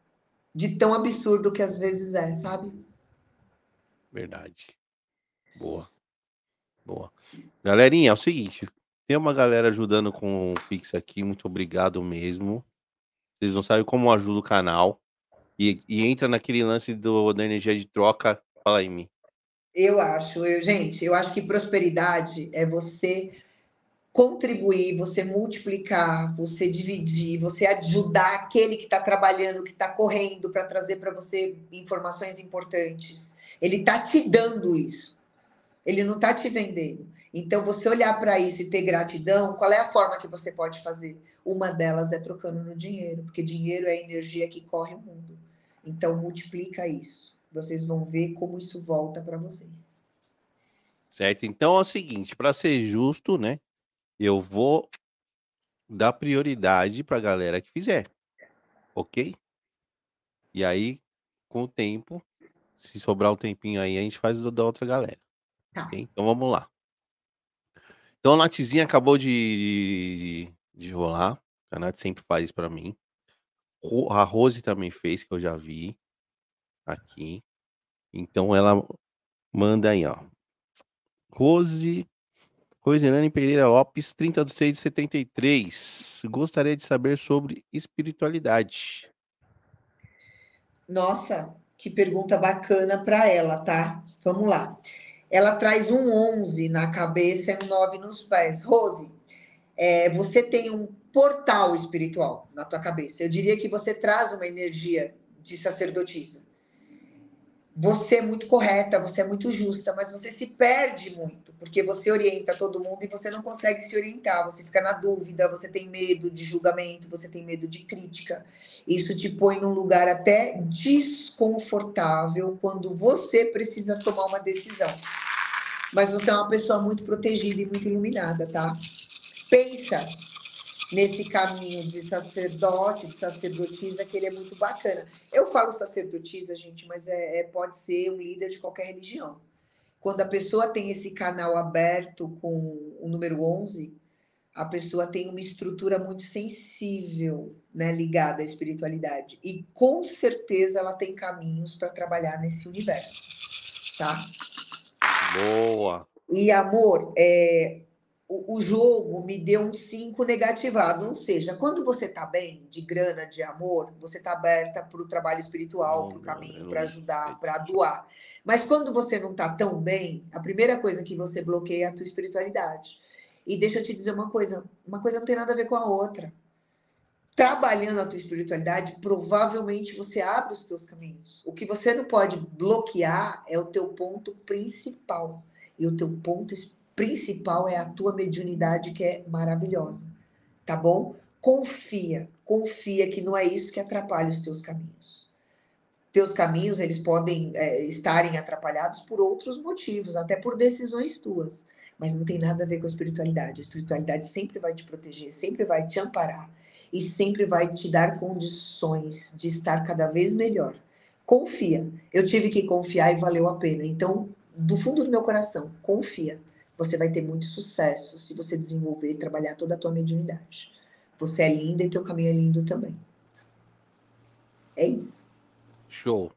De tão absurdo que às vezes é, sabe? Verdade. Boa. Boa. Galerinha, é o seguinte. Tem uma galera ajudando com o Pix aqui. Muito obrigado mesmo. Vocês não sabem como ajuda o canal. E, e entra naquele lance do, da energia de troca. Fala aí, mim. Eu acho, eu, gente, eu acho que prosperidade é você contribuir, você multiplicar, você dividir, você ajudar aquele que está trabalhando, que está correndo para trazer para você informações importantes. Ele está te dando isso. Ele não está te vendendo. Então, você olhar para isso e ter gratidão, qual é a forma que você pode fazer? Uma delas é trocando no dinheiro, porque dinheiro é a energia que corre o mundo. Então, multiplica isso. Vocês vão ver como isso volta para vocês. Certo? Então é o seguinte, para ser justo, né? Eu vou dar prioridade para a galera que fizer. Ok? E aí, com o tempo, se sobrar um tempinho aí, a gente faz o da outra galera. Tá. Okay? Então vamos lá. Então a Natizinha acabou de, de, de rolar. A Nath sempre faz isso para mim. A Rose também fez, que eu já vi. Aqui, então ela manda aí, ó, Rose, Rosilane Pereira Lopes, trinta de seis de setenta e três, gostaria de saber sobre espiritualidade. Nossa, que pergunta bacana para ela, tá? Vamos lá. Ela traz um onze na cabeça e um nove nos pés. Rose, é, você tem um portal espiritual na tua cabeça, eu diria que você traz uma energia de sacerdotisa. Você é muito correta, você é muito justa, mas você se perde muito, porque você orienta todo mundo e você não consegue se orientar, você fica na dúvida, você tem medo de julgamento, você tem medo de crítica. Isso te põe num lugar até desconfortável quando você precisa tomar uma decisão. Mas você é uma pessoa muito protegida e muito iluminada, tá? Pensa nesse caminho de sacerdote, de sacerdotisa, que ele é muito bacana. Eu falo sacerdotisa, gente, mas é, é, pode ser um líder de qualquer religião. Quando a pessoa tem esse canal aberto com o número onze, a pessoa tem uma estrutura muito sensível, né, ligada à espiritualidade. E, com certeza, ela tem caminhos para trabalhar nesse universo, tá? Boa! E, amor, é... o jogo me deu um cinco negativado, ou seja, quando você tá bem, de grana, de amor, você tá aberta para o trabalho espiritual, para o caminho, para ajudar, para doar. Mas quando você não tá tão bem, a primeira coisa que você bloqueia é a tua espiritualidade. E deixa eu te dizer uma coisa, uma coisa não tem nada a ver com a outra. Trabalhando a tua espiritualidade, provavelmente você abre os teus caminhos. O que você não pode bloquear é o teu ponto principal. E o teu ponto espiritual principal é a tua mediunidade, que é maravilhosa, tá bom? Confia, confia que não é isso que atrapalha os teus caminhos. Teus caminhos, eles podem é, estarem atrapalhados por outros motivos, até por decisões tuas, mas não tem nada a ver com a espiritualidade. A espiritualidade sempre vai te proteger, sempre vai te amparar e sempre vai te dar condições de estar cada vez melhor. Confia. Eu tive que confiar e valeu a pena. Então, do fundo do meu coração, confia. Você vai ter muito sucesso se você desenvolver e trabalhar toda a tua mediunidade. Você é linda e teu caminho é lindo também. É isso. Show.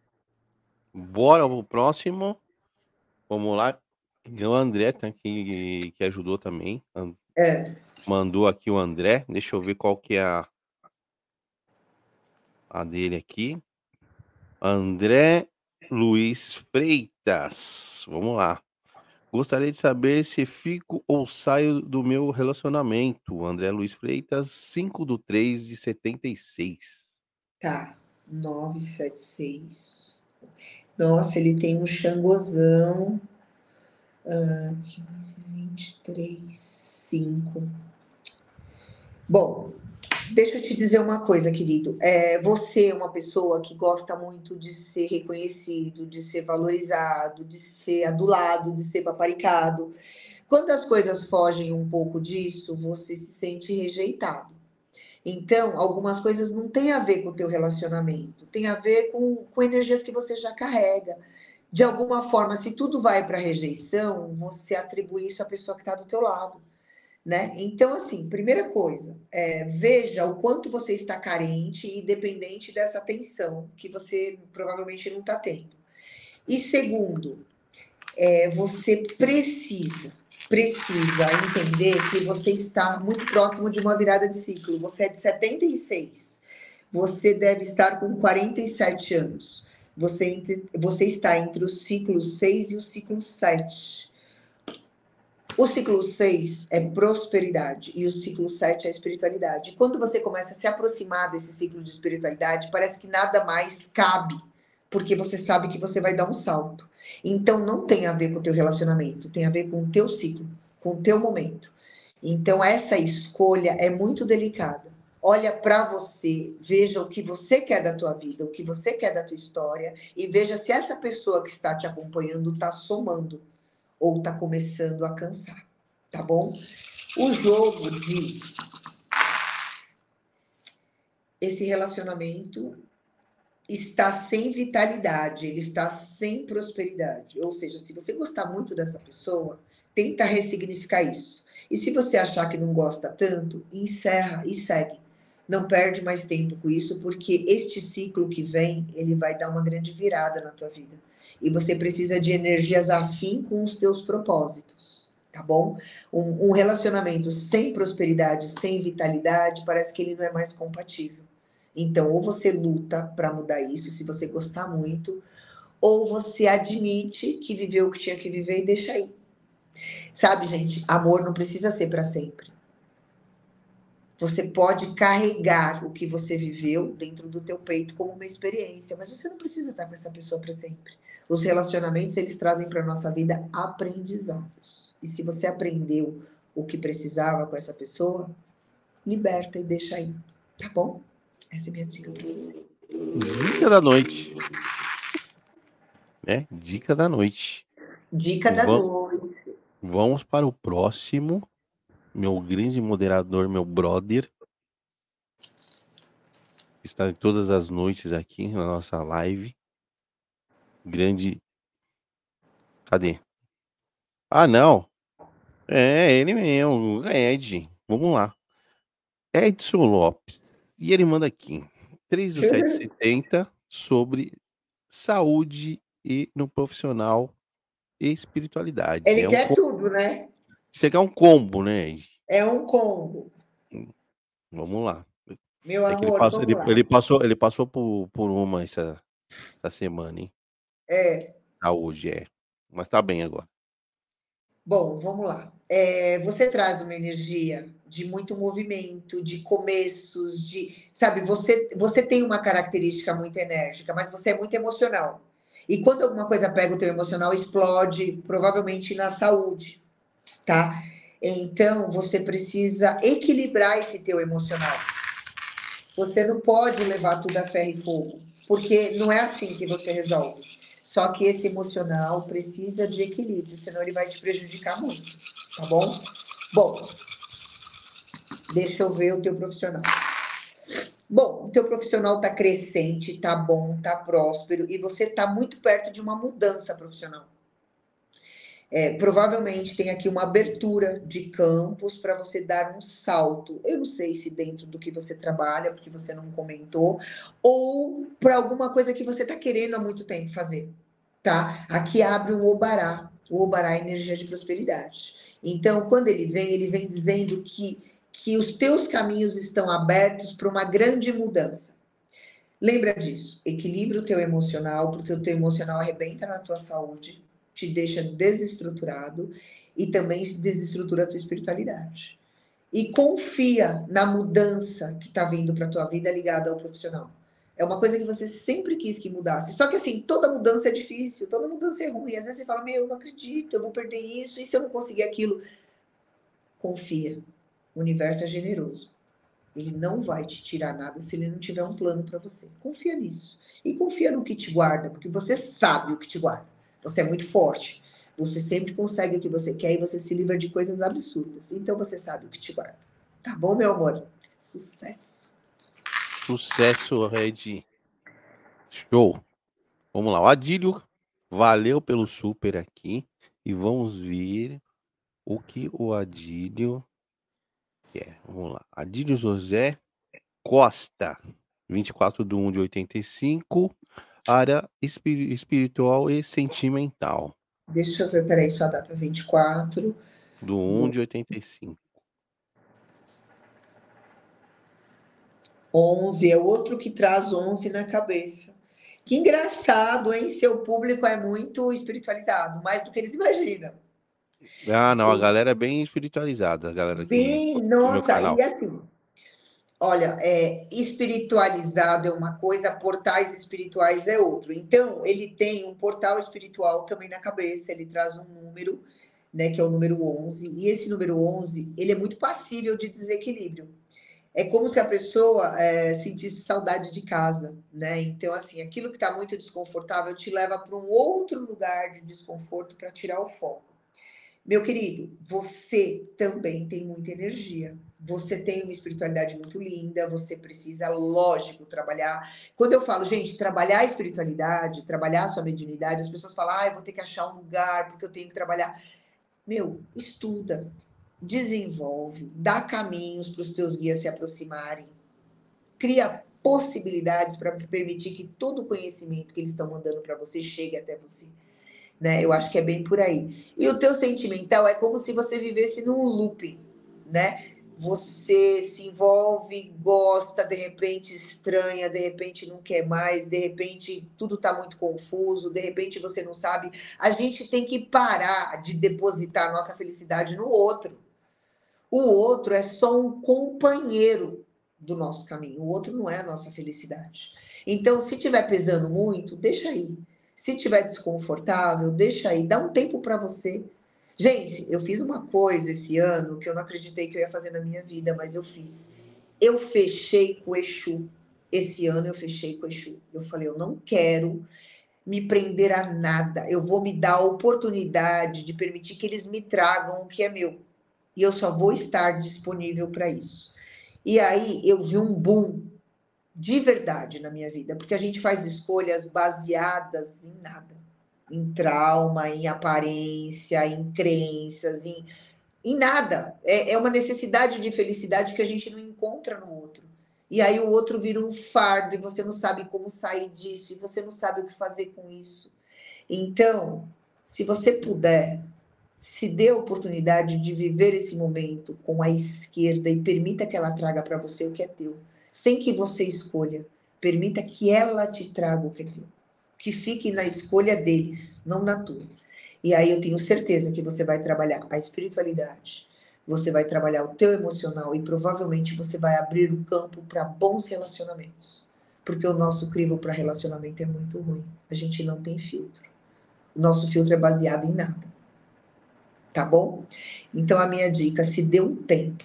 Bora pro próximo. Vamos lá. O André tá aqui, que ajudou também. É. Mandou aqui o André. Deixa eu ver qual que é a, a dele aqui. André Luiz Freitas. Vamos lá. Gostaria de saber se fico ou saio do meu relacionamento. André Luiz Freitas, cinco de três de setenta e seis. Tá, nove sete seis. Nossa, ele tem um xangozão. Ah, quinze, vinte e três, cinco. Bom, deixa eu te dizer uma coisa, querido. É, você é uma pessoa que gosta muito de ser reconhecido, de ser valorizado, de ser adulado, de ser paparicado. Quando as coisas fogem um pouco disso, você se sente rejeitado. Então, algumas coisas não têm a ver com o teu relacionamento, tem a ver com, com energias que você já carrega. De alguma forma, se tudo vai para rejeição, você atribui isso à pessoa que está do teu lado, né? Então, assim, primeira coisa, é, veja o quanto você está carente e dependente dessa atenção que você provavelmente não está tendo. E segundo, é, você precisa, precisa entender que você está muito próximo de uma virada de ciclo. Você é de setenta e seis, você deve estar com quarenta e sete anos. Você, entre, você está entre o ciclo seis e o ciclo sete. O ciclo seis é prosperidade e o ciclo sete é espiritualidade. Quando você começa a se aproximar desse ciclo de espiritualidade, parece que nada mais cabe, porque você sabe que você vai dar um salto. Então, não tem a ver com o teu relacionamento, tem a ver com o teu ciclo, com o teu momento. Então, essa escolha é muito delicada. Olha para você, veja o que você quer da tua vida, o que você quer da tua história e veja se essa pessoa que está te acompanhando está somando ou tá começando a cansar, tá bom? O jogo de esse relacionamento está sem vitalidade, ele está sem prosperidade. Ou seja, se você gostar muito dessa pessoa, tenta ressignificar isso. E se você achar que não gosta tanto, encerra e segue. Não perde mais tempo com isso, porque este ciclo que vem, ele vai dar uma grande virada na tua vida. E você precisa de energias afim com os teus propósitos, tá bom? Um, um relacionamento sem prosperidade, sem vitalidade, parece que ele não é mais compatível. Então, ou você luta para mudar isso, se você gostar muito, ou você admite que viveu o que tinha que viver e deixa aí. Sabe, gente, amor não precisa ser para sempre. Você pode carregar o que você viveu dentro do teu peito como uma experiência, mas você não precisa estar com essa pessoa para sempre. Os relacionamentos, eles trazem para a nossa vida aprendizados. E se você aprendeu o que precisava com essa pessoa, liberta e deixa aí, tá bom? Essa é minha dica para você. Dica da noite. Né? Dica da noite. Dica da Vam... noite. Vamos para o próximo. Meu grande moderador, meu brother, está todas as noites aqui na nossa live. Grande. Cadê? Ah, não. É ele mesmo, Ed. Vamos lá. Edson Lopes. E ele manda aqui. três do sete setenta sobre saúde e no profissional e espiritualidade. Ele é quer um... tudo, né? Você quer um combo, né, Ed? É um combo. Vamos lá. Meu amor, é ele, passou, ele, lá. ele passou, ele passou por, por uma essa, essa semana, hein? É. Saúde, é. Mas tá bem agora. Bom, vamos lá. É, você traz uma energia de muito movimento, de começos, de... Sabe, você, você tem uma característica muito enérgica, mas você é muito emocional. E quando alguma coisa pega o teu emocional, explode, provavelmente na saúde. Tá? Então, você precisa equilibrar esse teu emocional. Você não pode levar tudo a ferro e fogo, porque não é assim que você resolve. Só que esse emocional precisa de equilíbrio, senão ele vai te prejudicar muito, tá bom? Bom, deixa eu ver o teu profissional. Bom, o teu profissional tá crescente, tá bom, tá próspero, e você tá muito perto de uma mudança profissional. É, provavelmente tem aqui uma abertura de campos para você dar um salto. Eu não sei se dentro do que você trabalha, porque você não comentou, ou para alguma coisa que você está querendo há muito tempo fazer, tá? Aqui abre um Obará. O Obará é energia de prosperidade. Então, quando ele vem, ele vem dizendo que, que os teus caminhos estão abertos para uma grande mudança. Lembra disso. Equilibra o teu emocional, porque o teu emocional arrebenta na tua saúde, te deixa desestruturado e também desestrutura a tua espiritualidade. E confia na mudança que está vindo para a tua vida ligada ao profissional. É uma coisa que você sempre quis que mudasse. Só que assim, toda mudança é difícil, toda mudança é ruim. Às vezes você fala, meu, eu não acredito, eu vou perder isso, e se eu não conseguir aquilo? Confia. O universo é generoso. Ele não vai te tirar nada se ele não tiver um plano para você. Confia nisso. E confia no que te guarda, porque você sabe o que te guarda. Você é muito forte. Você sempre consegue o que você quer e você se livra de coisas absurdas. Então você sabe o que te guarda. Tá bom, meu amor? Sucesso! Sucesso, Red. Show. Vamos lá. O Adílio, valeu pelo super aqui. E vamos ver o que o Adílio quer. Vamos lá. Adílio José Costa, vinte e quatro de um de oitenta e cinco, área espiritual e sentimental. Deixa eu ver, peraí, só a data vinte e quatro do um de oitenta e cinco. onze, é outro que traz onze na cabeça. Que engraçado, hein? Seu público é muito espiritualizado, mais do que eles imaginam. Ah, não, a galera é bem espiritualizada. A galera bem, meu, nossa, meu e assim, olha, é, espiritualizado é uma coisa, portais espirituais é outro. Então, ele tem um portal espiritual também na cabeça, ele traz um número, né, que é o número onze, e esse número onze, ele é muito passível de desequilíbrio. É como se a pessoa é, sentisse saudade de casa, né? Então, assim, aquilo que está muito desconfortável te leva para um outro lugar de desconforto para tirar o foco. Meu querido, você também tem muita energia. Você tem uma espiritualidade muito linda, você precisa, lógico, trabalhar. Quando eu falo, gente, trabalhar a espiritualidade, trabalhar a sua mediunidade, as pessoas falam, ah, eu vou ter que achar um lugar porque eu tenho que trabalhar. Meu, estuda. Desenvolve, dá caminhos para os teus guias se aproximarem, cria possibilidades para permitir que todo o conhecimento que eles estão mandando para você chegue até você, né? Eu acho que é bem por aí. E o teu sentimental é como se você vivesse num looping, né? Você se envolve, gosta, de repente estranha, de repente não quer mais, de repente tudo está muito confuso, de repente você não sabe. A gente tem que parar de depositar a nossa felicidade no outro. O outro é só um companheiro do nosso caminho, o outro não é a nossa felicidade. Então, se estiver pesando muito, deixa aí. Se estiver desconfortável, deixa aí, dá um tempo para você. Gente, eu fiz uma coisa esse ano que eu não acreditei que eu ia fazer na minha vida, mas eu fiz. Eu fechei com o Exu. Esse ano eu fechei com o Exu. Eu falei, eu não quero me prender a nada. Eu vou me dar a oportunidade de permitir que eles me tragam o que é meu. E eu só vou estar disponível para isso. E aí eu vi um boom de verdade na minha vida, porque a gente faz escolhas baseadas em nada. Em trauma, em aparência, em crenças, em, em nada. É, é uma necessidade de felicidade que a gente não encontra no outro. E aí o outro vira um fardo e você não sabe como sair disso, e você não sabe o que fazer com isso. Então, se você puder, se dê a oportunidade de viver esse momento com a esquerda e permita que ela traga para você o que é teu. Sem que você escolha, permita que ela te traga o que é teu. Que fique na escolha deles, não na tua. E aí eu tenho certeza que você vai trabalhar a espiritualidade, você vai trabalhar o teu emocional e provavelmente você vai abrir o campo para bons relacionamentos. Porque o nosso crivo para relacionamento é muito ruim. A gente não tem filtro. O nosso filtro é baseado em nada. Tá bom? Então a minha dica, se dê um tempo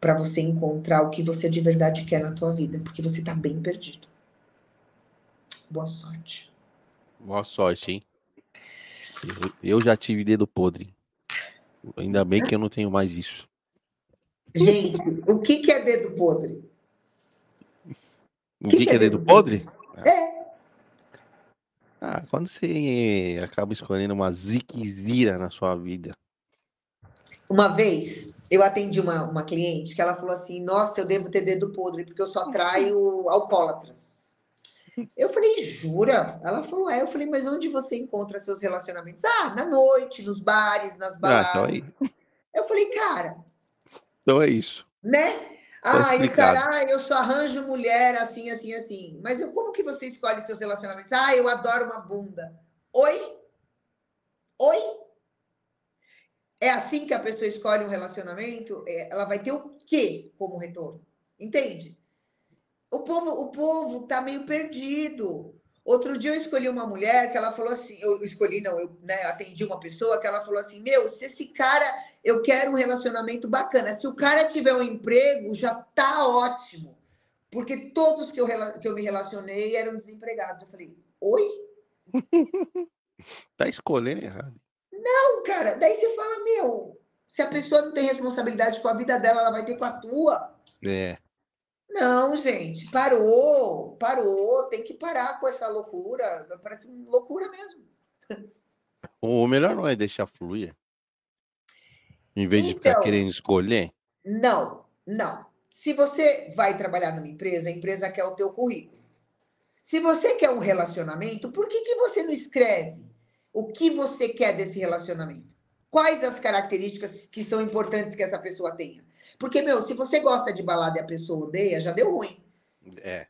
para você encontrar o que você de verdade quer na tua vida, porque você tá bem perdido. Boa sorte. Boa sorte, hein? Eu, eu já tive dedo podre. Ainda bem que eu não tenho mais isso. Gente, o que que é dedo podre? O que, que, que, que é dedo, dedo podre? podre? É. Ah, quando você acaba escolhendo uma ziquezira na sua vida. Uma vez, eu atendi uma, uma cliente que ela falou assim, nossa, eu devo ter dedo podre, porque eu só traio alcoólatras. Eu falei, jura? Ela falou, é. Eu falei, mas onde você encontra seus relacionamentos? Ah, na noite, nos bares, nas baladas. Ah, então aí. Eu falei, cara... Então é isso. Né? Tá ah, e caralho, eu só arranjo mulher assim, assim, assim. Mas eu, como que você escolhe seus relacionamentos? Ah, eu adoro uma bunda. Oi? Oi? É assim que a pessoa escolhe um relacionamento? Ela vai ter o quê como retorno? Entende? O povo, o povo tá meio perdido. Outro dia eu escolhi uma mulher que ela falou assim, eu escolhi não, eu né, atendi uma pessoa que ela falou assim, meu, se esse cara, eu quero um relacionamento bacana, se o cara tiver um emprego, já tá ótimo, porque todos que eu, que eu me relacionei eram desempregados. Eu falei, oi? Tá escolhendo errado. Não, cara, daí você fala, meu, se a pessoa não tem responsabilidade com a vida dela, ela vai ter com a tua. É. Não, gente, parou, parou, tem que parar com essa loucura, parece loucura mesmo. O melhor não é deixar fluir, em vez então, de ficar querendo escolher? Não, não. Se você vai trabalhar numa empresa, a empresa quer o teu currículo. Se você quer um relacionamento, por que, que você não escreve o que você quer desse relacionamento? Quais as características que são importantes que essa pessoa tenha? Porque, meu, se você gosta de balada e a pessoa odeia, já deu ruim. É.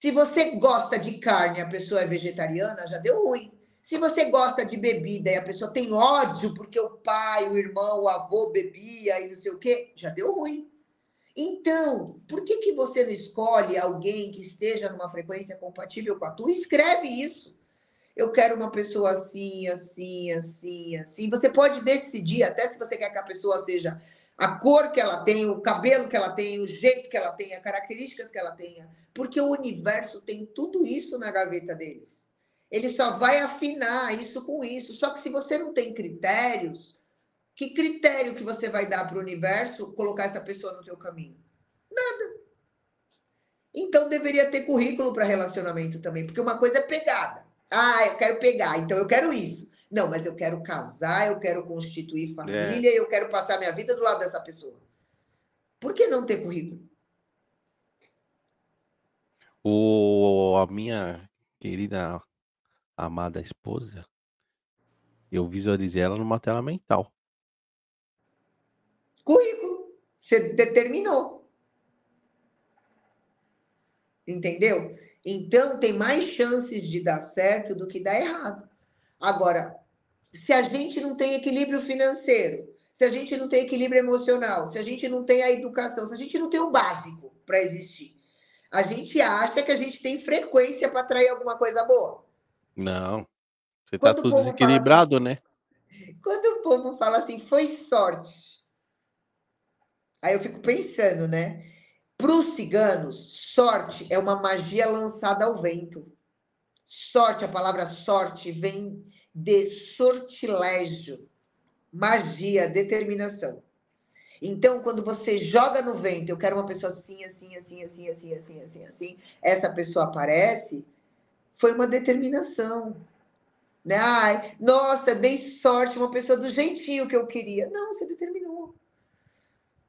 Se você gosta de carne e a pessoa é vegetariana, já deu ruim. Se você gosta de bebida e a pessoa tem ódio porque o pai, o irmão, o avô bebia e não sei o quê, já deu ruim. Então, por que, que você não escolhe alguém que esteja numa frequência compatível com a tua? Escreve isso. Eu quero uma pessoa assim, assim, assim, assim. Você pode decidir até se você quer que a pessoa seja... a cor que ela tem, o cabelo que ela tem, o jeito que ela tem, as características que ela tenha. Porque o universo tem tudo isso na gaveta deles. Ele só vai afinar isso com isso. Só que se você não tem critérios, que critério que você vai dar para o universo colocar essa pessoa no teu caminho? Nada. Então deveria ter currículo para relacionamento também. Porque uma coisa é pegada. Ah, eu quero pegar, então eu quero isso. Não, mas eu quero casar, eu quero constituir família, é. eu quero passar minha vida do lado dessa pessoa. Por que não ter currículo? O, a minha querida, amada esposa, eu visualizei ela numa tela mental. Currículo. Você determinou. Entendeu? Então, tem mais chances de dar certo do que dar errado. Agora, se a gente não tem equilíbrio financeiro, se a gente não tem equilíbrio emocional, se a gente não tem a educação, se a gente não tem o básico para existir, a gente acha que a gente tem frequência para atrair alguma coisa boa? Não. Você está tudo desequilibrado, assim, né? Quando o povo fala assim, foi sorte. Aí eu fico pensando, né? Para os ciganos, sorte é uma magia lançada ao vento. Sorte, a palavra sorte vem de sortilégio, magia, determinação. Então, quando você joga no vento, eu quero uma pessoa assim, assim, assim, assim, assim, assim, assim, assim, essa pessoa aparece, foi uma determinação. Né? Ai, nossa, dei sorte, uma pessoa do jeitinho que eu queria. Não, você determinou.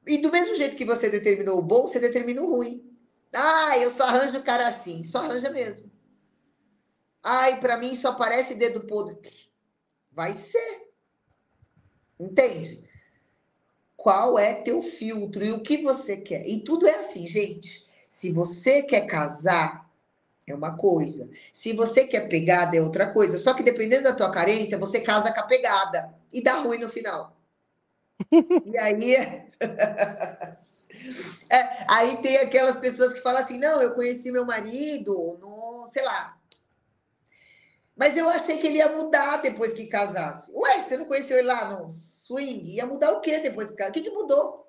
E do mesmo jeito que você determinou o bom, você determinou o ruim. Ah, eu só arranjo o cara assim, só arranja mesmo. Ai, pra mim só parece dedo podre. Vai ser. Entende? Qual é teu filtro e o que você quer? E tudo é assim, gente. Se você quer casar, é uma coisa. Se você quer pegada, é outra coisa. Só que dependendo da tua carência, você casa com a pegada. E dá ruim no final. E aí... é, aí tem aquelas pessoas que falam assim, não, eu conheci meu marido no... sei lá. Mas eu achei que ele ia mudar depois que casasse. Ué, você não conheceu ele lá no swing? Ia mudar o quê depois que casasse? O que, que mudou?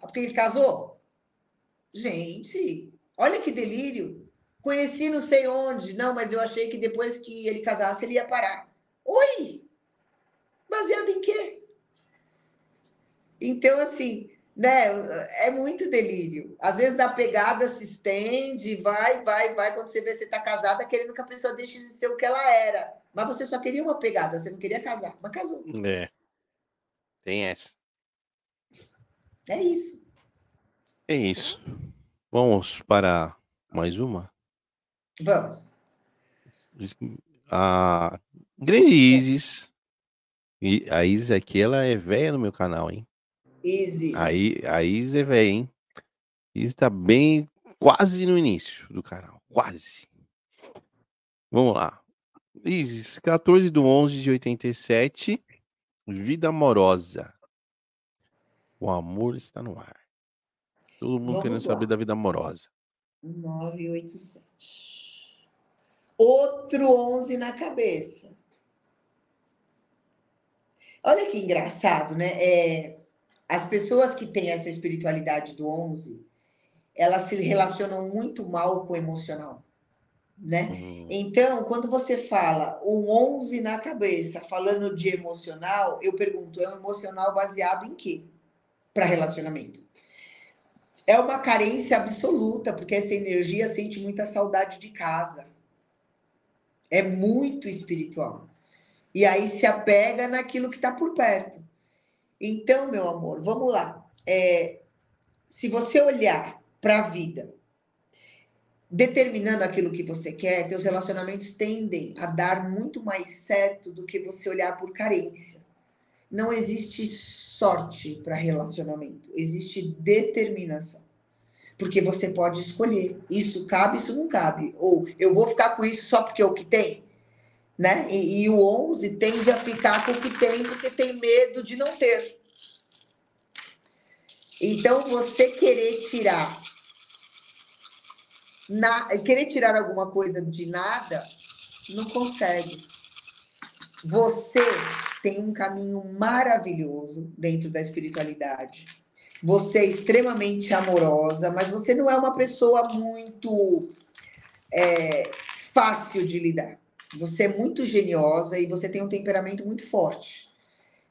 Porque ele casou? Gente, olha que delírio. Conheci não sei onde. Não, mas eu achei que depois que ele casasse, ele ia parar. Oi! Baseado em quê? Então, assim, né? É muito delírio. Às vezes da pegada se estende, vai, vai, vai. Quando você vê que você está casada, querendo que a pessoa deixe de ser o que ela era. Mas você só queria uma pegada, você não queria casar. Mas casou. É. Tem essa. É isso. É isso. Vamos para mais uma? Vamos. A grande Isis. E a Isis aqui, ela é velha no meu canal, hein? Isis. Aí, a Isis é velha, hein? Isis tá bem quase no início do canal. Quase. Vamos lá. Isis, quatorze de onze de oitenta e sete. Vida amorosa. O amor está no ar. Todo mundo Vamos querendo lá. saber da vida amorosa. nove oito sete. Outro onze na cabeça. Olha que engraçado, né? É... As pessoas que têm essa espiritualidade do onze, elas se relacionam muito mal com o emocional, né? Uhum. Então, quando você fala um onze na cabeça, falando de emocional, eu pergunto, é um emocional baseado em quê? Para relacionamento. É uma carência absoluta, porque essa energia sente muita saudade de casa. É muito espiritual. E aí se apega naquilo que está por perto. Então, meu amor, vamos lá. É, se você olhar para a vida, determinando aquilo que você quer, teus relacionamentos tendem a dar muito mais certo do que você olhar por carência. Não existe sorte para relacionamento, existe determinação. Porque você pode escolher, isso cabe, isso não cabe. Ou eu vou ficar com isso só porque é o que tem, né? E, e o onze tende a ficar com o que tem porque tem medo de não ter. Então você querer tirar na, querer tirar alguma coisa de nada, não consegue. Você tem um caminho maravilhoso dentro da espiritualidade. Você é extremamente amorosa, mas você não é uma pessoa muito é, fácil de lidar. Você é muito geniosa e você tem um temperamento muito forte,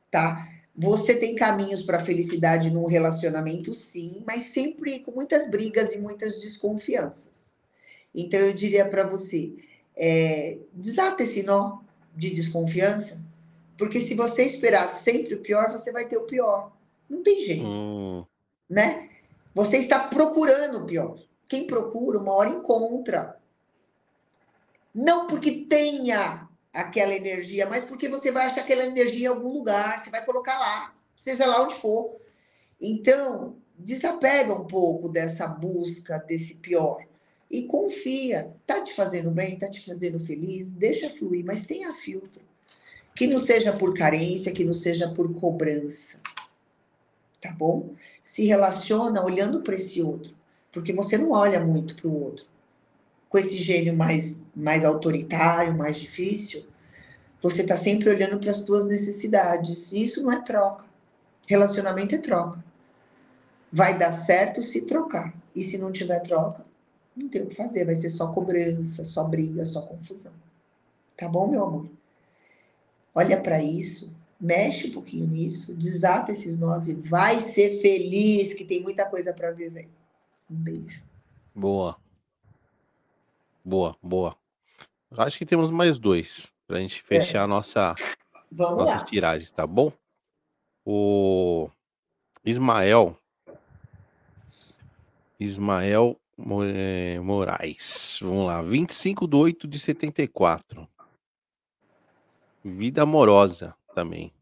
tá? Você tem caminhos para felicidade num relacionamento, sim, mas sempre com muitas brigas e muitas desconfianças. Então, eu diria para você, é, desata esse nó de desconfiança, porque se você esperar sempre o pior, você vai ter o pior. Não tem jeito, hum. né? Você está procurando o pior. Quem procura, uma hora encontra. Não porque tenha aquela energia, mas porque você vai achar aquela energia em algum lugar, você vai colocar lá, seja lá onde for. Então, desapega um pouco dessa busca, desse pior. E confia. Tá te fazendo bem, tá te fazendo feliz, deixa fluir, mas tenha filtro. Que não seja por carência, que não seja por cobrança. Tá bom? Se relaciona olhando para esse outro, porque você não olha muito para o outro. Com esse gênio mais, mais autoritário, mais difícil, você está sempre olhando para as suas necessidades. Isso não é troca. Relacionamento é troca. Vai dar certo se trocar. E se não tiver troca, não tem o que fazer. Vai ser só cobrança, só briga, só confusão. Tá bom, meu amor? Olha para isso. Mexe um pouquinho nisso, desata esses nós e vai ser feliz, que tem muita coisa para viver. Um beijo. Boa. Boa, boa. Acho que temos mais dois para a gente fechar é. a nossa, nossas lá. tiragens, tá bom? O Ismael. Ismael Moraes. Vamos lá. vinte e cinco de oito de setenta e quatro. Vida amorosa. Também.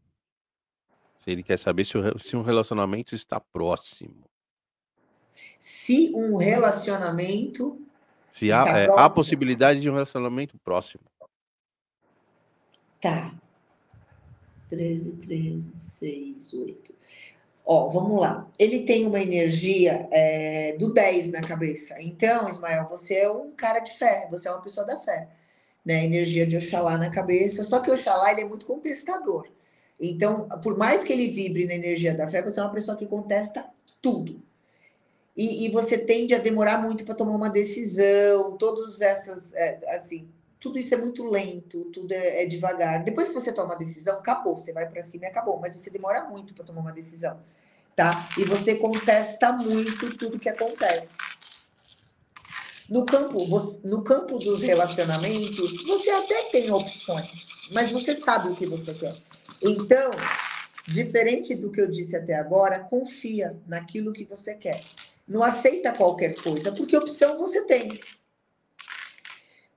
Se ele quer saber se, o, se um relacionamento está próximo. Se um relacionamento... Se há, é, há possibilidade de um relacionamento próximo. Tá. treze, treze, seis, oito. Ó, vamos lá. Ele tem uma energia é, do dez na cabeça. Então, Ismael, você é um cara de fé. Você é uma pessoa da fé. Né, energia de Oxalá na cabeça, só que Oxalá ele é muito contestador. Então, por mais que ele vibre na energia da fé, você é uma pessoa que contesta tudo. E, e você tende a demorar muito para tomar uma decisão, todas essas, é, assim, tudo isso é muito lento, tudo é, é devagar. Depois que você toma a decisão, acabou, você vai para cima e acabou, mas você demora muito para tomar uma decisão, tá? E você contesta muito tudo que acontece. No campo, no campo dos relacionamentos, você até tem opções, mas você sabe o que você quer. Então, diferente do que eu disse até agora, confia naquilo que você quer. Não aceita qualquer coisa, porque opção você tem.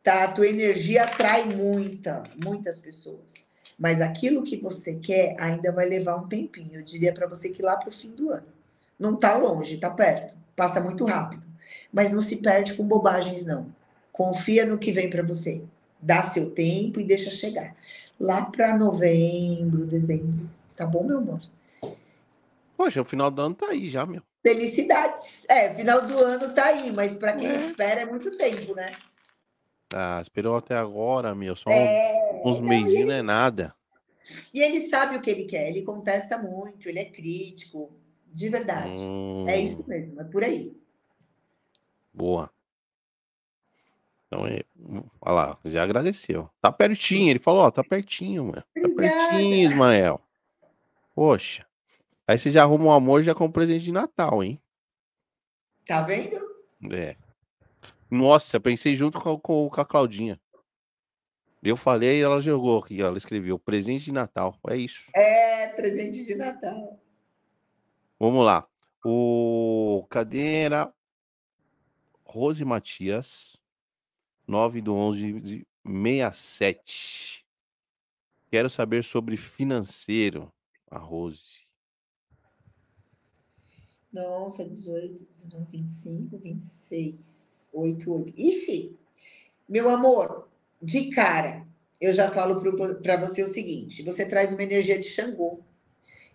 Tá? A tua energia atrai muita, muitas pessoas. Mas aquilo que você quer ainda vai levar um tempinho. Eu diria para você que lá para o fim do ano. Não está longe, está perto. Passa muito rápido. Mas não se perde com bobagens, não. Confia no que vem para você. Dá seu tempo e deixa chegar. Lá para novembro, dezembro. Tá bom, meu amor? Poxa, o final do ano tá aí já, meu. Felicidades. É, final do ano tá aí, mas para quem é. espera é muito tempo, né? Ah, esperou até agora, meu. Só é... uns então, meses, ele... não é nada. E ele sabe o que ele quer. Ele contesta muito, ele é crítico. De verdade. Hum... É isso mesmo, é por aí. Boa. Então, olha lá, já agradeceu. Tá pertinho, ele falou, ó, tá pertinho, mano. Tá pertinho, Ismael. Poxa. Aí você já arruma um amor já com um presente de Natal, hein? Tá vendo? É. Nossa, eu pensei junto com a, com a Claudinha. Eu falei e ela jogou aqui, ela escreveu presente de Natal, é isso. É, presente de Natal. Vamos lá. O Cadeira Rose Matias, nove do onze de sessenta e sete. Quero saber sobre financeiro, a Rose. Nossa, dezoito, dezenove, vinte e cinco, vinte e seis, oito, oito. Ixi, meu amor, de cara, eu já falo para você o seguinte, você traz uma energia de Xangô,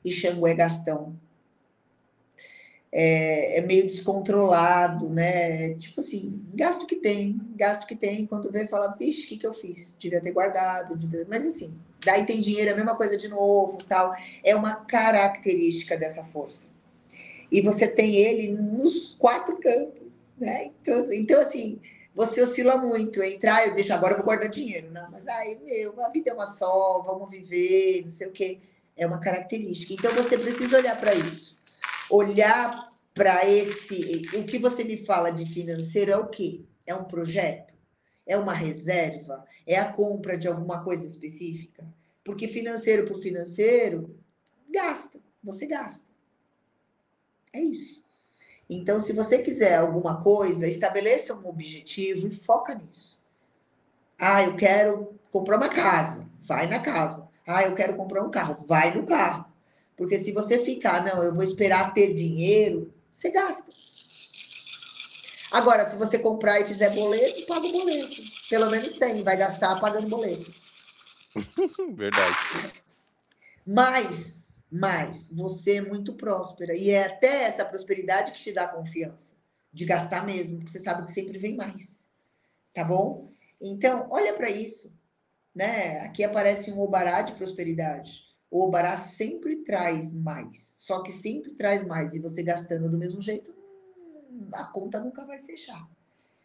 e Xangô é gastão. É, é meio descontrolado, né? Tipo assim, gasto que tem, gasto que tem, quando vem fala, vixe, o que, que eu fiz? Devia ter guardado, devia... mas assim, daí tem dinheiro, é a mesma coisa de novo, tal. É uma característica dessa força. E você tem ele nos quatro cantos, né? Então, então assim, você oscila muito entre, ah, eu deixo agora, eu vou guardar dinheiro. Não, mas aí, meu, a vida é uma só, vamos viver, não sei o quê. É uma característica. Então você precisa olhar para isso. Olhar para esse... O que você me fala de financeiro é o quê? É um projeto? É uma reserva? É a compra de alguma coisa específica? Porque financeiro por financeiro, gasta. Você gasta. É isso. Então, se você quiser alguma coisa, estabeleça um objetivo e foca nisso. Ah, eu quero comprar uma casa. Vai na casa. Ah, eu quero comprar um carro. Vai no carro. Porque se você ficar, não, eu vou esperar ter dinheiro, você gasta. Agora, se você comprar e fizer boleto, paga o boleto. Pelo menos tem, vai gastar pagando boleto. Verdade. Mas, mas, você é muito próspera. E é até essa prosperidade que te dá confiança. De gastar mesmo, porque você sabe que sempre vem mais. Tá bom? Então, olha para isso. Né? Aqui aparece um Obará de prosperidade. O Obará sempre traz mais, só que sempre traz mais. E você gastando do mesmo jeito, a conta nunca vai fechar.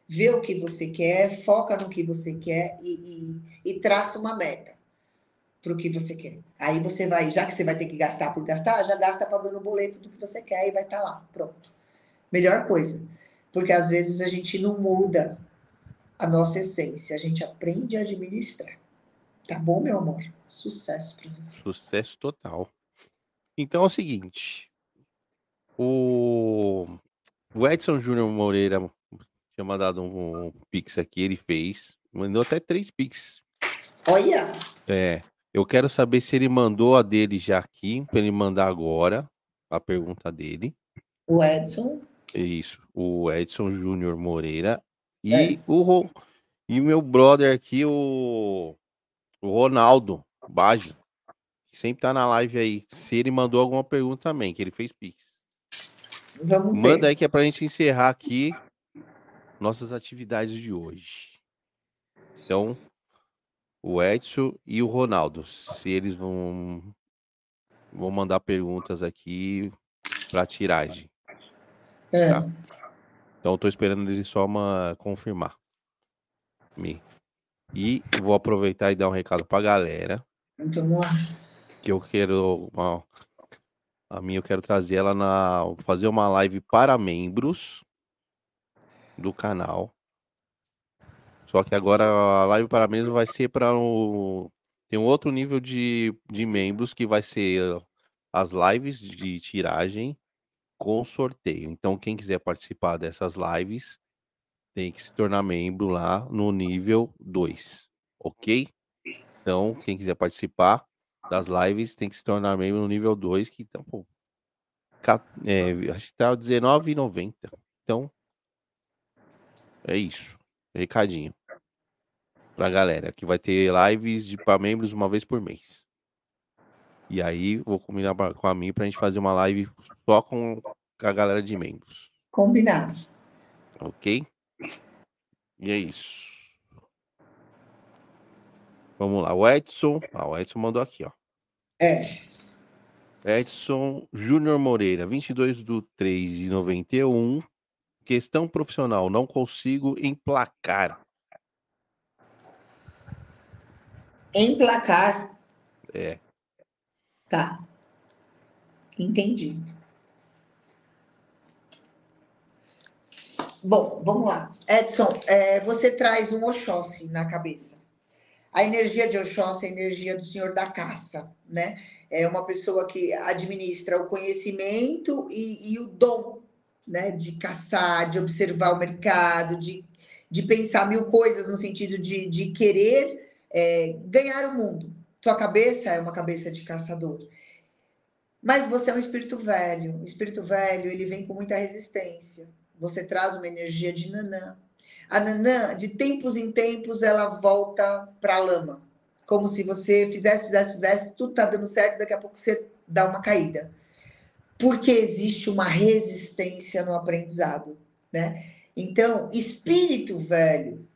Vê o que você quer, foca no que você quer e, e, e traça uma meta para o que você quer. Aí você vai, já que você vai ter que gastar por gastar, já gasta pagando o boleto do que você quer e vai estar lá, pronto. Melhor coisa, porque às vezes a gente não muda a nossa essência, a gente aprende a administrar. Tá bom, meu amor? Sucesso pra você. Sucesso total. Então é o seguinte. O, o Edson Júnior Moreira tinha mandado um, um pix aqui, ele fez. Mandou até três pix. Olha! É. Eu quero saber se ele mandou a dele já aqui, pra ele mandar agora a pergunta dele. O Edson? Isso. O Edson Júnior Moreira. E é. o e meu brother aqui, o... O Ronaldo Baggio, que sempre tá na live aí. Se ele mandou alguma pergunta também, que ele fez pix. Vamos Manda ver. Aí que é pra gente encerrar aqui nossas atividades de hoje. Então, o Edson e o Ronaldo, se eles vão, vão mandar perguntas aqui pra tiragem. É. Tá? Então, eu tô esperando ele só uma, confirmar. Me... E vou aproveitar e dar um recado pra galera. Então, vamos lá. Que eu quero... Ó, a minha eu quero trazer ela na... Fazer uma live para membros do canal. Só que agora a live para membros vai ser para o... Tem um outro nível de, de membros que vai ser as lives de tiragem com sorteio. Então, quem quiser participar dessas lives... Tem que se tornar membro lá no nível dois, ok? Então, quem quiser participar das lives, tem que se tornar membro no nível dois, que então, pô, é, acho que tá dezenove reais e noventa centavos. Então, é isso. Recadinho pra galera, que vai ter lives para membros uma vez por mês. E aí, vou combinar pra, com a mim pra gente fazer uma live só com a galera de membros. Combinado. Ok? E é isso. Vamos lá, o Edson. Ah, o Edson mandou aqui, ó. É. Edson Júnior Moreira, vinte e dois do três de noventa e um. Questão profissional, não consigo emplacar. Emplacar? É. Tá. Entendi. Bom, vamos lá. Edson, é, você traz um Oxóssi na cabeça. A energia de Oxóssi é a energia do senhor da caça, né? É uma pessoa que administra o conhecimento e, e o dom, né? De caçar, de observar o mercado, de, de pensar mil coisas no sentido de, de querer é, ganhar o mundo. Sua cabeça é uma cabeça de caçador. Mas você é um espírito velho. O espírito velho, ele vem com muita resistência. Você traz uma energia de Nanã. A Nanã, de tempos em tempos, ela volta para a lama. Como se você fizesse, fizesse, fizesse, tudo tá dando certo, daqui a pouco você dá uma caída. Porque existe uma resistência no aprendizado, né? Então, espírito velho,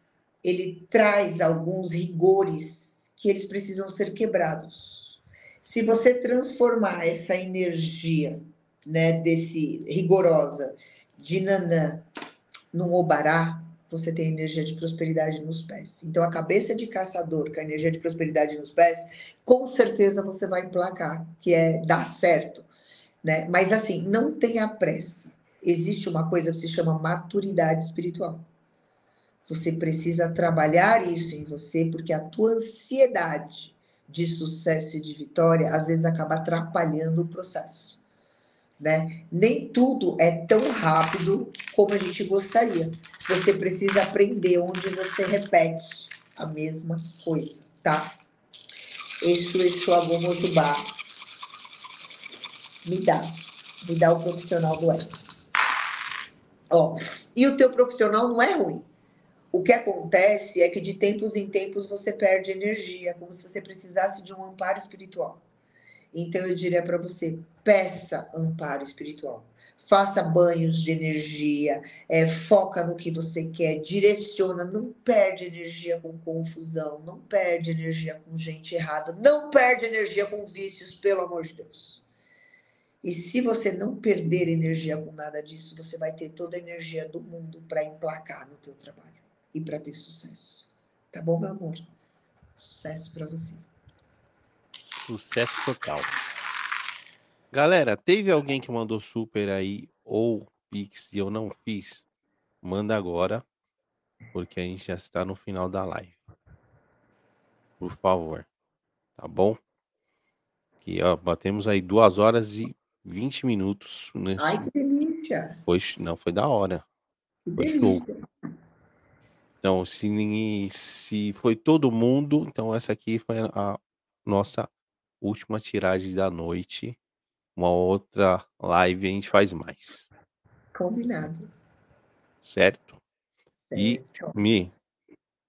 ele traz alguns rigores que eles precisam ser quebrados. Se você transformar essa energia, né, desse rigorosa de Nanã num Obará, você tem energia de prosperidade nos pés. Então, a cabeça de caçador com a energia de prosperidade nos pés, com certeza você vai emplacar, que é dar certo, né? Mas, assim, não tenha pressa. Existe uma coisa que se chama maturidade espiritual. Você precisa trabalhar isso em você, porque a tua ansiedade de sucesso e de vitória, às vezes, acaba atrapalhando o processo, né? Nem tudo é tão rápido como a gente gostaria. Você precisa aprender onde você repete a mesma coisa, tá? Exu, Exu, Ogum, Yorubá, me dá. Me dá o profissional do Exu. Ó, e o teu profissional não é ruim. O que acontece é que de tempos em tempos você perde energia, como se você precisasse de um amparo espiritual. Então, eu diria para você, peça amparo espiritual. Faça banhos de energia, é, foca no que você quer, direciona, não perde energia com confusão, não perde energia com gente errada, não perde energia com vícios, pelo amor de Deus. E se você não perder energia com nada disso, você vai ter toda a energia do mundo para emplacar no teu trabalho e para ter sucesso. Tá bom, meu amor? Sucesso para você. Sucesso total. Galera, teve alguém que mandou super aí ou pix e eu não fiz? Manda agora, porque a gente já está no final da live. Por favor. Tá bom? Que ó, batemos aí duas horas e vinte minutos. Nesse... Ai, que delícia! Pois, não, foi da hora. Foi show. Então, se, ninguém, se foi todo mundo, então essa aqui foi a nossa última tiragem da noite. Uma outra live a gente faz mais. Combinado. Certo? Certo. E, Mi,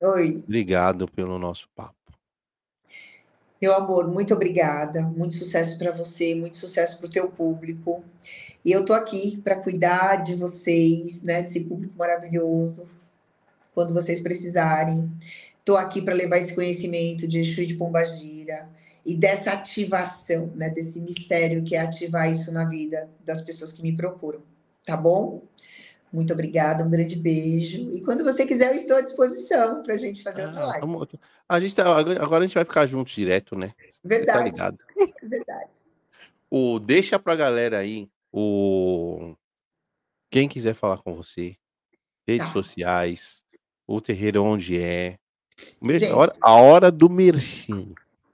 oi. Obrigado pelo nosso papo. Meu amor, muito obrigada. Muito sucesso para você, muito sucesso para o teu público. E eu tô aqui para cuidar de vocês, né? Desse público maravilhoso. Quando vocês precisarem. Tô aqui para levar esse conhecimento de Exu e de Pomba Gira. E dessa ativação, né, desse mistério que é ativar isso na vida das pessoas que me procuram, tá bom? Muito obrigada, um grande beijo. E quando você quiser, eu estou à disposição pra gente fazer ah, outra live. Vamos... A gente tá... Agora a gente vai ficar juntos direto, né? Verdade. Tá ligado. Verdade. O... Deixa pra galera aí, o... quem quiser falar com você, redes tá. sociais, o terreiro onde é, gente, a hora do merchan.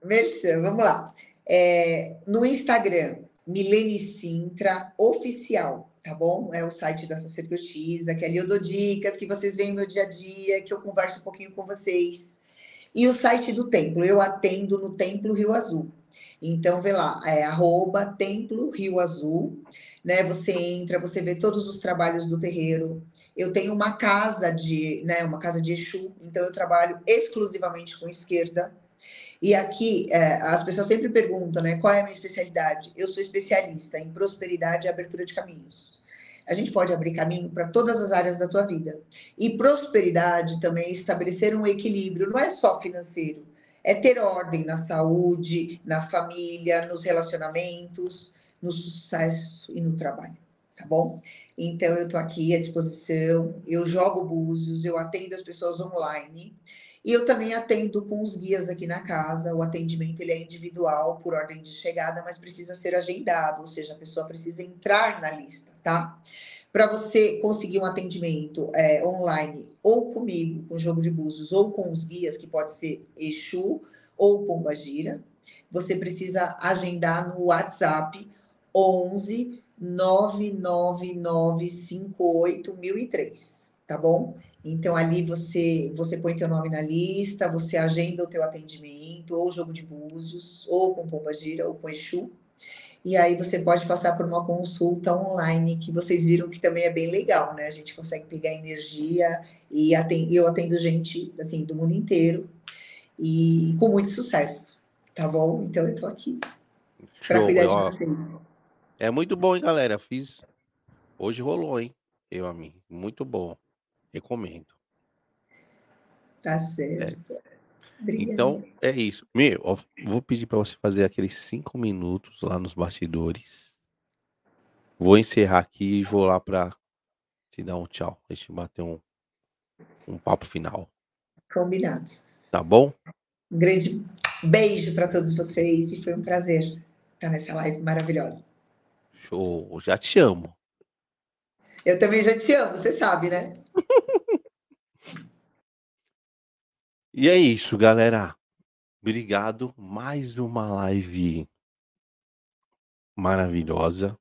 Merchan, vamos lá. É, no Instagram, Milene Cintra Oficial, tá bom? É o site da sacerdotisa, que ali eu dou dicas, que vocês veem no dia a dia, que eu converso um pouquinho com vocês. E o site do templo, eu atendo no Templo Rio Azul. Então, vê lá, é arroba Templo Rio Azul, né? Você entra, você vê todos os trabalhos do terreiro. Eu tenho uma casa de, né, uma casa de Exu, então eu trabalho exclusivamente com esquerda. E aqui, é, as pessoas sempre perguntam, né, qual é a minha especialidade? Eu sou especialista em prosperidade e abertura de caminhos. A gente pode abrir caminho para todas as áreas da tua vida. E prosperidade também é estabelecer um equilíbrio, não é só financeiro. É ter ordem na saúde, na família, nos relacionamentos, no sucesso e no trabalho, tá bom? Então, eu estou aqui à disposição, eu jogo búzios, eu atendo as pessoas online. E eu também atendo com os guias aqui na casa. O atendimento ele é individual, por ordem de chegada, mas precisa ser agendado, ou seja, a pessoa precisa entrar na lista, tá? para você conseguir um atendimento é, online ou comigo, com o jogo de búzios, ou com os guias, que pode ser Exu ou Pomba Gira, você precisa agendar no WhatsApp onze, nove nove nove cinco oito mil e três, tá bom? Então, ali você, você põe teu nome na lista, você agenda o teu atendimento, ou jogo de búzios, ou com Pomba Gira, ou com Exu. E aí você pode passar por uma consulta online, que vocês viram que também é bem legal, né? A gente consegue pegar energia e atendo, eu atendo gente, assim, do mundo inteiro e com muito sucesso, tá bom? Então eu tô aqui para cuidar de vocês. É muito bom, hein, galera? Fiz... Hoje rolou, hein? Eu, a mim. Muito bom. Recomendo. Tá certo. É. Obrigada. Então, é isso. Meu, ó, vou pedir para você fazer aqueles cinco minutos lá nos bastidores. Vou encerrar aqui e vou lá para te dar um tchau. A gente bater um, um papo final. Combinado. Tá bom? Um grande beijo para todos vocês e foi um prazer estar nessa live maravilhosa. Show. Já te amo. Eu também já te amo, você sabe, né? E é isso, galera. Obrigado. Mais uma live maravilhosa.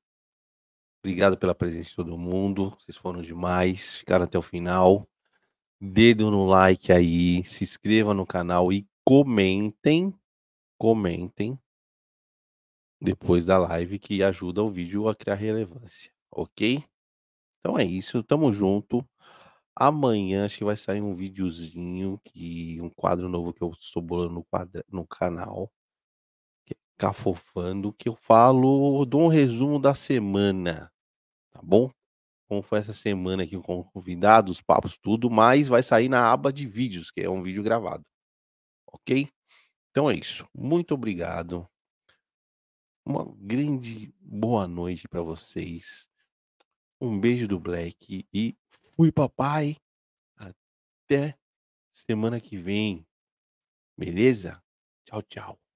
Obrigado pela presença de todo mundo. Vocês foram demais. Ficaram até o final. Dedo no like aí. Se inscreva no canal e comentem. Comentem. Depois da live, que ajuda o vídeo a criar relevância. Ok? Então é isso. Tamo junto. Amanhã acho que vai sair um videozinho, que, um quadro novo que eu estou bolando no, quadra, no canal, que é Cafofando, que eu falo, dou um resumo da semana, tá bom? Como foi essa semana aqui com convidados, papos, tudo, mas vai sair na aba de vídeos, que é um vídeo gravado, ok? Então é isso, muito obrigado, uma grande boa noite para vocês, um beijo do Black e fui, papai. Até semana que vem. Beleza? Tchau, tchau.